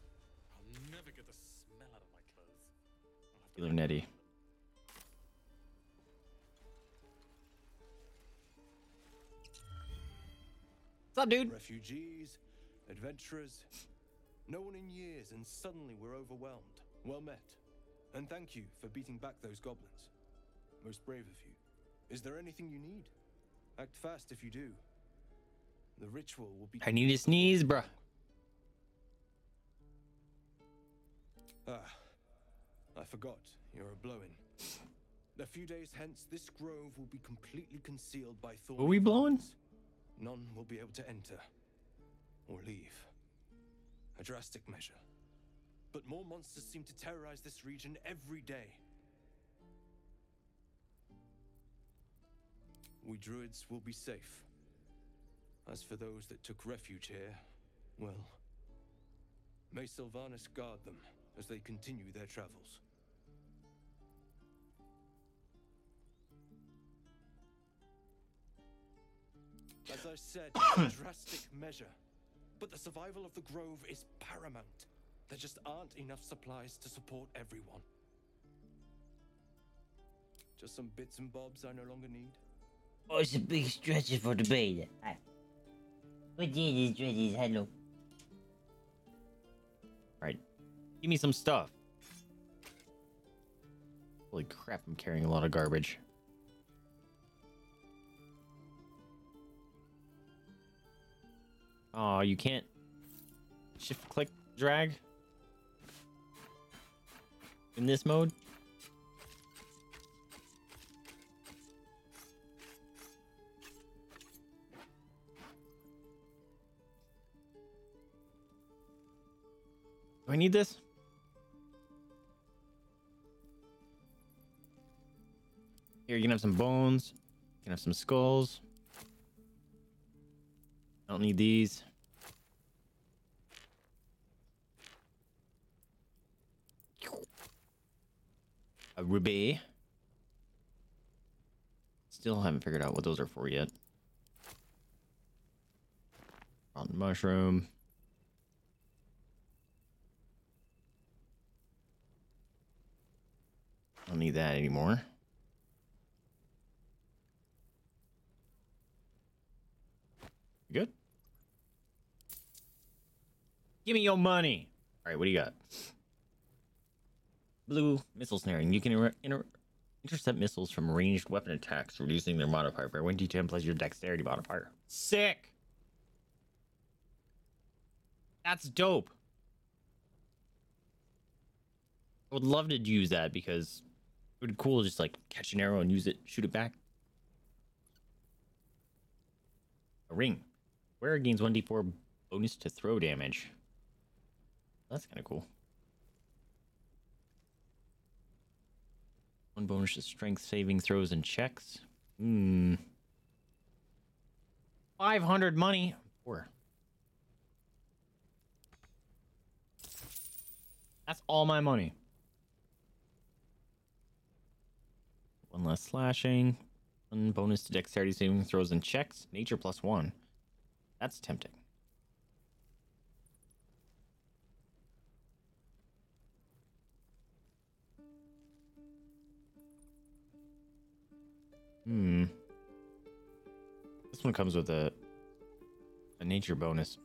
I'll never get the smell out of my clothes. You love Nettie. What's up, dude? Refugees, adventurers, no one in years, and suddenly we're overwhelmed. Well met, and thank you for beating back those goblins. Most brave of you. Is there anything you need? Act fast if you do. The ritual will be. I need to sneeze, bruh. Ah, I forgot. You're a blowin'. A few days hence, this grove will be completely concealed by thorns. Are we blowing? None will be able to enter or leave. A drastic measure. But more monsters seem to terrorize this region every day. We druids will be safe. As for those that took refuge here, well, may Sylvanus guard them as they continue their travels. As I said, a drastic measure, but the survival of the grove is paramount. There just aren't enough supplies to support everyone. Just some bits and bobs I no longer need. Oh, it's a big stretcher for the beta. What did this stretches? Hello. Alright. Give me some stuff. Holy crap, I'm carrying a lot of garbage. Oh, you can't shift click drag in this mode. Do I need this? Here, you can have some bones. You can have some skulls. I don't need these. A ruby. Still haven't figured out what those are for yet. Rotten mushroom. I don't need that anymore. Good. Give me your money. All right, what do you got? Blue missile snaring. You can inter inter intercept missiles from ranged weapon attacks, reducing their modifier by one d ten plus your dexterity modifier. Sick. That's dope. I would love to use that because it would be cool to just like catch an arrow and use it, shoot it back. A ring. Wearer gains one d four bonus to throw damage. That's kind of cool. One bonus to strength saving throws and checks. Hmm. five hundred money. Poor. That's all my money. One less slashing. One bonus to dexterity saving throws and checks. Nature plus one. That's tempting. Hmm. This one comes with a a nature bonus.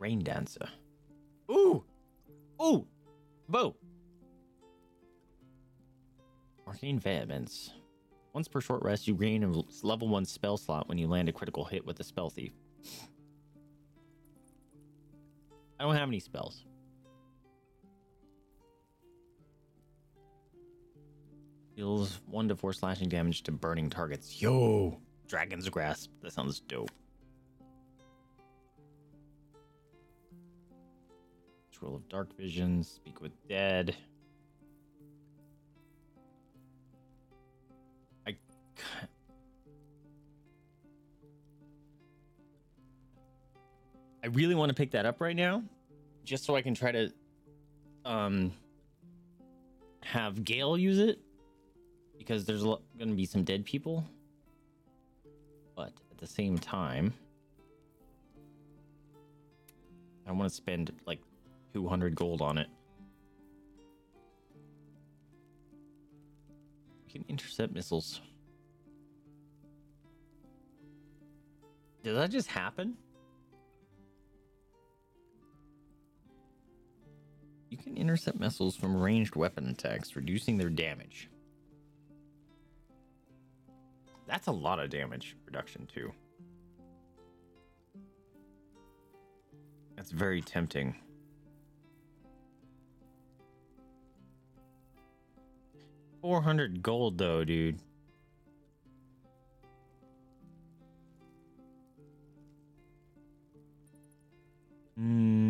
Rain dancer. Ooh! Ooh! Bow! Arcane vehemence. Once per short rest, you gain a level one spell slot when you land a critical hit with a spell thief. I don't have any spells. Deals one to four slashing damage to burning targets. Yo! Dragon's Grasp. That sounds dope. Control of Dark Vision. Speak with Dead. I... I really want to pick that up right now. Just so I can try to... Um... have Gale use it. Because there's going to be some dead people. But at the same time, I want to spend like two hundred gold on it. You can intercept missiles. Did that just happen? You can intercept missiles from ranged weapon attacks, reducing their damage. That's a lot of damage reduction, too. That's very tempting. four hundred gold, though, dude. Hmm.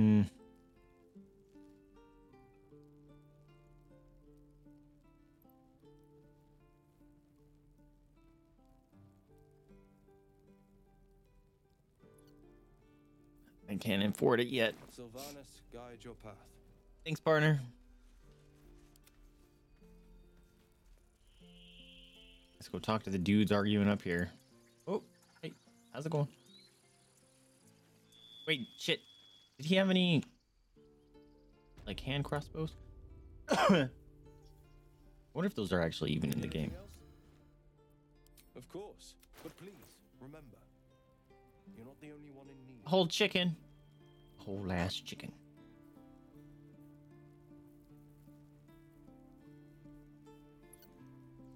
I can't afford it yet. Sylvanus, guide your path. Thanks, partner. Let's go talk to the dudes arguing up here. Oh, hey, how's it going? Wait, shit. Did he have any, like, hand crossbows? I wonder if those are actually even in the game. Of course, but please remember. You're not the only one in need. Whole chicken. Whole ass chicken.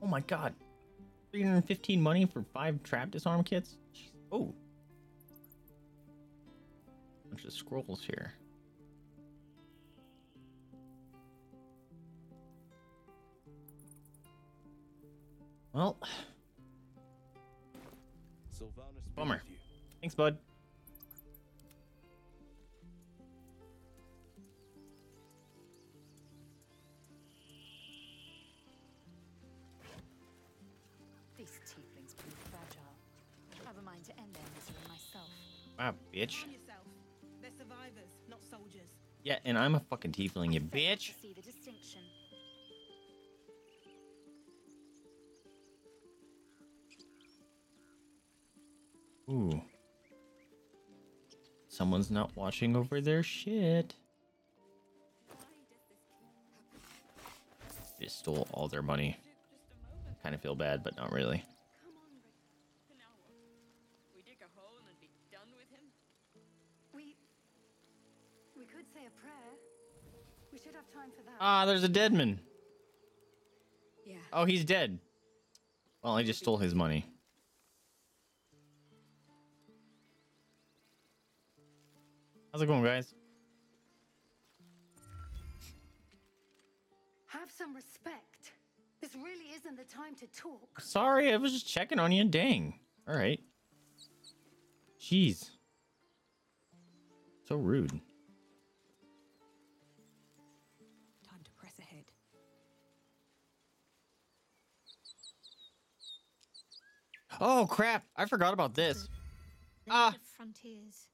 Oh my god. three hundred fifteen money for five trap disarm kits? Jeez. Oh. Bunch of scrolls here. Well. Sylvanus, bummer. Thanks, bud. These tieflings prove fragile. I have a mind to end their misery myself. Wow, bitch. They're survivors, not soldiers. Yeah, and I'm a fucking tiefling, you bitch. See the distinction. Ooh. Someone's not watching over their shit. They stole all their money. I kind of feel bad, but not really. We dig a hole and be done with him. We we could say a prayer. We should have time for that. Ah, there's a dead man. Yeah. Oh, he's dead. Well, I just stole his money. How's it going, guys? Have some respect. This really isn't the time to talk. Sorry, I was just checking on you. Dang. All right. Jeez. So rude. Time to press ahead. Oh, crap. I forgot about this. Ah. Frontiers.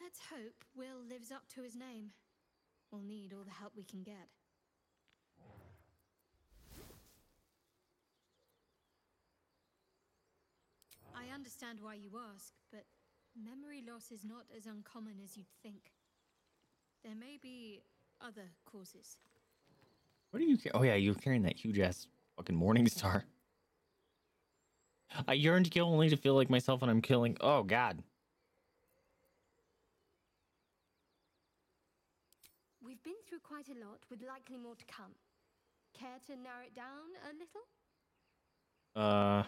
Let's hope Wyll lives up to his name. We'll need all the help we can get. I understand why you ask, but memory loss is not as uncommon as you'd think. There may be other causes. What are you carrying? Oh yeah, you're carrying that huge ass fucking Morningstar. I yearn to kill only to feel like myself when I'm killing. Oh god. We've been through quite a lot, with likely more to come. Care to narrow it down a little? Uh...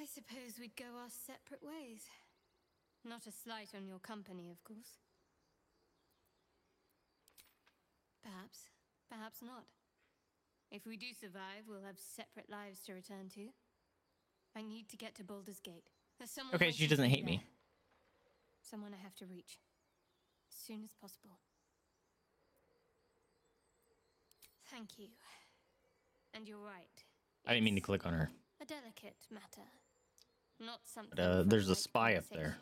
I suppose we'd go our separate ways. Not a slight on your company, of course. Perhaps, perhaps not. If we do survive, we'll have separate lives to return to. I need to get to Baldur's Gate. There's someone. Okay, she doesn't hate me. Someone I have to reach. As soon as possible. Thank you. And you're right. I didn't mean to click on her. A delicate matter. Not something. But, uh, there's a spy up there.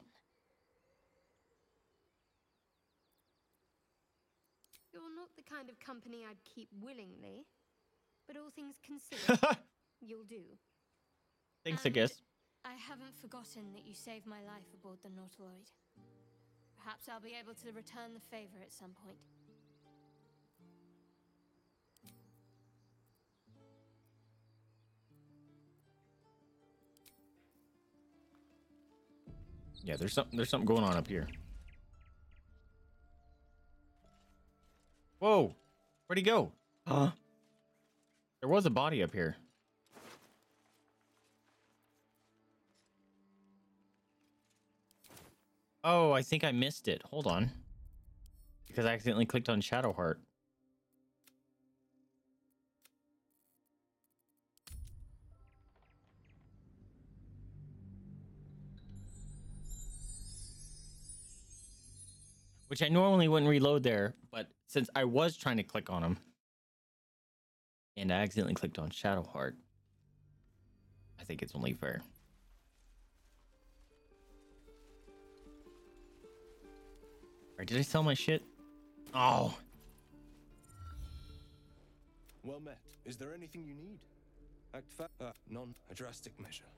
You're not the kind of company I'd keep willingly, but all things considered, you'll do. Thanks, and I guess. I haven't forgotten that you saved my life aboard the Nautiloid. Perhaps I'll be able to return the favor at some point. Yeah, there's something there's something going on up here. Whoa, where'd he go? Huh? There was a body up here. Oh, I think I missed it. Hold on. Because I accidentally clicked on Shadowheart. Which I normally wouldn't reload there, but since I was trying to click on him, and I accidentally clicked on Shadowheart, I think it's only fair. All right, did I sell my shit? Oh. Well met. Is there anything you need? Act fa- uh, non a drastic measure,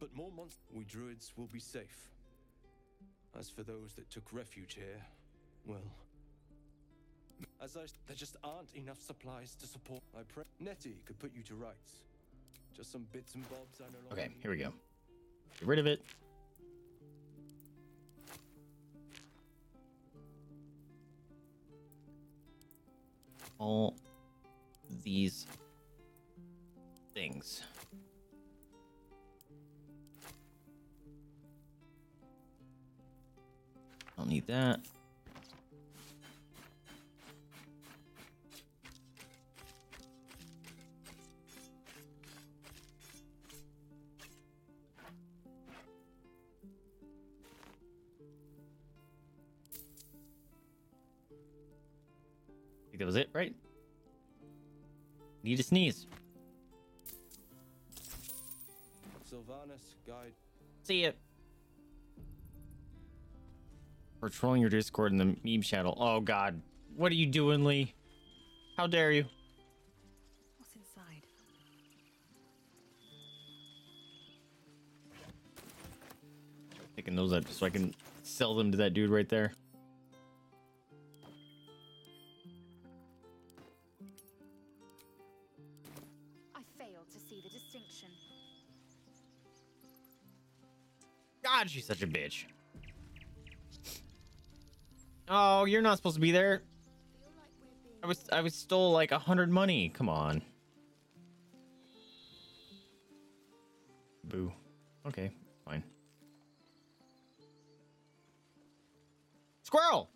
but more monsters. We druids will be safe. As for those that took refuge here, well, as I, there just aren't enough supplies to support my pre- Nettie could put you to rights. Just some bits and bobs I no longer Okay, here we go. Get rid of it. All these things. I'll need that. I think that was it, right? Need to sneeze. Sylvanus guide. See ya. We're trolling your Discord in the meme channel. Oh God, what are you doing, Lee? How dare you? What's inside? Picking those up so I can sell them to that dude right there. I failed to see the distinction. God, she's such a bitch. Oh, you're not supposed to be there. I was I was stole like a hundred money. Come on. Boo. Okay, fine. Squirrel.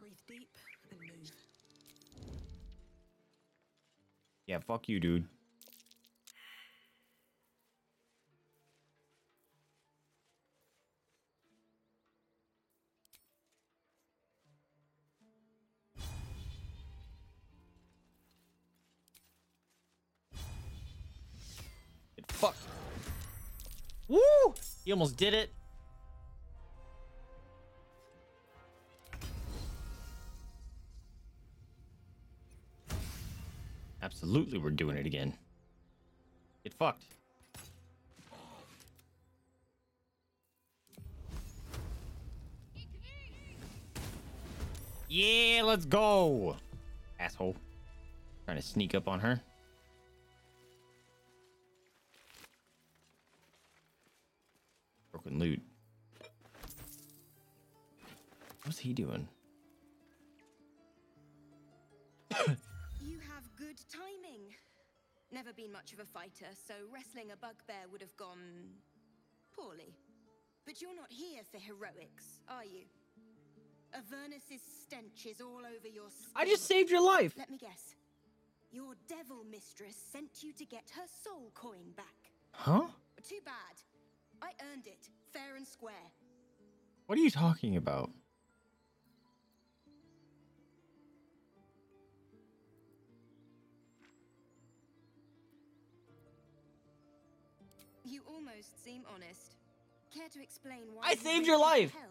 Breathe deep and move. Yeah, fuck you, dude. Fuck. Woo! He almost did it. Absolutely, we're doing it again. Get fucked. Yeah, let's go. Asshole. Trying to sneak up on her. Broken loot. What's he doing? Never been much of a fighter, so wrestling a bugbear would have gone... poorly. But you're not here for heroics, are you? Avernus's stench is all over your skin. I just saved your life! Let me guess. Your devil mistress sent you to get her soul coin back. Huh? Too bad. I earned it, fair and square. What are you talking about? You almost seem honest. Care to explain why I saved your life? Hells?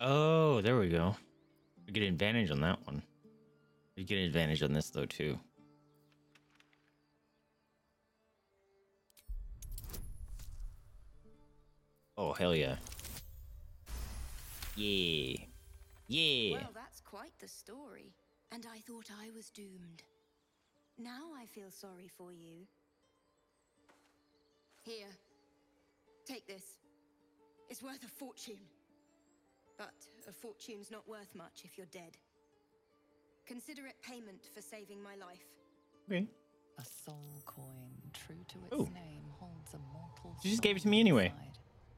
Oh, there we go. We get an advantage on that one. We get an advantage on this though too. Oh hell yeah. Yeah. Yeah. Well, that's quite the story. And I thought I was doomed. Now I feel sorry for you. Here. Take this. It's worth a fortune. But a fortune's not worth much if you're dead. Consider it payment for saving my life. Okay. A soul coin, true to its Ooh. name, holds a mortal soul. She just gave it to me anyway. Inside.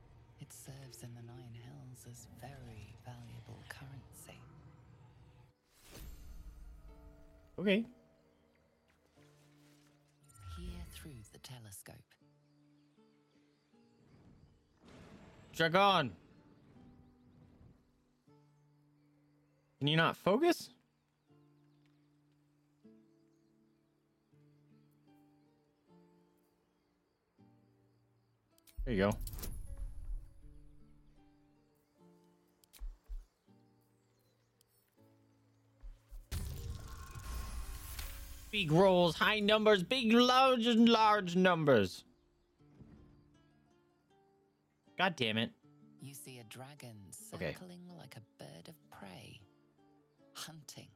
It serves in the Nine Hells as very valuable currency. Okay. Here through the telescope. Dragon! Can you not focus? There you go. Big rolls, high numbers, big, large, and large numbers. God damn it. You see a dragon circling okay. like a bird of prey, hunting.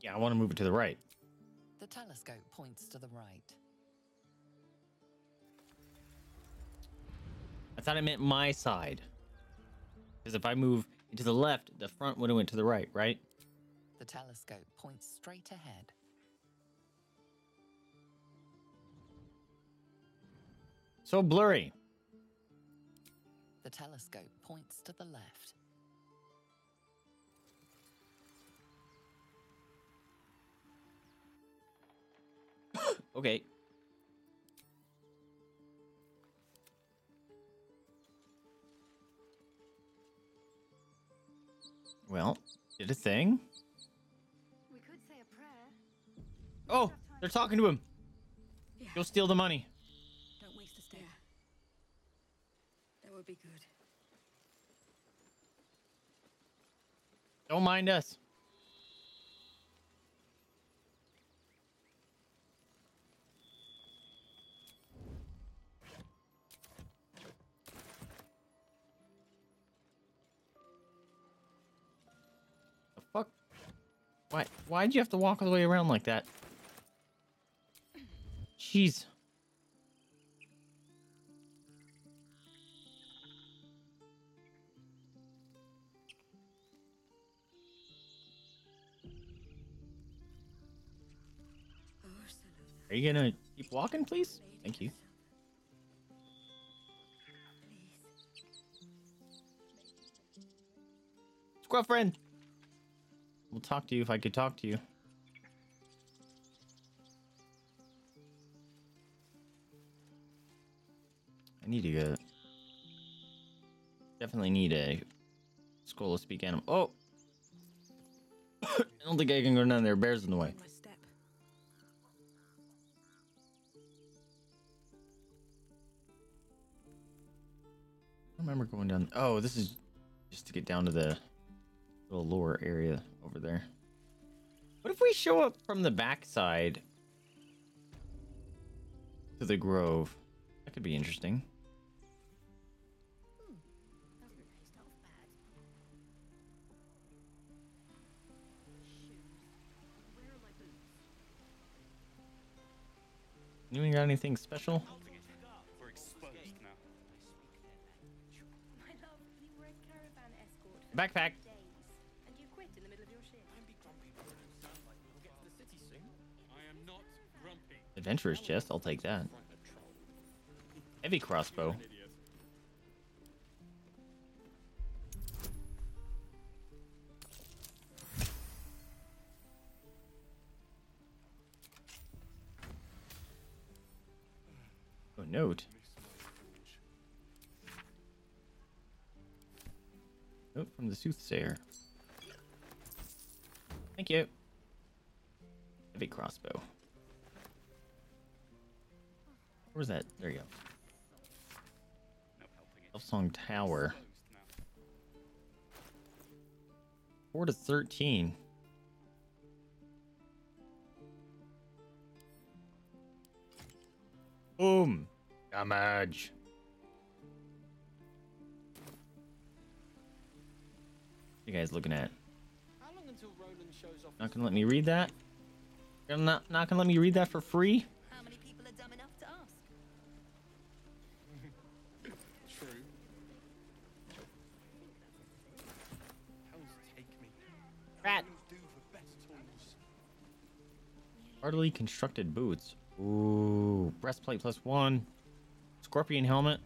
Yeah, I want to move it to the right. The telescope points to the right. I thought I meant my side. Because if I move... to the left, the front would have went to the right, right? The telescope points straight ahead. So blurry. The telescope points to the left. Okay. Well, did a thing. We could say a prayer. Oh, they're talking to him. Yeah. Go steal the money. Don't waste a step. Yeah. That would be good. Don't mind us. Why? Why'd you have to walk all the way around like that? Jeez. Are you gonna keep walking, please? Thank you. Squirrel friend. We'll talk to you if I could talk to you. I need to go. Definitely need a scroll to speak animal. Oh! I don't think I can go down there. Bears in the way. I remember going down. Oh, this is just to get down to the little lower area over there. What if we show up from the backside to the grove? That could be interesting. Ooh, doesn't taste off bad. Shoes. Where are my boots? You ain't got anything special? Backpack. Adventurer's chest. I'll take that. Heavy crossbow. Oh, note. Note from the soothsayer. Thank you. Heavy crossbow. Where's that? There you go. Song Tower. four to thirteen. Boom. Damage. What are you guys looking at? Not gonna let me read that? You're not, not gonna let me read that for free? Hardly constructed boots. Ooh, breastplate plus one. Scorpion helmet.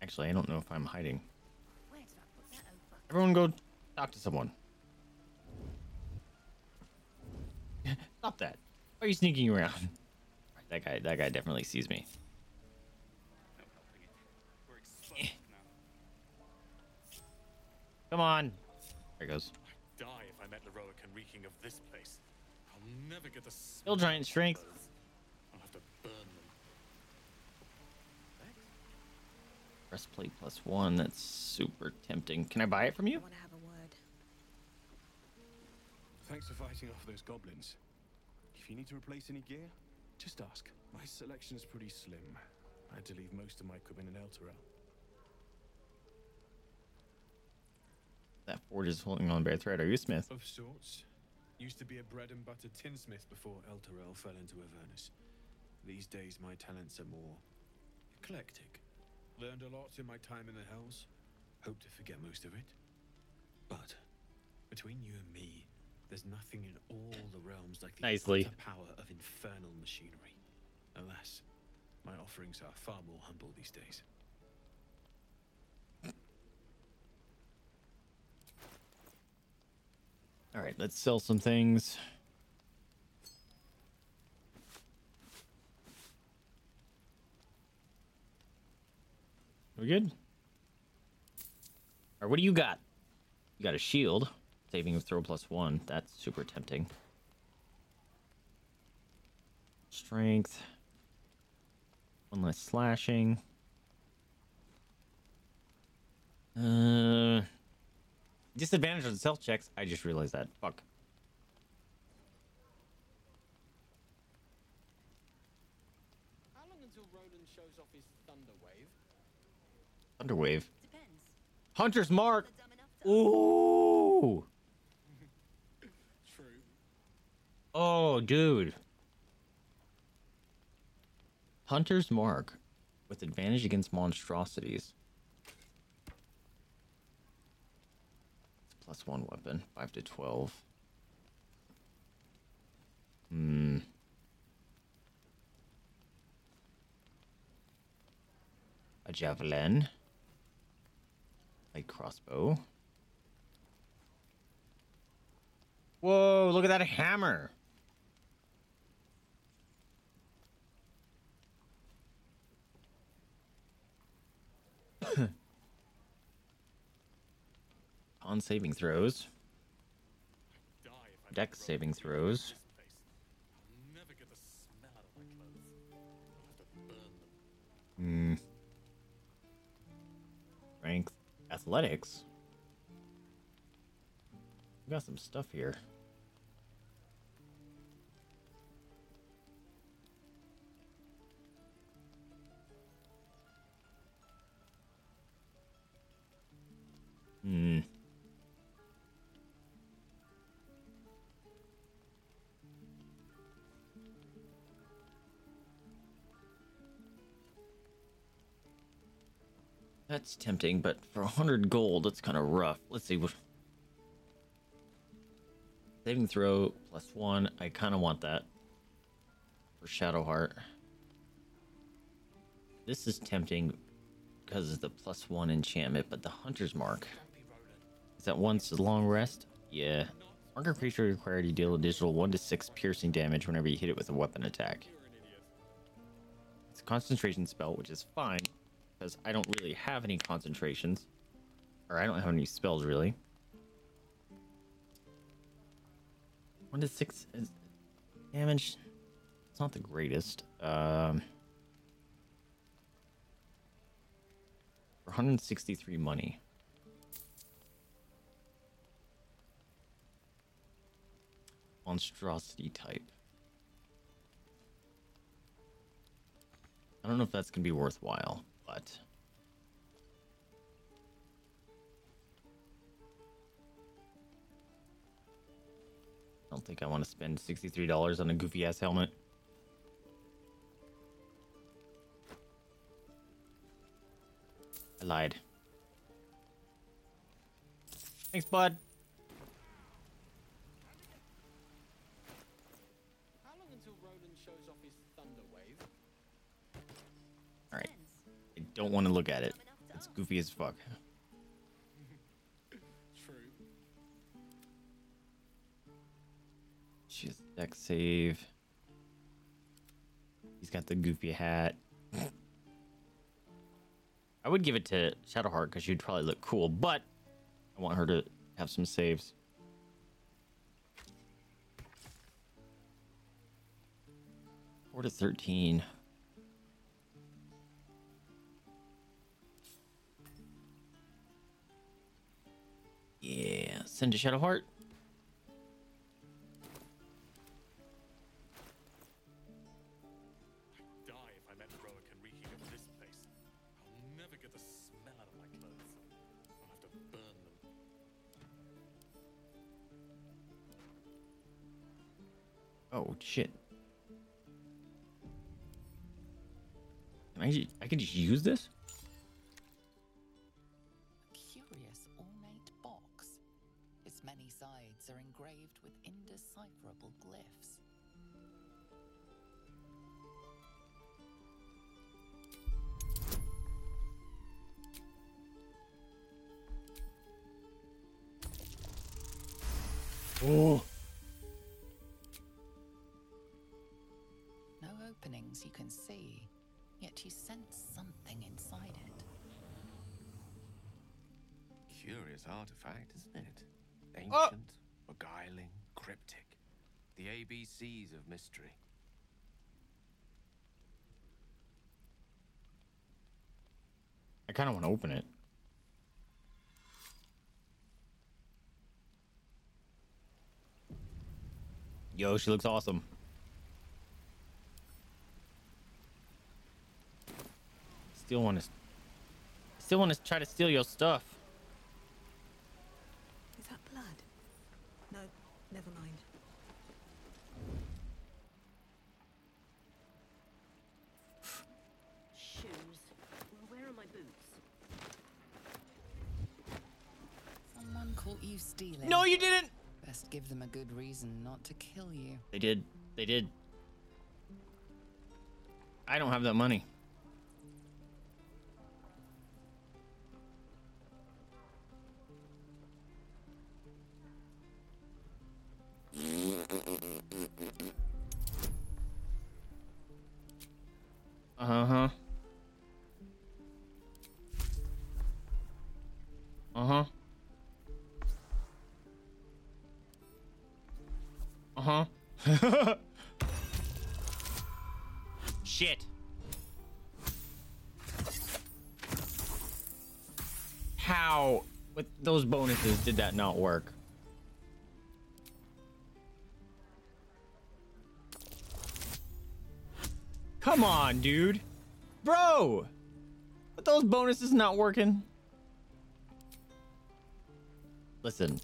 Actually, I don't know if I'm hiding. Everyone go talk to someone. Stop that. Why are you sneaking around? That guy, that guy definitely sees me. Come on. There it goes. I'd die if I met Leroic and reeking of this place. I'll never get the Still giant strength. I'll have to burn them. Breastplate plus one. That's super tempting. Can I buy it from you? I want to have a word. Thanks for fighting off those goblins. If you need to replace any gear, just ask. My selection's pretty slim. I had to leave most of my equipment in Elturel. That forge is holding on by a thread. Are you a smith? Of sorts. Used to be a bread and butter tinsmith before Elturel fell into Avernus. These days my talents are more eclectic. Learned a lot in my time in the Hells. Hope to forget most of it. But between you and me, there's nothing in all the realms like the Nicely. Power of infernal machinery. Alas, my offerings are far more humble these days. All right, let's sell some things. We good? All right, what do you got? You got a shield, saving of throw plus one. That's super tempting. Strength. One less slashing. Uh... Disadvantage on stealth checks. I just realized that. Fuck. How long until Roland shows off his thunder wave? Thunder wave. Depends. Hunter's mark. Ooh. True. Oh, dude. Hunter's mark with advantage against monstrosities. Plus one weapon, five to twelve. Hmm. A javelin. A crossbow. Whoa, look at that hammer. On saving throws, dex saving throws. Hmm. Strength, athletics. We got some stuff here. Hmm. That's tempting, but for one hundred gold, that's kind of rough. Let's see. Saving throw, plus one. I kind of want that for Shadowheart. This is tempting because of the plus one enchantment, but the Hunter's Mark. Is that once a long rest? Yeah. Marker creature required you deal additional one to six piercing damage whenever you hit it with a weapon attack. It's a concentration spell, which is fine, because I don't really have any concentrations. Or I don't have any spells, really. one to six is damage. It's not the greatest. Um, for one hundred sixty-three money. Monstrosity type. I don't know if that's going to be worthwhile, but I don't think I want to spend sixty-three dollars on a goofy ass helmet. I lied. Thanks, bud. Don't want to look at it. It's goofy as fuck. True. She has a deck save. He's got the goofy hat. I would give it to Shadowheart because she'd probably look cool, but I want her to have some saves. four to thirteen. Yeah, send to Shadowheart. I'd die if I met Roic and reeking of this place. I'll never get the smell out of my clothes. I'll have to burn them. Oh shit! Can I? I can just use this. Are engraved with indecipherable glyphs. Oh. No openings you can see, yet you sense something inside it. Curious artifact, isn't it? Ancient. Oh. Beguiling, cryptic, the A B Cs of mystery. I kind of want to open it. Yo, she looks awesome. Still want to, still want to try to steal your stuff. Never mind. Shoes. Well, where are my boots? Someone caught you stealing. No, you didn't. Best give them a good reason not to kill you. They did. They did. I don't have that money. Uh-huh. Uh-huh. Uh-huh. Shit. How with those bonuses did that not work? Come on, dude. Bro! But those bonuses not working. Listen.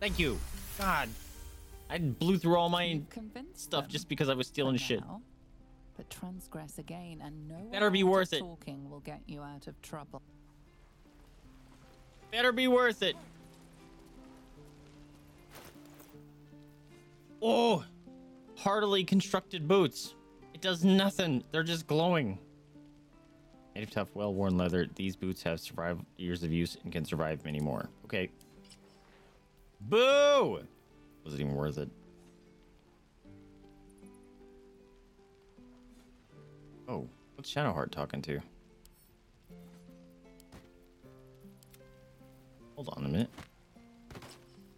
Thank you. God. I blew through all my stuff just because I was stealing shit. but transgress again, and no better be worth it. Talking will get you out of trouble. Better be worth it. Oh, hardily constructed boots. It does nothing. They're just glowing. Native tough, well-worn leather. These boots have survived years of use and can survive many more. Okay. Boo! Was it even worth it? Oh, what's Shadowheart talking to? Hold on a minute.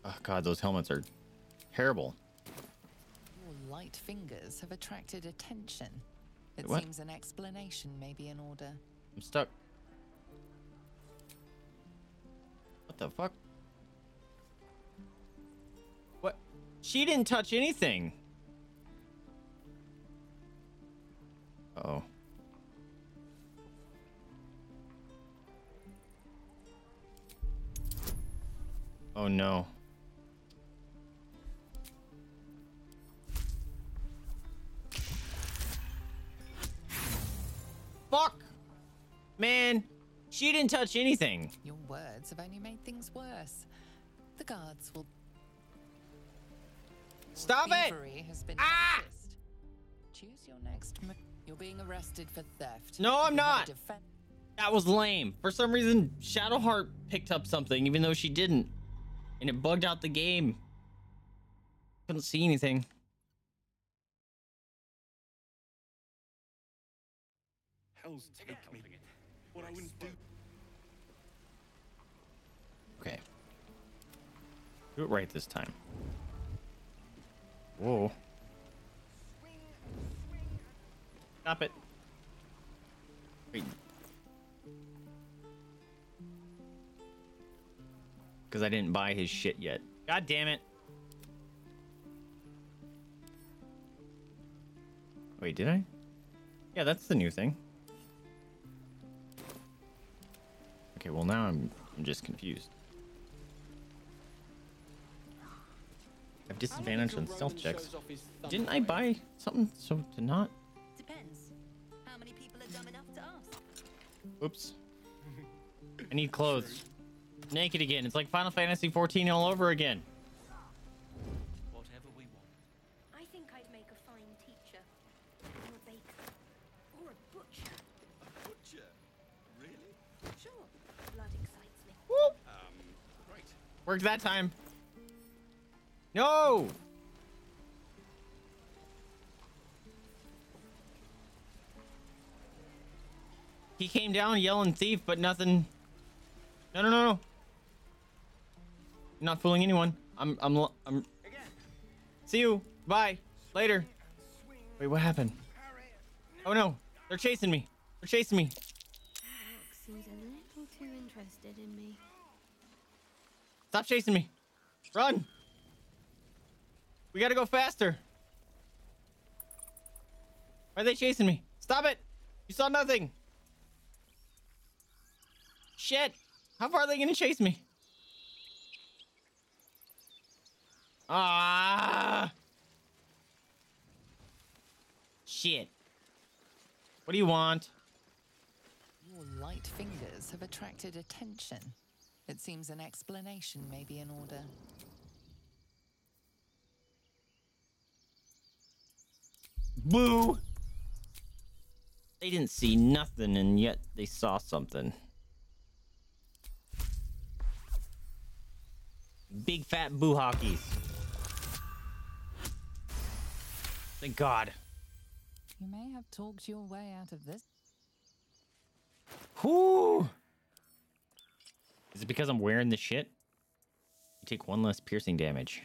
Oh God, those helmets are terrible. Your light fingers have attracted attention. It what? Seems an explanation may be in order. I'm stuck. What the fuck? What? She didn't touch anything. Uh-oh. Oh no. Fuck! Man, she didn't touch anything. Your words have only made things worse. The guards will... Stop it! Ah! Noticed. Choose your next move. You're being arrested for theft. No, I'm not. That was lame. For some reason, Shadowheart picked up something, even though she didn't. And it bugged out the game. Couldn't see anything. Hell's take me. What I wouldn't do. Okay. Do it right this time. Whoa. Stop it. Wait. Because I didn't buy his shit yet. God damn it. Wait, did I? Yeah, that's the new thing. Okay, well now I'm, I'm just confused. I have disadvantage on stealth checks. Didn't I buy something so to not? Oops. I need clothes. Naked again. It's like Final Fantasy fourteen all over again. Whatever we want. I think I'd make a fine teacher, or a baker, or a butcher. A butcher? Really? Sure. Blood excites me. Woo! Um, right. Worked that time. No! He came down yelling thief, but nothing. No, no, no, no. Not fooling anyone. I'm, I'm, I'm. Again. See you. Bye. Later. Wait, what happened? Oh no, they're chasing me. They're chasing me. Alex seems a little too interested in me. Stop chasing me. Run. We gotta go faster. Why are they chasing me? Stop it. You saw nothing. Shit! How far are they gonna chase me? Ah! Shit! What do you want? Your light fingers have attracted attention. It seems an explanation may be in order. Boo! They didn't see nothing, and yet they saw something. Big fat boo hockeys. Thank God. You may have talked your way out of this. Whoo! Is it because I'm wearing this shit? You take one less piercing damage.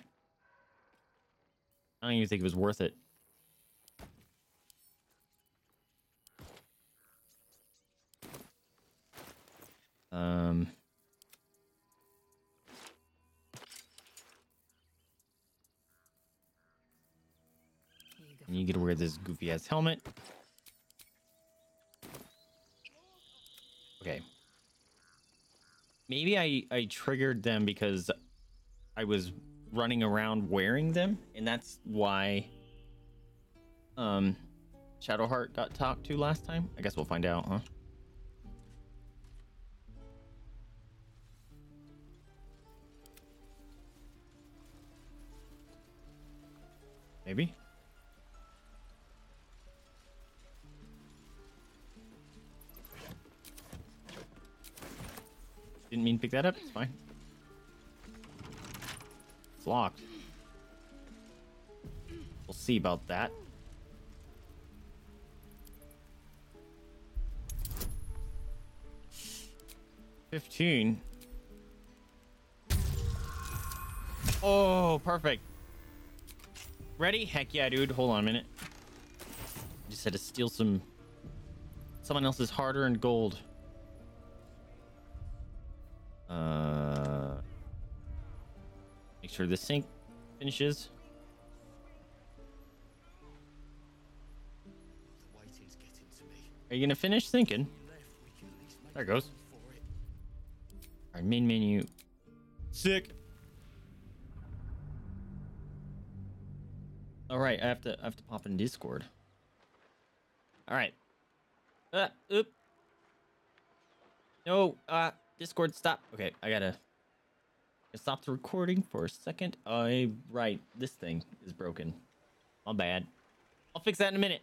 I don't even think it was worth it. Um. And you get to wear this goofy ass helmet. Okay. Maybe I, I triggered them because I was running around wearing them, and that's why um Shadowheart got talked to last time? I guess we'll find out, huh? Maybe? Didn't mean to pick that up, it's fine. It's locked. We'll see about that. fifteen. Oh, perfect. Ready? Heck yeah, dude. Hold on a minute. I just had to steal some... someone else's hard-earned gold. Uh... Make sure the sink finishes. Are you gonna finish thinking? There it goes. Alright, main menu. Sick. Alright, I have to I have to pop in Discord. Alright. Uh oop. No, uh Discord stop. Okay, I gotta I stopped the recording for a second. I right, this thing is broken. My bad. I'll fix that in a minute.